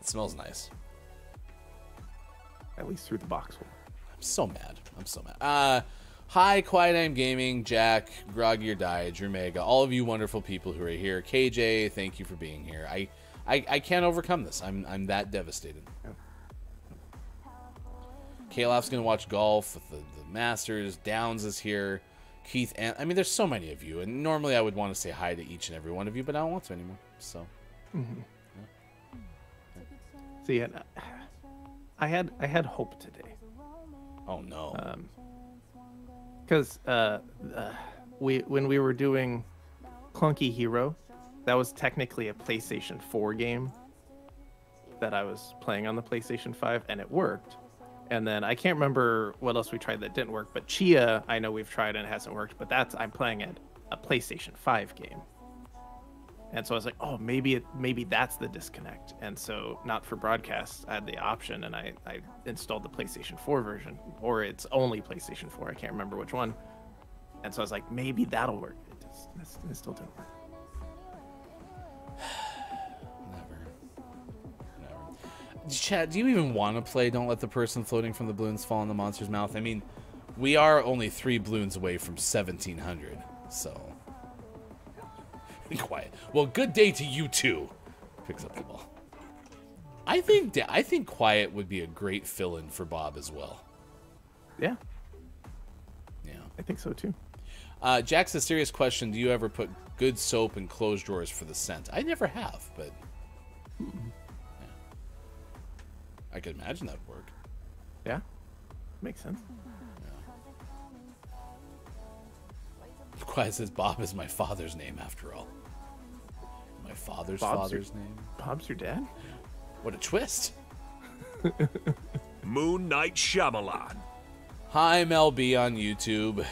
It smells nice. At least through the box hole. I'm so mad. Hi, Quiet I'm Gaming, Jack, Groggy or Die, Drumega, all of you wonderful people who are here. KJ, thank you for being here. I can't overcome this. I'm that devastated. Oh. Kalof's gonna watch golf with the Masters. Downs is here. Keith, and I mean, there's so many of you, and normally I would want to say hi to each and every one of you, but I don't want to anymore. So, see, I had hope today. Oh no. Because when we were doing Clunky Hero, that was technically a PlayStation 4 game that I was playing on the PlayStation 5, and it worked. And then I can't remember what else we tried that didn't work, but Chia, I know we've tried and it hasn't worked, but that's, I'm playing it, a PlayStation 5 game. And so I was like, oh, maybe that's the disconnect. And so Not for Broadcast, I had the option, and I installed the PlayStation 4 version, or it's only PlayStation 4. I can't remember which one. And so I was like, maybe that'll work. It still didn't work. Never. Chad, do you even want to play Don't Let the Person Floating from the Balloons Fall in the Monster's Mouth? I mean, we are only 3 balloons away from 1,700, so... Quiet. Well, good day to you too. Picks up the ball. I think Quiet would be a great fill-in for Bob as well. Yeah. Yeah. I think so too. Jack's a serious question. Do you ever put good soap in closed drawers for the scent? I never have, but yeah. I could imagine that would work. Yeah. Makes sense. Yeah. Quiet says Bob is my father's name after all. My father's father's name. Bob's your dad? What a twist. Moon Knight Shyamalan. Hi, I'm LB on YouTube.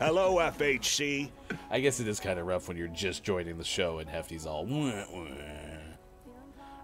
Hello, FHC. I guess it is kind of rough when you're just joining the show and Hefty's all. Wah, wah. All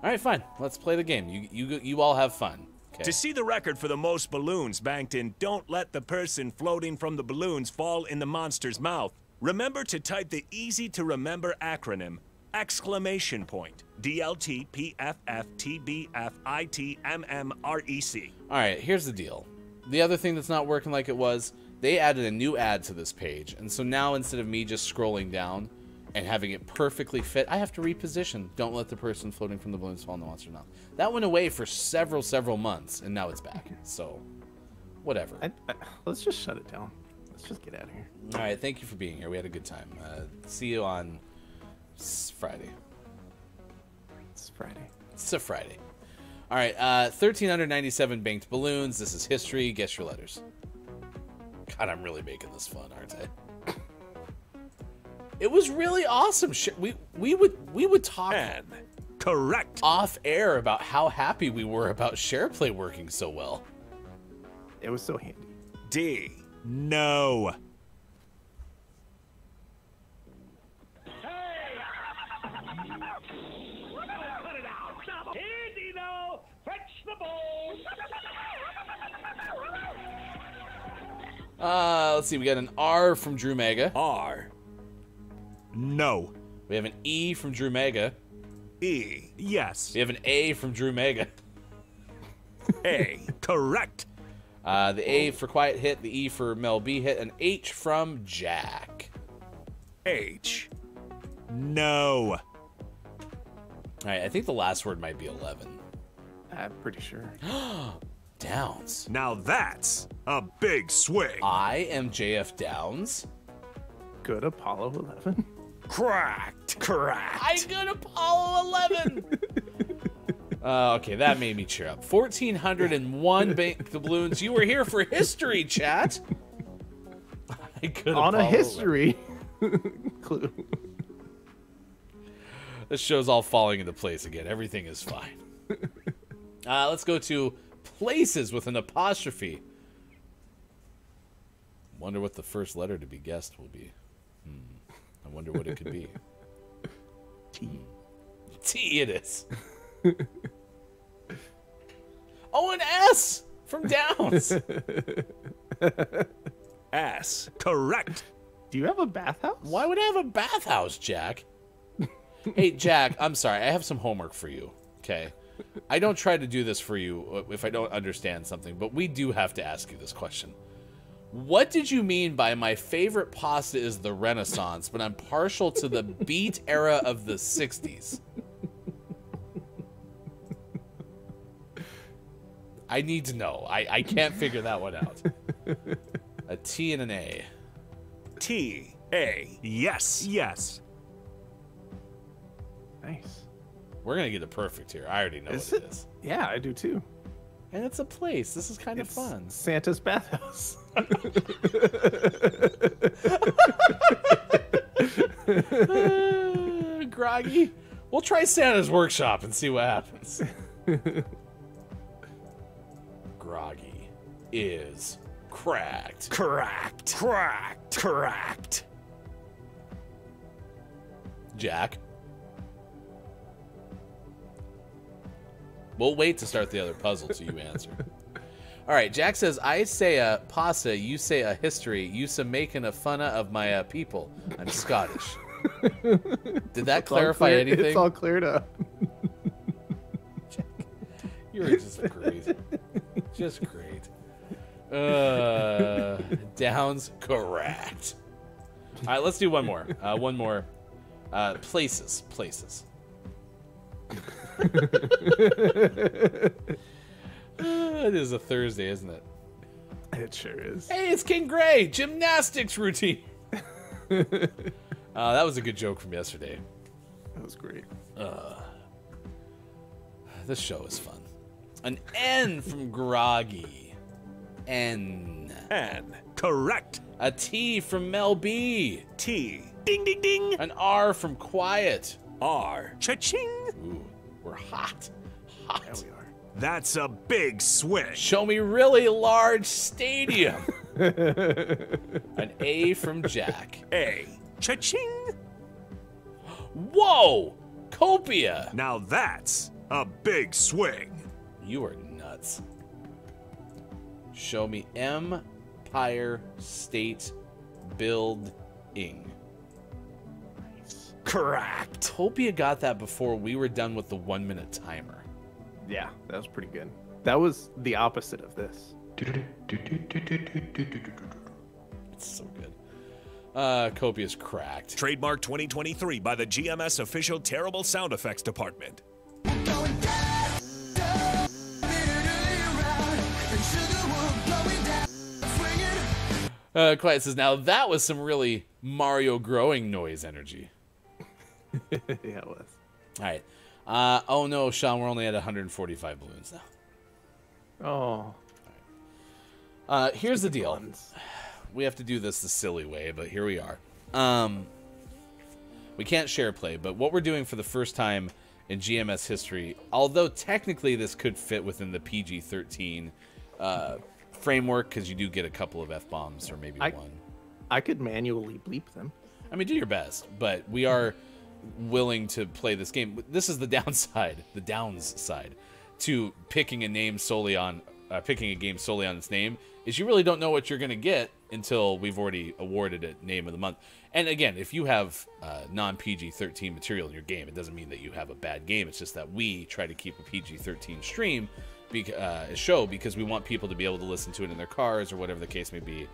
right, fine. Let's play the game. You all have fun. Okay. To see the record for the most balloons banked in Don't Let the Person Floating from the Balloons Fall in the Monster's Mouth, remember to type the easy-to-remember acronym, exclamation point, DLTPFFTBFITMMREC. All right, here's the deal. The other thing that's not working like it was, they added a new ad to this page, and so now instead of me just scrolling down and having it perfectly fit, I have to reposition Don't Let the Person Floating from the Balloons Fall in the Monster's Mouth. That went away for several months, and now it's back. So, whatever. Let's just shut it down. Let's just get out of here. All right, thank you for being here. We had a good time. See you on Friday. It's Friday. It's a Friday. All right, 1,397 banked balloons. This is history. Guess your letters. God, I'm really making this fun, aren't I? It was really awesome. We would talk off air about how happy we were about SharePlay working so well. It was so handy. D. No. Hey. Put it out. Stop. Here, Dino. Fetch the ball. Let's see. We got an R from Drew Mega. R. No. We have an E from Drew Mega. E. Yes. We have an A from Drew Mega. A. Correct. The A for Quiet hit, the E for Mel B hit, an H from Jack. H. No. All right, I think the last word might be 11. I'm pretty sure. Downs. Now that's a big swing. I am JF Downs. Good Apollo 11. Cracked. I good Apollo 11. Okay, that made me cheer up. 1,401 banked balloons. You were here for history, chat. I could on a history clue. This show's all falling into place again. Everything is fine. Let's go to places with an apostrophe. Wonder what the first letter to be guessed will be. I wonder what it could be. T. T it is. Oh, an S from Downs. S. Correct. Do you have a bathhouse? Why would I have a bathhouse, Jack? Hey, Jack, I'm sorry. I have some homework for you. Okay. I don't try to do this for you if I don't understand something, but we do have to ask you this question. What did you mean by my favorite pasta is the Renaissance, but I'm partial to the beat era of the 60s? I need to know. I can't figure that one out. A T and an A. T. A. Yes. Yes. Nice. We're going to get it perfect here. I already know what it is. Yeah, I do too. And it's a place. This is kind of fun. Santa's Bathhouse. Groggy. We'll try Santa's Workshop and see what happens. Groggy is cracked. Cracked. Cracked. Cracked. Jack. We'll wait to start the other puzzle till you answer. All right, Jack says, I say a pasta, you say a history, you some making a funna of my people. I'm Scottish. Did that clarify anything? It's all cleared up. Jack, you're just great. Just great. Downs, correct. All right, let's do one more. One more. Places, places. It is a Thursday, isn't it? It sure is. Hey, it's King Gray, gymnastics routine. That was a good joke from yesterday. That was great. This show is fun. An N from Groggy. N. N. Correct. A T from Mel B. T. Ding, ding, ding. An R from Quiet. R. Cha-ching. Ooh, we're hot. Hot. There we are. That's a big swing. Show me really large stadium. An A from Jack. A. Cha-ching. Whoa. Copia. Now that's a big swing. You are nuts. Show me Empire State Building. Correct. Topia got that before we were done with the 1 minute timer. Yeah, that was pretty good. That was the opposite of this. It's so good. Copia's cracked. Trademark 2023 by the GMS official Terrible Sound Effects Department. Quiet says, now that was some really Mario growing noise energy. Yeah, it was. All right. Oh no, Sean, we're only at 145 balloons now. Oh. All right. Here's the deal. We have to do this the silly way, but here we are. We can't share play, but what we're doing for the first time in GMS history, although technically this could fit within the PG-13 framework, because you do get a couple of F-bombs or maybe one. I could manually bleep them. I mean, do your best, but we are willing to play this game. This is the downside, the downside to picking a name solely on picking a game solely on its name is you really don't know what you're going to get until we've already awarded it name of the month. And again, if you have non-PG-13 material in your game, it doesn't mean that you have a bad game. It's just that we try to keep a PG-13 stream show because we want people to be able to listen to it in their cars or whatever the case may be.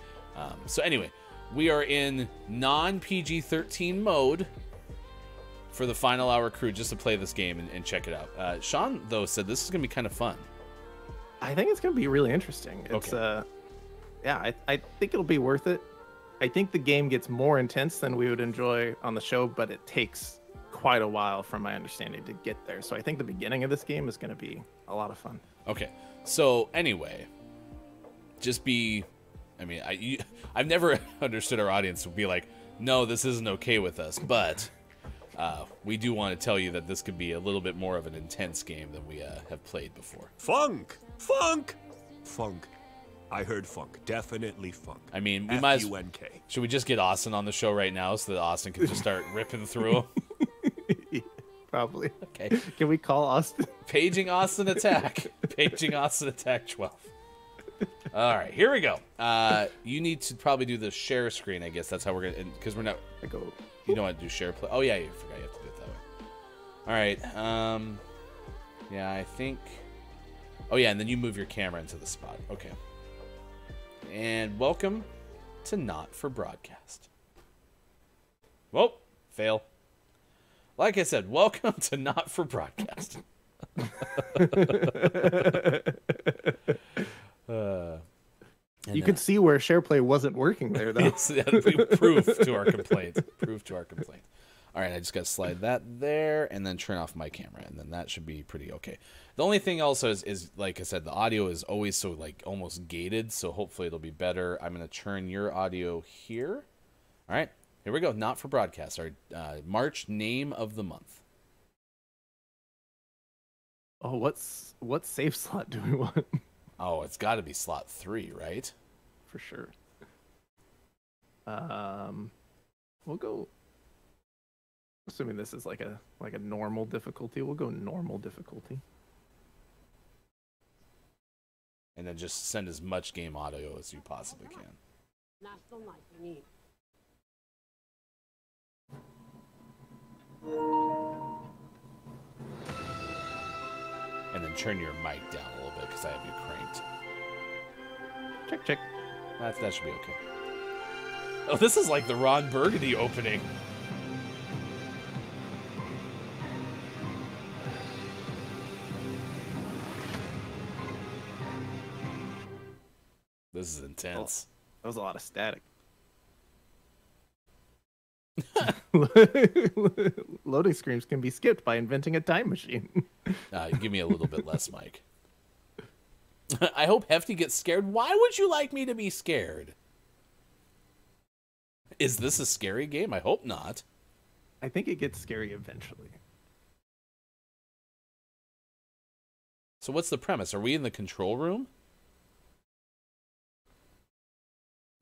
So anyway, we are in non-PG-13 mode for the final hour crew just to play this game and check it out. Sean, though, said this is going to be kind of fun. I think it's going to be really interesting. It's, okay. Yeah, I think it'll be worth it. I think the game gets more intense than we would enjoy on the show, but it takes quite a while, from my understanding, to get there. So I think the beginning of this game is going to be a lot of fun. Okay. So anyway, just be... I mean, I've never understood our audience would be like, no, this isn't okay with us, but... we do want to tell you that this could be a little bit more of an intense game than we have played before. Funk! Funk! Funk. I heard funk. Definitely funk. I mean, we might as well. Should we just get Austin on the show right now so that Austin can just start ripping through him? Probably. Okay. Can we call Austin? Paging Austin Attack. Paging Austin Attack 12. All right, here we go. You need to probably do the share screen, I guess. That's how we're going to, because we're not. I go. You don't want to do share play. Oh, yeah, you forgot you have to do it that way. All right. Yeah, I think... Oh, yeah, and then you move your camera into the spot. Okay. And welcome to Not for Broadcast. Whoa, fail. Like I said, welcome to Not for Broadcast. You could see where SharePlay wasn't working there, though. Proof to our complaint. Proof to our complaint. All right, I just got to slide that there and then turn off my camera, and then that should be pretty okay. The only thing also is like I said, the audio is always so like almost gated, so hopefully it'll be better. I'm going to turn your audio here. All right, here we go. Not for Broadcast. Our March name of the month. Oh, what safe slot do we want? Oh, it's got to be slot 3, right? For sure. We'll go... Assuming this is like a normal difficulty, we'll go normal difficulty. And then just send as much game audio as you possibly can. Not so much you need. And then turn your mic down a little bit because I have you cranked. Check, check. That should be okay. Oh, this is like the Ron Burgundy opening. This is intense. Oh, that was a lot of static. Loading screens can be skipped by inventing a time machine. Give me a little bit less, Mike. I hope Hefty gets scared. Why would you like me to be scared? Is this a scary game? I hope not. I think it gets scary eventually. So what's the premise? Are we in the control room?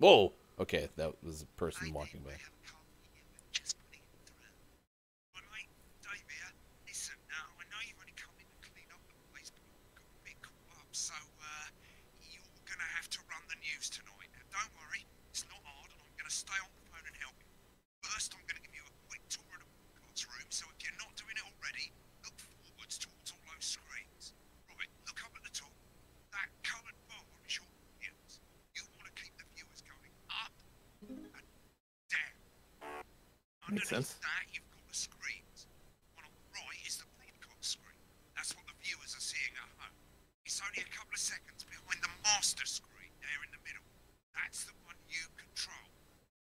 Whoa! Okay, that was a person walking by. Stay on the phone and help you. First, I'm going to give you a quick tour of the broadcast room, so if you're not doing it already, look forwards towards all those screens. Right, look up at the top. That coloured bar is your audience. You want to keep the viewers going up and down. Underneath that, you've got the screens. One on the right is the broadcast screen. That's what the viewers are seeing at home. It's only a couple of seconds behind the master screen there in the middle. That's the one you control.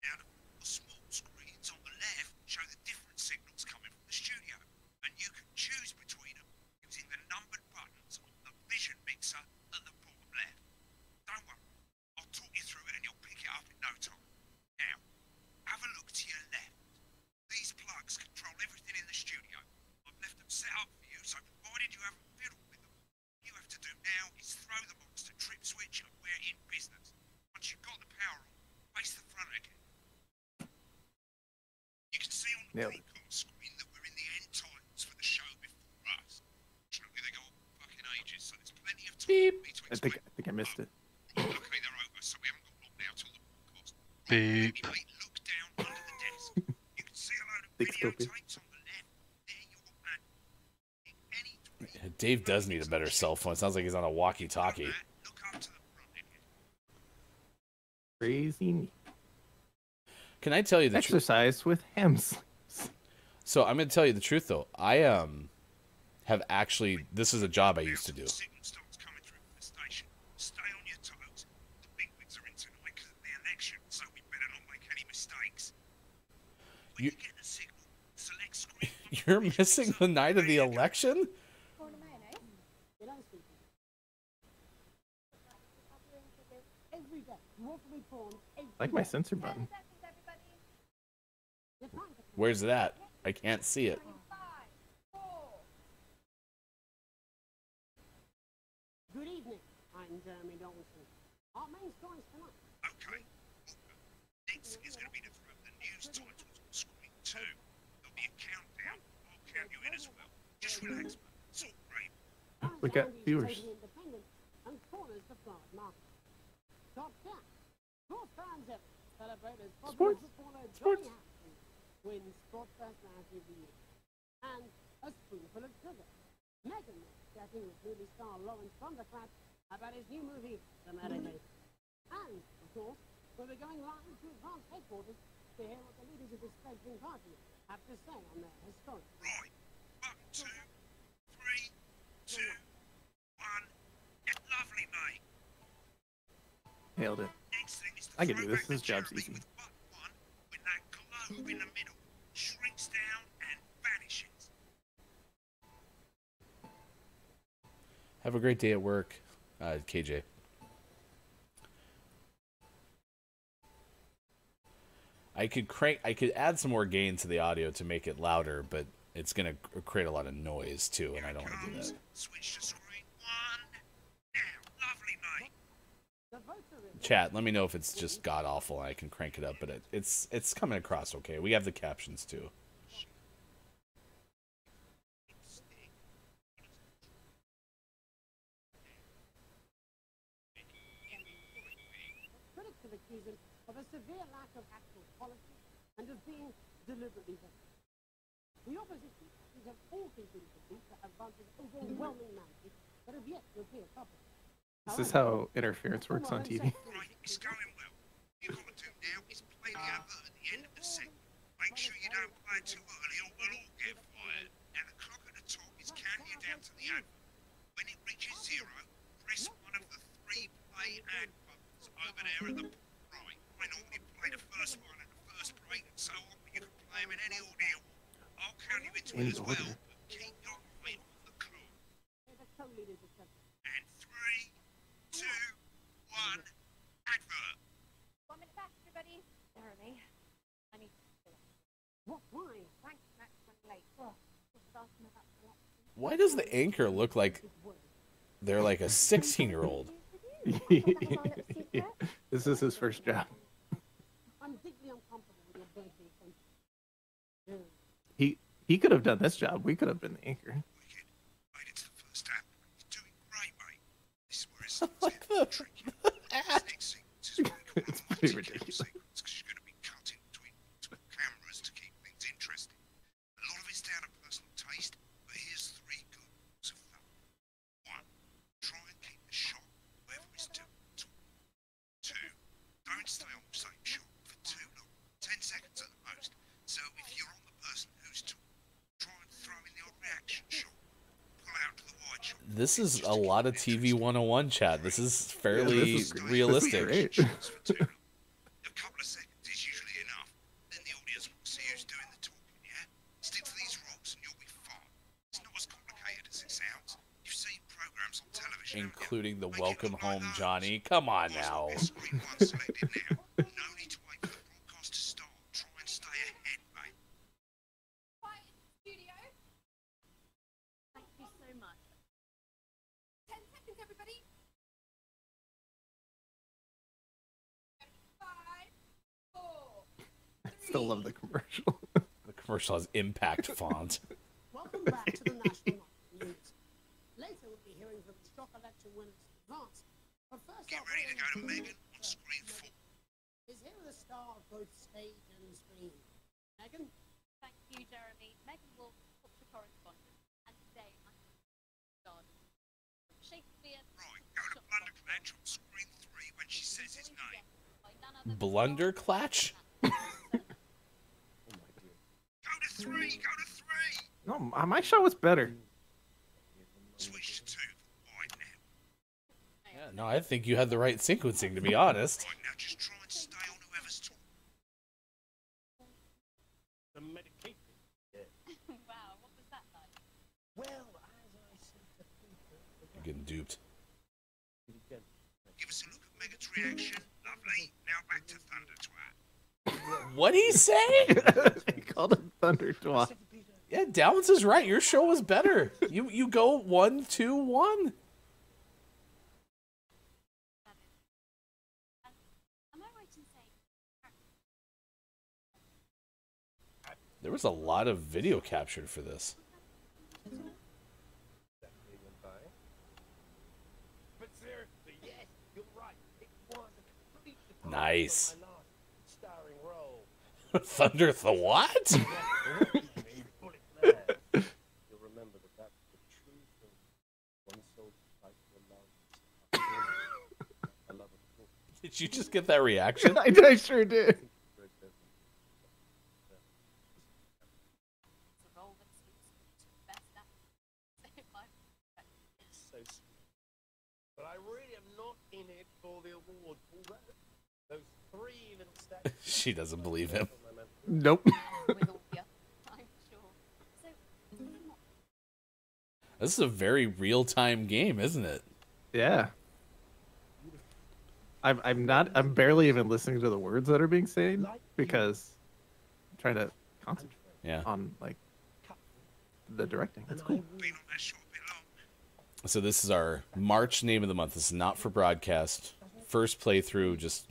Now, the small screens on the left show the different signals coming from the studio, and you can choose between them using the numbered buttons on the vision mixer at the bottom left. Don't worry, I'll talk you through it and you'll pick it up in no time. Now, have a look to your left. These plugs control everything in the studio. I've left them set up for you, so provided you haven't fiddled with them, what you have to do now is throw them onto the trip switch and we're in business. Once you've got the power on, face the front again. You can see on the broadcast screen that we're in the end times for the show before us. Surely they go on for fucking ages, so there's plenty of time for me to explain. I think I missed it. Okay, they're over, so we haven't got long now till the broadcast. Mate, look down under the desk. You can see a load of videotapes on the left. There you are, man. In any direction. Dave does need a better cell phone. It sounds like he's on a walkie-talkie. Look up to the front again. Crazy me. Can I tell you the truth? Exercise with ham sleeves. So I'm going to tell you the truth, though. I have actually... This is a job I used to do. You're missing the night of the election? Like my censor button. Where's that? I can't see it. Good evening. I'm Jeremy Donaldson. Our main stories tonight. Okay. Next is going to be to throw the news titles on screen 2. There'll be a countdown. I'll count you in as well. Just relax. It's all great. We got viewers. Sports. Sports. Wins broadcast now every year, and a spoonful of sugar. Megan getting with movie star Lawrence Thunderclap about his new movie, The Merry. And, of course, we'll be going live to advance headquarters to hear what the leaders of this fledgling party have to say on their historic. Right. One, two, three, two, one. It's lovely, mate. Hailed it. I can do this. This job's easy. With one, when that globe in the middle shrinks down and vanishes. Have a great day at work, KJ. I could add some more gain to the audio to make it louder, but it's gonna create a lot of noise too, and I don't want to do that. Switch to screen one. Now, lovely, mate. Chat, let me know if it's just god awful, and I can crank it up. But it's coming across okay. We have the captions too. Of a severe lack of actual policy and of being deliberately vague. The opposition is of all considered to be that advances overwhelming masses that have yet to appear public. This is how interference works on TV. Right, it's going well. You've got to do now is play the advert at the end of the segment. Make sure you don't play too early or we'll all get fired. Now the clock at the top is counting you down to the end. When it reaches zero, press one of the three play ad buttons over there at the I normally play the first one at the first break and so on, but you can play them in any order. I'll count you into it as well, but keep your eye on the clock. And 3, 2, 1, advert. 1 minute back, everybody. Jeremy, I need to fill it. What? Why? Thanks, Max, I'm late. Why does the anchor look like they're like a 16-year-old? Yeah. This is his first job. I'm deeply uncomfortable with your birthday. He could have done this job. We could have been the anchor. Made it to the first app. You're doing great, mate. This is where it's it's pretty ridiculous. Because you're going to be cutting between multiple cameras to keep things interesting. A lot of it's down to personal taste, but here's 3 good rules of thumb. 1. Try and keep the shot. Don't stay on the same shot for too long, 10 seconds at the most. So if you're on the person who's talking, try and throw in the odd reaction shot. Pull out to the wide shot. This is a lot of TV 101, chat. This is fairly realistic. This is great. A couple of seconds is usually enough. Then the audience will see who's doing the talking, yeah? Stick to these rules and you'll be fine. It's not as complicated as it sounds. You've seen programs on television, including the Welcome Home Johnny. Come on now. Still love the commercial. The commercial has impact font. Welcome back to the national news. Later we'll be hearing from the stock election winners in advance. But first, get ready to go to Megan on screen 4. Is here the star of both stage and screen. Megan? Thank you, Jeremy. Megan Wolf, culture correspondent, and today I'm starting from Shakespeare. Right, go to Blunderclatch on screen 3 when she says his name. Blunderclatch? Go to 3, go to 3! No, my show was better. Switch to 2 right now. Yeah, no, I think you had the right sequencing, to be honest. Right now, just try and stay on whoever's talking. The medication? Yeah. Wow, what was that like? Well, as I said to people... I'm getting duped. Give us a look at Megan's reaction. Lovely. Now back to Thunder Twat. What'd he say? He called him Thunder Twat. Yeah, Downs is right. Your show was better. You go 1, 2, 1. There was a lot of video captured for this. Nice. Thunder the what? You'll remember that that's the truth Did you just get that reaction? I sure did. But I really am not in it for the award. Those three little statues. She doesn't believe him. Nope. This is a very real-time game, isn't it? Yeah. I'm barely even listening to the words that are being said because I'm trying to concentrate on like the directing. That's cool. So this is our March name of the month. This is Not for Broadcast. First playthrough, just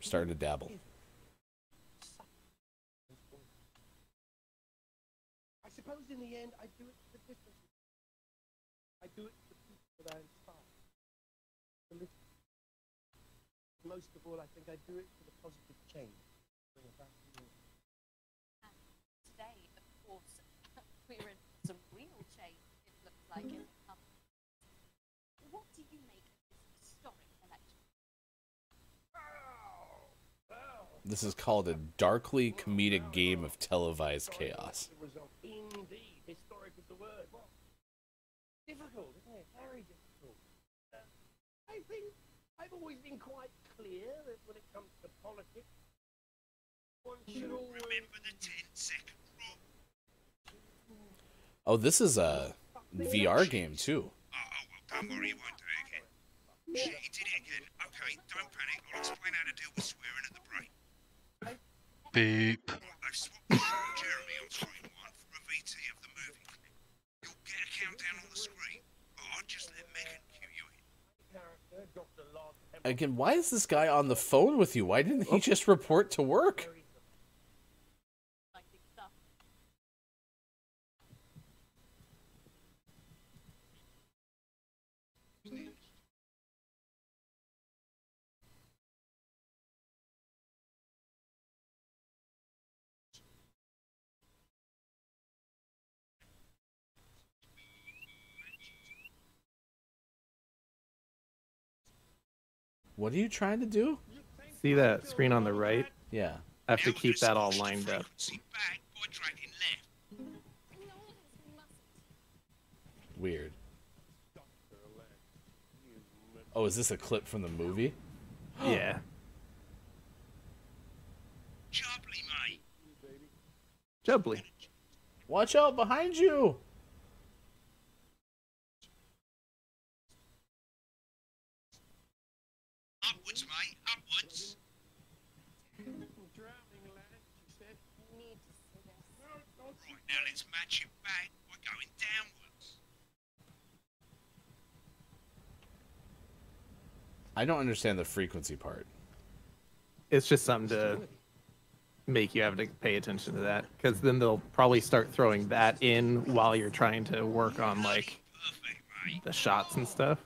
starting to dabble. I suppose in the end I do it for different. I do it for people that I inspire. Most of all, I think I do it for the positive change. And today, of course, we're in some real change, it looks like. What do you make of this historic election? This is called a darkly comedic game of televised chaos. Indeed, historic is the word. Well, difficult, isn't it? Very difficult. I think I've always been quite clear that when it comes to politics, one should always remember the 10-second rule. Oh, this is a VR game too. Oh, well, don't worry, you won't do it again. Shit, you did it again. Okay, don't panic. I'll explain how to deal with swearing at the break. Beep. I've swapped Jeremy on screen one for a VT of the movie clip. You'll get a countdown on the screen, but I'll just let Megan cue you in. Again, why is this guy on the phone with you? Why didn't he just report to work? What are you trying to do? See that screen on the right? Yeah. I have to keep that all lined up. Weird. Oh, is this a clip from the movie? Yeah. Jubbly, mate. Jubbly. Watch out behind you. Upwards, mate, upwards. Right, now let's match it back by going downwards. I don't understand the frequency part. It's just something to make you have to pay attention to that, because then they'll probably start throwing that in while you're trying to work on like the shots and stuff.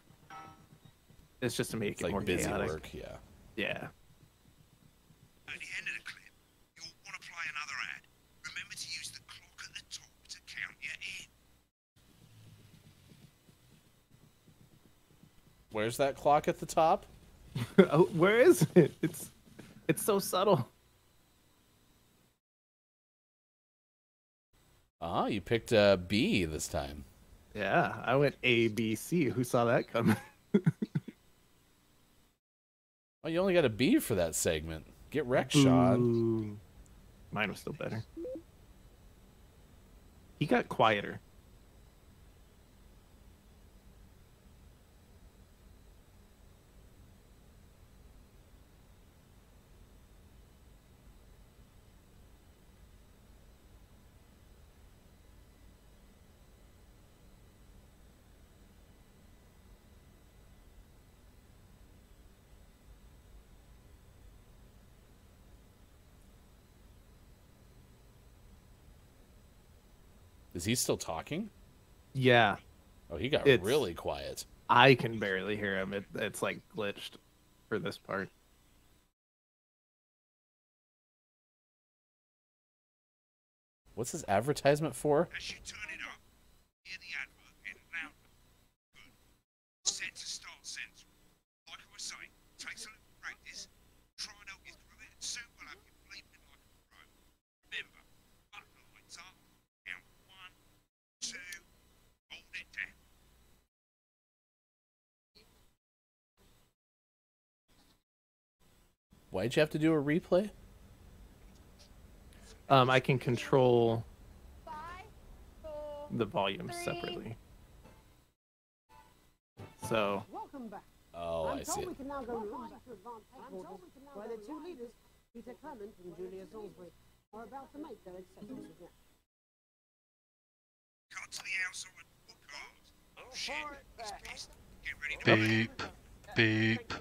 It's just to make it like more busy chaotic. Work, yeah. Yeah. At the end of the clip, you'll want to play another ad. Remember to use the clock at the top to count you in. Where's that clock at the top? Oh, where is it? It's so subtle. Ah, you picked B this time. Yeah, I went A, B, C. Who saw that coming? Oh, you only got a B for that segment. Get wrecked, Sean. Mine was still better. He got quieter. Is he still talking? Yeah. Oh, he got really quiet. I can barely hear him. It's like glitched for this part. What's this advertisement for? As you turn it up, hear the advert in loud. Set to start central. Like I was saying, takes a little practice. Why'd you have to do a replay? I can control the volume separately. So. Oh, I see. Beep. Beep.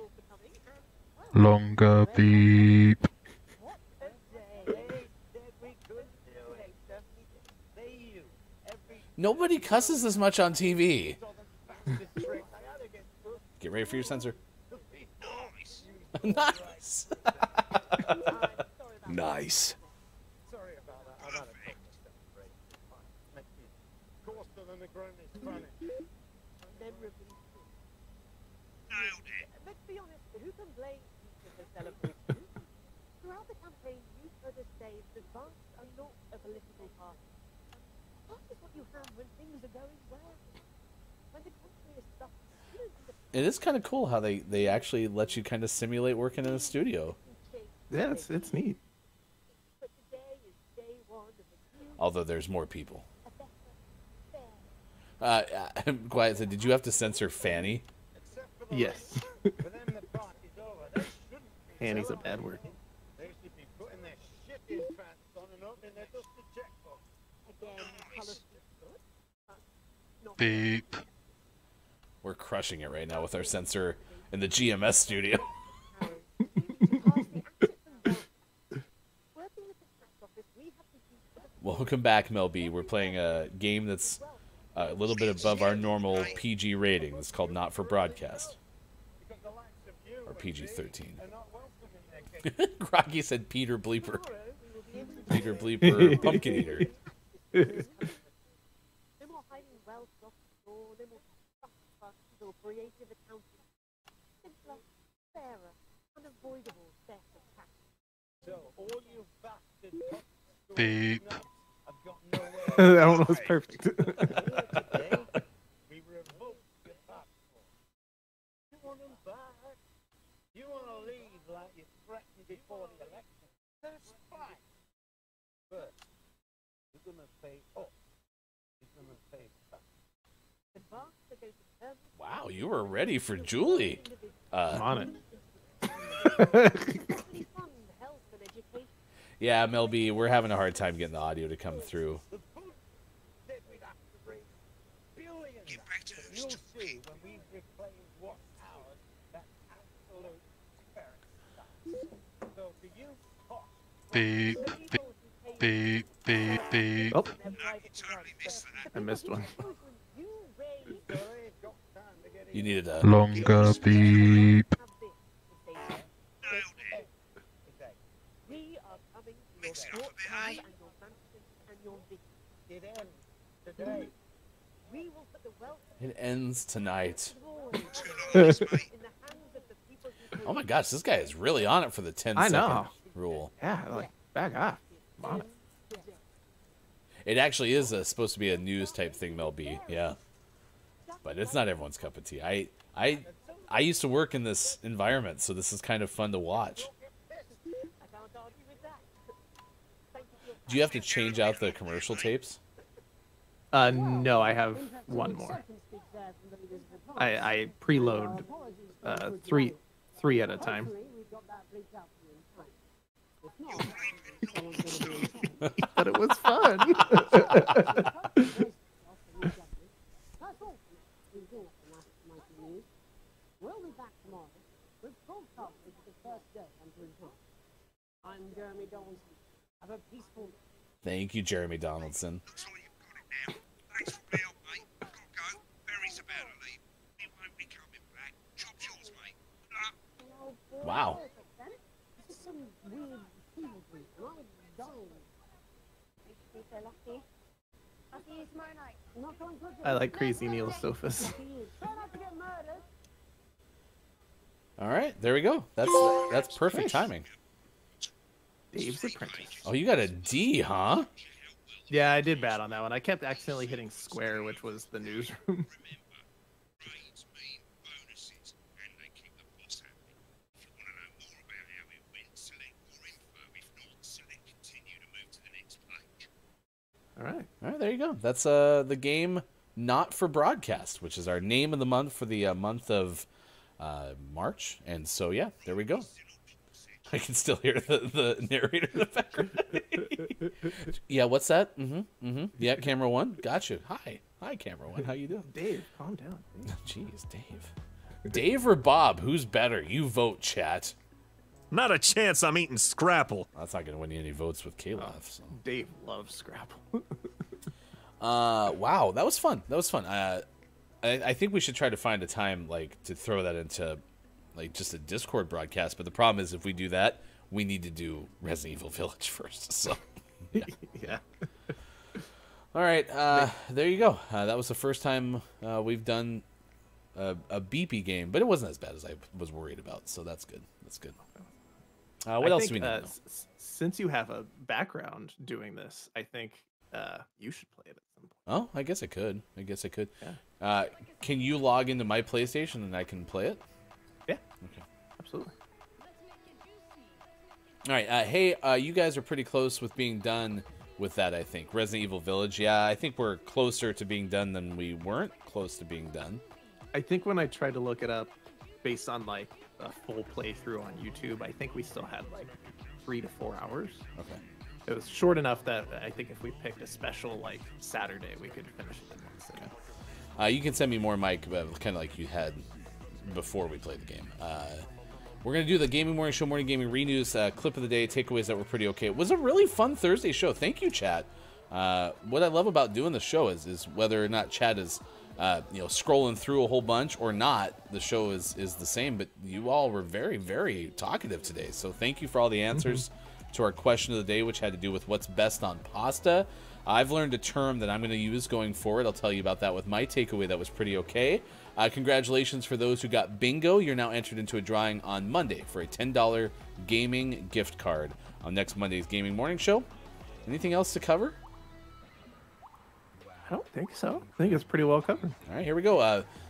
Longer beep. Nobody cusses as much on TV. Get ready for your censor. Nice. Nice. Throughout the campaign, you further say that Vance are not a political party. Vance is what you have when things are going well. When the country is suffering. It is kind of cool how they actually let you kind of simulate working in a studio. Yeah, it's neat. But today is day one of the new. Although there's more people. I'm quiet. So did you have to censor Fanny? Yes. Fanny's a bad word. They should be putting their shit in pants on and opening their dusty checkbook. Again, beep. We're crushing it right now with our censor in the GMS studio. Welcome back, Mel B. We're playing a game that's a little bit above our normal PG rating. It's called Not for Broadcast. Or PG-13. Groggy said Peter Bleeper. Peter Bleeper, Pumpkin Eater. Beep. That one was perfect. Before the election, there's fight. First, you're gonna pay up. You're gonna pay back. Wow, you were ready for Julie. I'm on it. Yeah, Mel B, we're having a hard time getting the audio to come through. Get back to host. Beep, beep, beep, beep. Oh. I missed one. You needed a longer beep. It ends tonight. Oh my gosh, this guy is really on it for the 10-second rule. Yeah, like back off. Come on. It actually is supposed to be a news type thing, Mel B. Yeah, but it's not everyone's cup of tea. I used to work in this environment, so this is kind of fun to watch. Do you have to change out the commercial tapes? No, I have one more. I preload three at a time. But it was fun. Thank you, Jeremy Donaldson. Wow. I like Crazy Neil Sofas. All right, there we go. That's perfect timing. Dave's Apprentice. Oh, you got a D, huh? Yeah, I did bad on that one. I kept accidentally hitting square, which was the newsroom. All right, there you go. That's the game Not for Broadcast, which is our name of the month for the month of March. And so, yeah, there we go. I can still hear the narrator in the background. Yeah, what's that? Yeah, camera one. Got you. Hi, camera one. How you doing? Dave, calm down. Jeez, Dave. Dave or Bob? Who's better? You vote, chat. Not a chance. I'm eating Scrapple. That's not going to win you any votes with Caleb. So. Dave loves Scrapple. Wow, that was fun. I think we should try to find a time to throw that into just a Discord broadcast, but the problem is if we do that, we need to do Resident Evil Village first. So yeah. Yeah. All right, there you go. That was the first time we've done a BP game, but it wasn't as bad as I was worried about, so that's good. That's good. What else do we need? Since you have a background doing this, I think you should play it. Oh, I guess I could. Yeah. Can you log into my PlayStation and I can play it? Yeah. Okay. Absolutely. All right. Hey, you guys are pretty close with being done with that, I think. Resident Evil Village. Yeah, I think we're closer to being done than we weren't close to being done. I think when I tried to look it up based on a full playthrough on YouTube, I think we still had 3 to 4 hours. Okay. It was short enough that I think if we picked a special Saturday, we could finish it in one sitting. You can send me more, Mike, kind of like you had before we played the game. We're gonna do the Gaming Morning Show Morning Gaming Renews clip of the day, takeaways that were pretty okay. It was a really fun Thursday show. Thank you, chat. What I love about doing the show is whether or not chat is scrolling through a whole bunch or not, the show is the same. But you all were very, very talkative today, so thank you for all the answers. To our question of the day, which had to do with what's best on pasta. I've learned a term that I'm going to use going forward. I'll tell you about that with my takeaway that was pretty okay. Congratulations for those who got bingo. You're now entered into a drawing on Monday for a $10 gaming gift card on next Monday's Gaming Morning Show. Anything else to cover? I don't think so. I think it's pretty well covered. All right, here we go.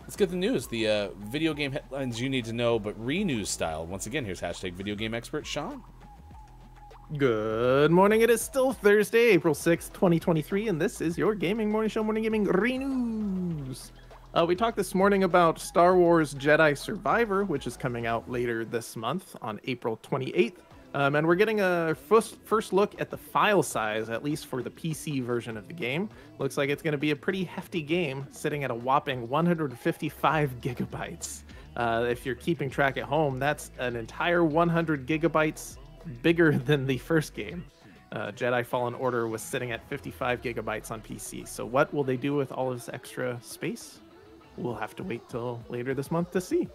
Let's get the news. The video game headlines you need to know, but re-news style. Once again, here's hashtag video game expert Sean. Good morning. It is still Thursday, April 6th, 2023, and this is your Gaming Morning Show Morning Gaming Renews. We talked this morning about Star Wars Jedi Survivor, which is coming out later this month on April 28th. And we're getting a first look at the file size, at least for the PC version of the game. Looks like it's going to be a pretty hefty game, sitting at a whopping 155 gigabytes. If you're keeping track at home, that's an entire 100 gigabytes bigger than the first game. Jedi Fallen Order was sitting at 55 gigabytes on PC. So what will they do with all of this extra space? We'll have to wait till later this month to see.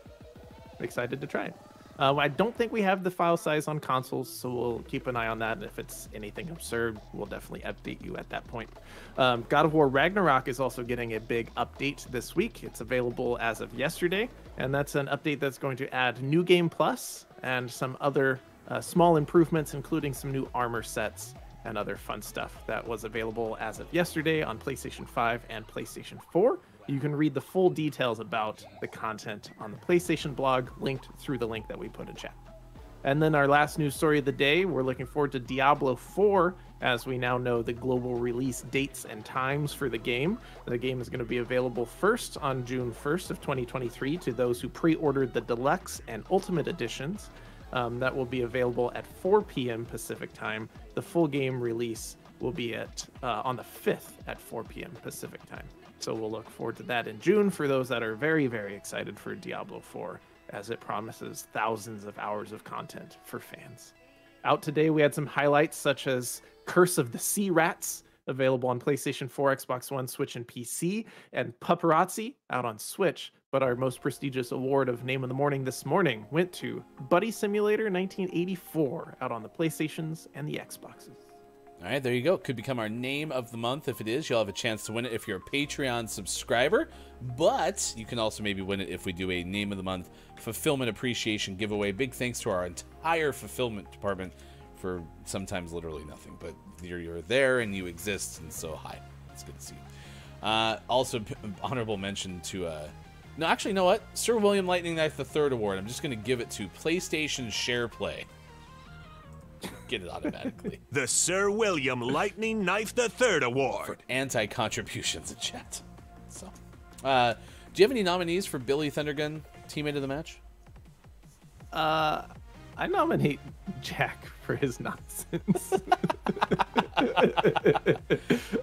Excited to try it. I don't think we have the file size on consoles, so we'll keep an eye on that. And if it's anything absurd, we'll definitely update you at that point. God of War Ragnarok is also getting a big update this week. It's available as of yesterday, and that's an update that's going to add New Game Plus and some other small improvements, including some new armor sets and other fun stuff that was available as of yesterday on PlayStation 5 and PlayStation 4. You can read the full details about the content on the PlayStation blog, linked through the link that we put in chat. And then our last news story of the day, we're looking forward to Diablo 4, as we now know the global release dates and times for the game. The game is going to be available first on June 1st of 2023 to those who pre-ordered the Deluxe and Ultimate Editions. That will be available at 4 p.m. Pacific time. The full game release will be at on the 5th at 4 p.m. Pacific time. So we'll look forward to that in June for those that are very, very excited for Diablo 4, as it promises thousands of hours of content for fans. Out today, we had some highlights such as Curse of the Sea Rats, available on PlayStation 4, Xbox One, Switch, and PC, and Paparazzi, out on Switch. But our most prestigious award of Name of the Morning this morning went to Buddy Simulator 1984, out on the PlayStations and the Xboxes. All right, there you go. Could become our Name of the Month. If it is, you'll have a chance to win it if you're a Patreon subscriber. But you can also maybe win it if we do a Name of the Month Fulfillment Appreciation giveaway. Big thanks to our entire fulfillment department for sometimes literally nothing. But you're there and you exist, and so hi. It's good to see you. Also, honorable mention to... No, actually, you know what? Sir William Lightning Knife III Award. I'm just going to give it to PlayStation SharePlay. get it automatically. The Sir William Lightning Knife III Award for anti-contributions in chat. So, do you have any nominees for Billy Thundergun, teammate of the match? I nominate Jack for his nonsense.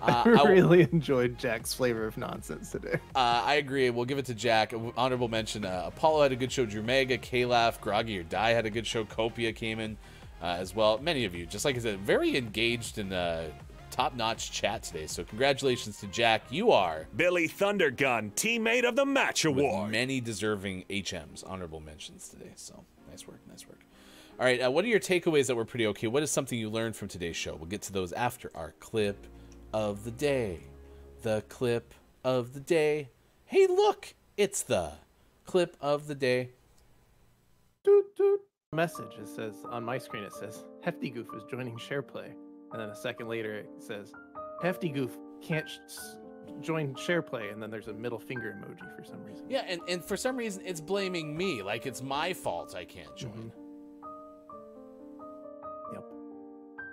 I really enjoyed Jack's flavor of nonsense today. I agree. We'll give it to Jack. Honorable mention. Apollo had a good show. Drew Mega, Kalaf, Groggy or Die had a good show. Copia came in as well. Many of you, just like I said, very engaged in top-notch chat today. So congratulations to Jack. You are Billy Thundergun, teammate of the match award. With many deserving HMs, honorable mentions today. So nice work. Nice work. All right, what are your takeaways that were pretty okay? What is something you learned from today's show? We'll get to those after our clip of the day. The clip of the day. Hey, look, it's the clip of the day. Doot, doot. Message, it says, on my screen, it says, Hefty Goof is joining SharePlay. And then a second later, it says, Hefty Goof can't join SharePlay, and then there's a middle finger emoji for some reason. Yeah, and for some reason, it's blaming me. Like, it's my fault I can't join. Mm-hmm.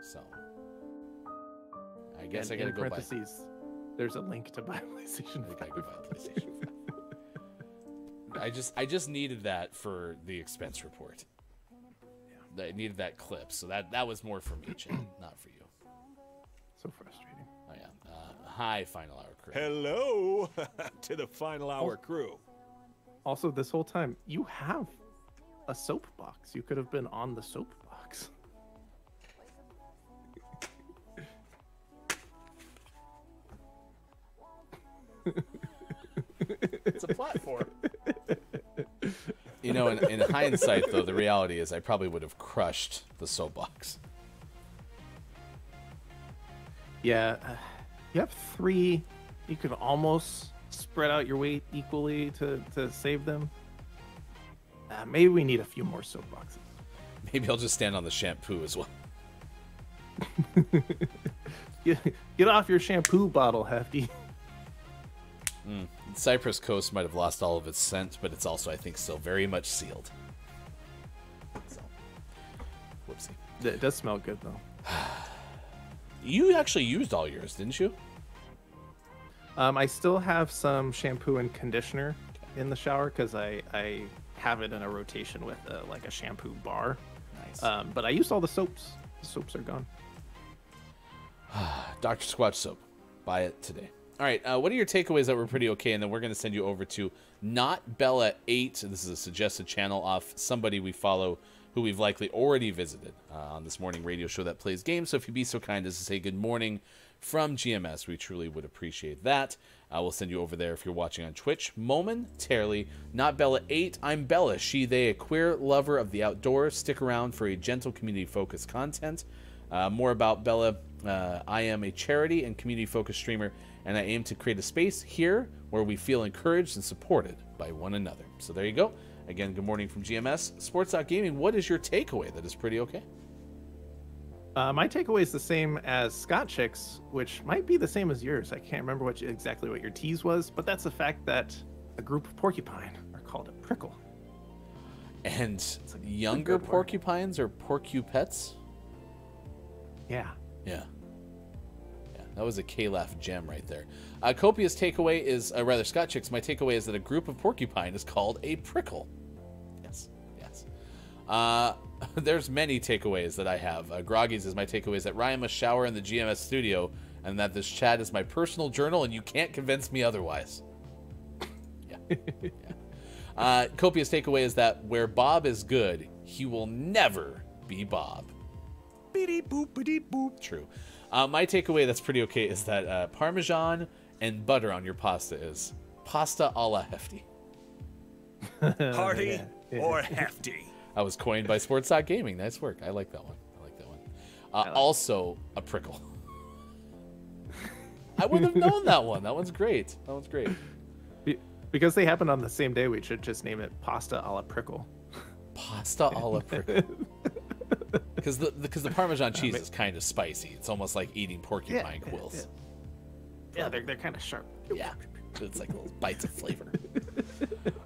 So I guess I gotta go parentheses, there's a link to buy PlayStation 5. I gotta go buy PlayStation 5. I just needed that for the expense report. Yeah. I needed that clip, so that was more for me, Chad, not for you. So frustrating. Oh yeah. Hi, Final Hour crew. Hello to the Final Hour crew. Also, this whole time you have a soapbox. You could have been on the soapbox. It's a platform. You know, in hindsight, though, the reality is I probably would have crushed the soapbox. Yeah, you have three. You can almost spread out your weight equally to save them. Maybe we need a few more soapboxes. Maybe I'll just stand on the shampoo as well. Get off your shampoo bottle, Hefty. Mm. Cypress Coast might have lost all of its scent, but it's also, I think, still very much sealed. So, whoopsie. It does smell good, though. You actually used all yours, didn't you? I still have some shampoo and conditioner in the shower because I have it in a rotation with like a shampoo bar. Nice. But I used all the soaps. The soaps are gone. Dr. Squatch soap. Buy it today. All right, what are your takeaways that were pretty okay? And then we're going to send you over to Not Bella 8. This is a suggested channel off somebody we follow who we've likely already visited on this morning radio show that plays games. So if you'd be so kind as to say good morning from GMS, we truly would appreciate that. We'll send you over there if you're watching on Twitch momentarily. Not Bella 8. I'm Bella, she, they, a queer lover of the outdoors. Stick around for a gentle community-focused content. More about Bella. I am a charity and community-focused streamer, and I aim to create a space here where we feel encouraged and supported by one another. So there you go. Again, good morning from GMS. Sports.Gaming, what is your takeaway that is pretty okay? My takeaway is the same as Scott Chick's, which might be the same as yours. I can't remember exactly what your tease was, but that's the fact that a group of porcupine are called a prickle. And like younger porcupines or porcupets? Yeah. Yeah. That was a K-Laugh gem right there. Copia's takeaway is, rather, Scott Chick's, my takeaway is that a group of porcupine is called a prickle. Yes, yes. There's many takeaways that I have. Groggy's is my takeaway is that Ryan must shower in the GMS studio and that this chat is my personal journal and you can't convince me otherwise. Yeah. Yeah. Copia's takeaway is that where Bob is good, he will never be Bob. Beady boop, beady boop. True. My takeaway that's pretty okay is that Parmesan and butter on your pasta is pasta a la Hefty. Hearty or Hefty. I was coined by Sports.Gaming. Nice work. I like that one. I like that one. Also, a prickle. I wouldn't have known that one. That one's great. That one's great. Because they happened on the same day, we should just name it pasta a la prickle. Pasta a la prickle. Because the Parmesan cheese is kind of spicy. It's almost like eating porcupine quills. Yeah, they're kind of sharp. Yeah, it's like little bites of flavor.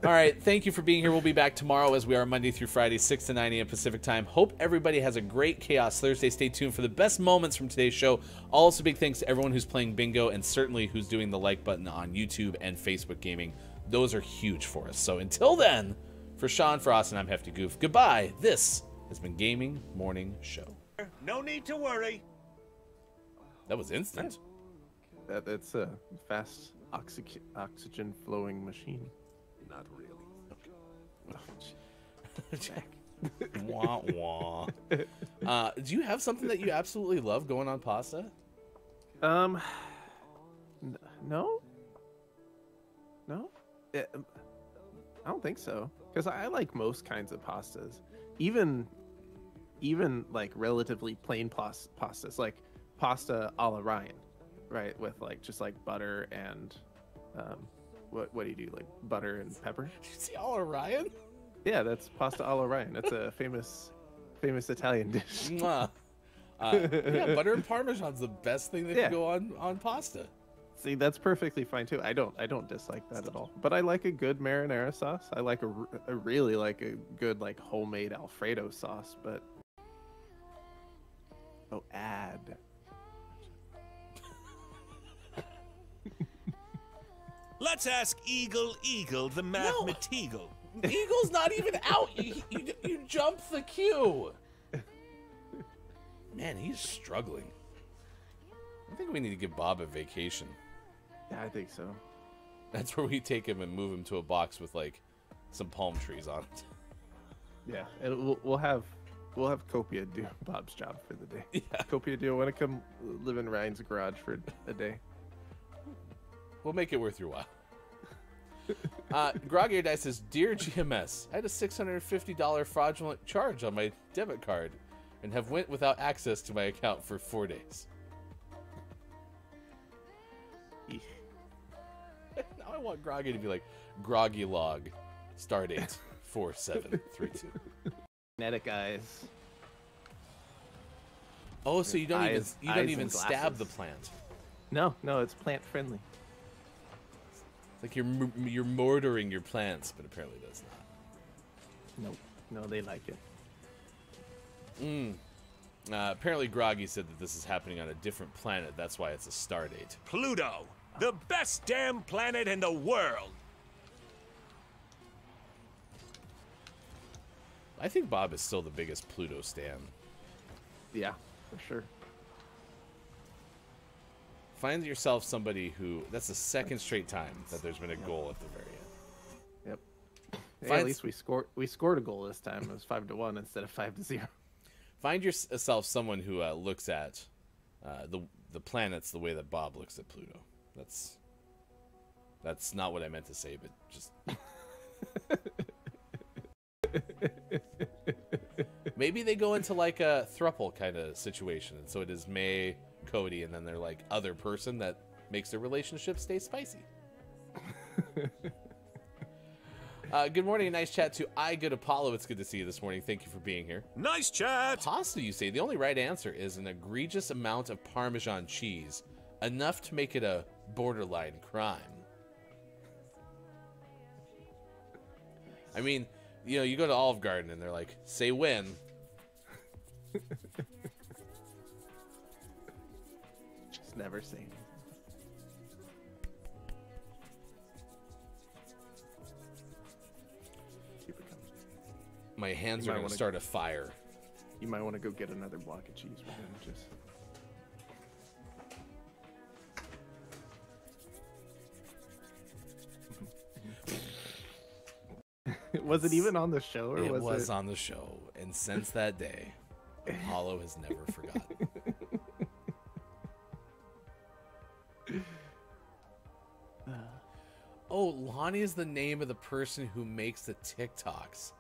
All right, thank you for being here. We'll be back tomorrow as we are Monday through Friday, 6 to 9 a.m. Pacific time. Hope everybody has a great Chaos Thursday. Stay tuned for the best moments from today's show. Also, big thanks to everyone who's playing bingo and certainly who's doing the like button on YouTube and Facebook Gaming. Those are huge for us. So until then, for Sean, for Austin, I'm Hefty Goof. Goodbye. This has been Gaming Morning Show. No need to worry. That was instant. That's a fast oxygen flowing machine. Not really. Okay. Jack. Wah, wah. Do you have something that you absolutely love going on pasta? No. No? Yeah, I don't think so. Because I like most kinds of pastas. Even like relatively plain pastas, like pasta a la Ryan. Right, with like just like butter and what do you do, like butter and pepper? Did you see All Orion? Yeah, that's pasta all Orion. That's a famous Italian dish. Yeah, butter and parmesan's the best thing that can go on pasta. See, that's perfectly fine too. I don't dislike that at all. But I like a good marinara sauce. I like a really good like homemade Alfredo sauce. But oh, add. Let's ask Eagle, the mathematical. No, Eagle's not even out. You jump the queue. Man, he's struggling. I think we need to give Bob a vacation. Yeah, I think so. That's where we take him and move him to a box with like some palm trees on it. Yeah, and we'll have Copia do Bob's job for the day. Yeah. Copia, do you want to come live in Ryan's garage for a day? We'll make it worth your while. Grog Air Dice says, "Dear GMS, I had a $650 fraudulent charge on my debit card and have went without access to my account for 4 days. Now I want Groggy to be like, Groggy log, stardate 4732. Magnetic eyes. Oh, so you don't eyes, even you don't even stab the plant. No, it's plant friendly. It's like you're mortaring your plants, but apparently that's not. Nope. No, they like it. Apparently Groggy said that this is happening on a different planet. That's why it's a star date. Pluto, the best damn planet in the world. I think Bob is still the biggest Pluto stan. Yeah, for sure. Find yourself somebody who... That's the second straight time that there's been a goal at the very end. Yep. Hey, at least we scored a goal this time. It was 5-1 instead of 5-0. Find yourself someone who looks at the planets the way that Bob looks at Pluto. That's not what I meant to say, but just... Maybe they go into like a thruple kind of situation, and so it is May... Cody, and then they're like other person that makes their relationship stay spicy. Good morning and nice chat to iGood Apollo. It's good to see you this morning. Thank you for being here. Nice chat. Pasta, you say. The only right answer is an egregious amount of Parmesan cheese, enough to make it a borderline crime. I mean, you know, you go to Olive Garden and they're like, say when. Never seen. My hands are going to start a fire. You might want to go get another block of cheese. Was it even on the show? Or was it on the show. And since that day, Apollo has never forgotten. Oh, Lonnie is the name of the person who makes the TikToks.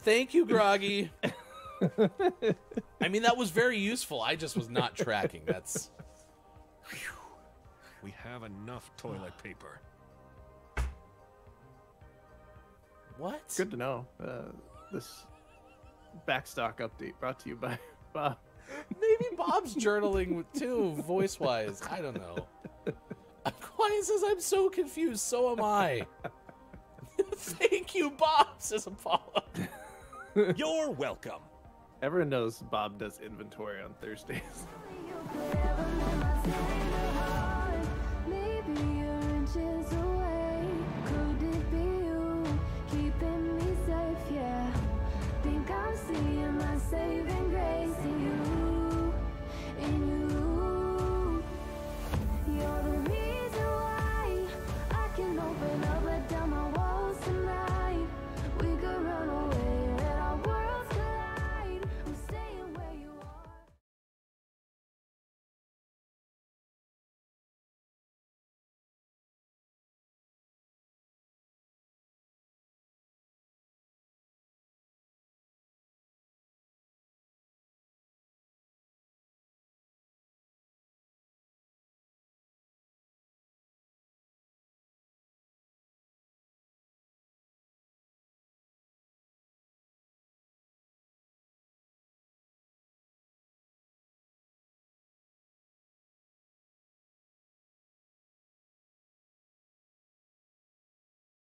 Thank you, Groggy. I mean, that was very useful. I just was not tracking. That's... We have enough toilet paper. What? Good to know. This backstock update brought to you by Bob. Maybe Bob's journaling too, voice-wise. I don't know. Quiet says, I'm so confused. So am I. Thank you, Bob, says Apollo. You're welcome. Everyone knows Bob does inventory on Thursdays. You're the reason why I can open up a dumb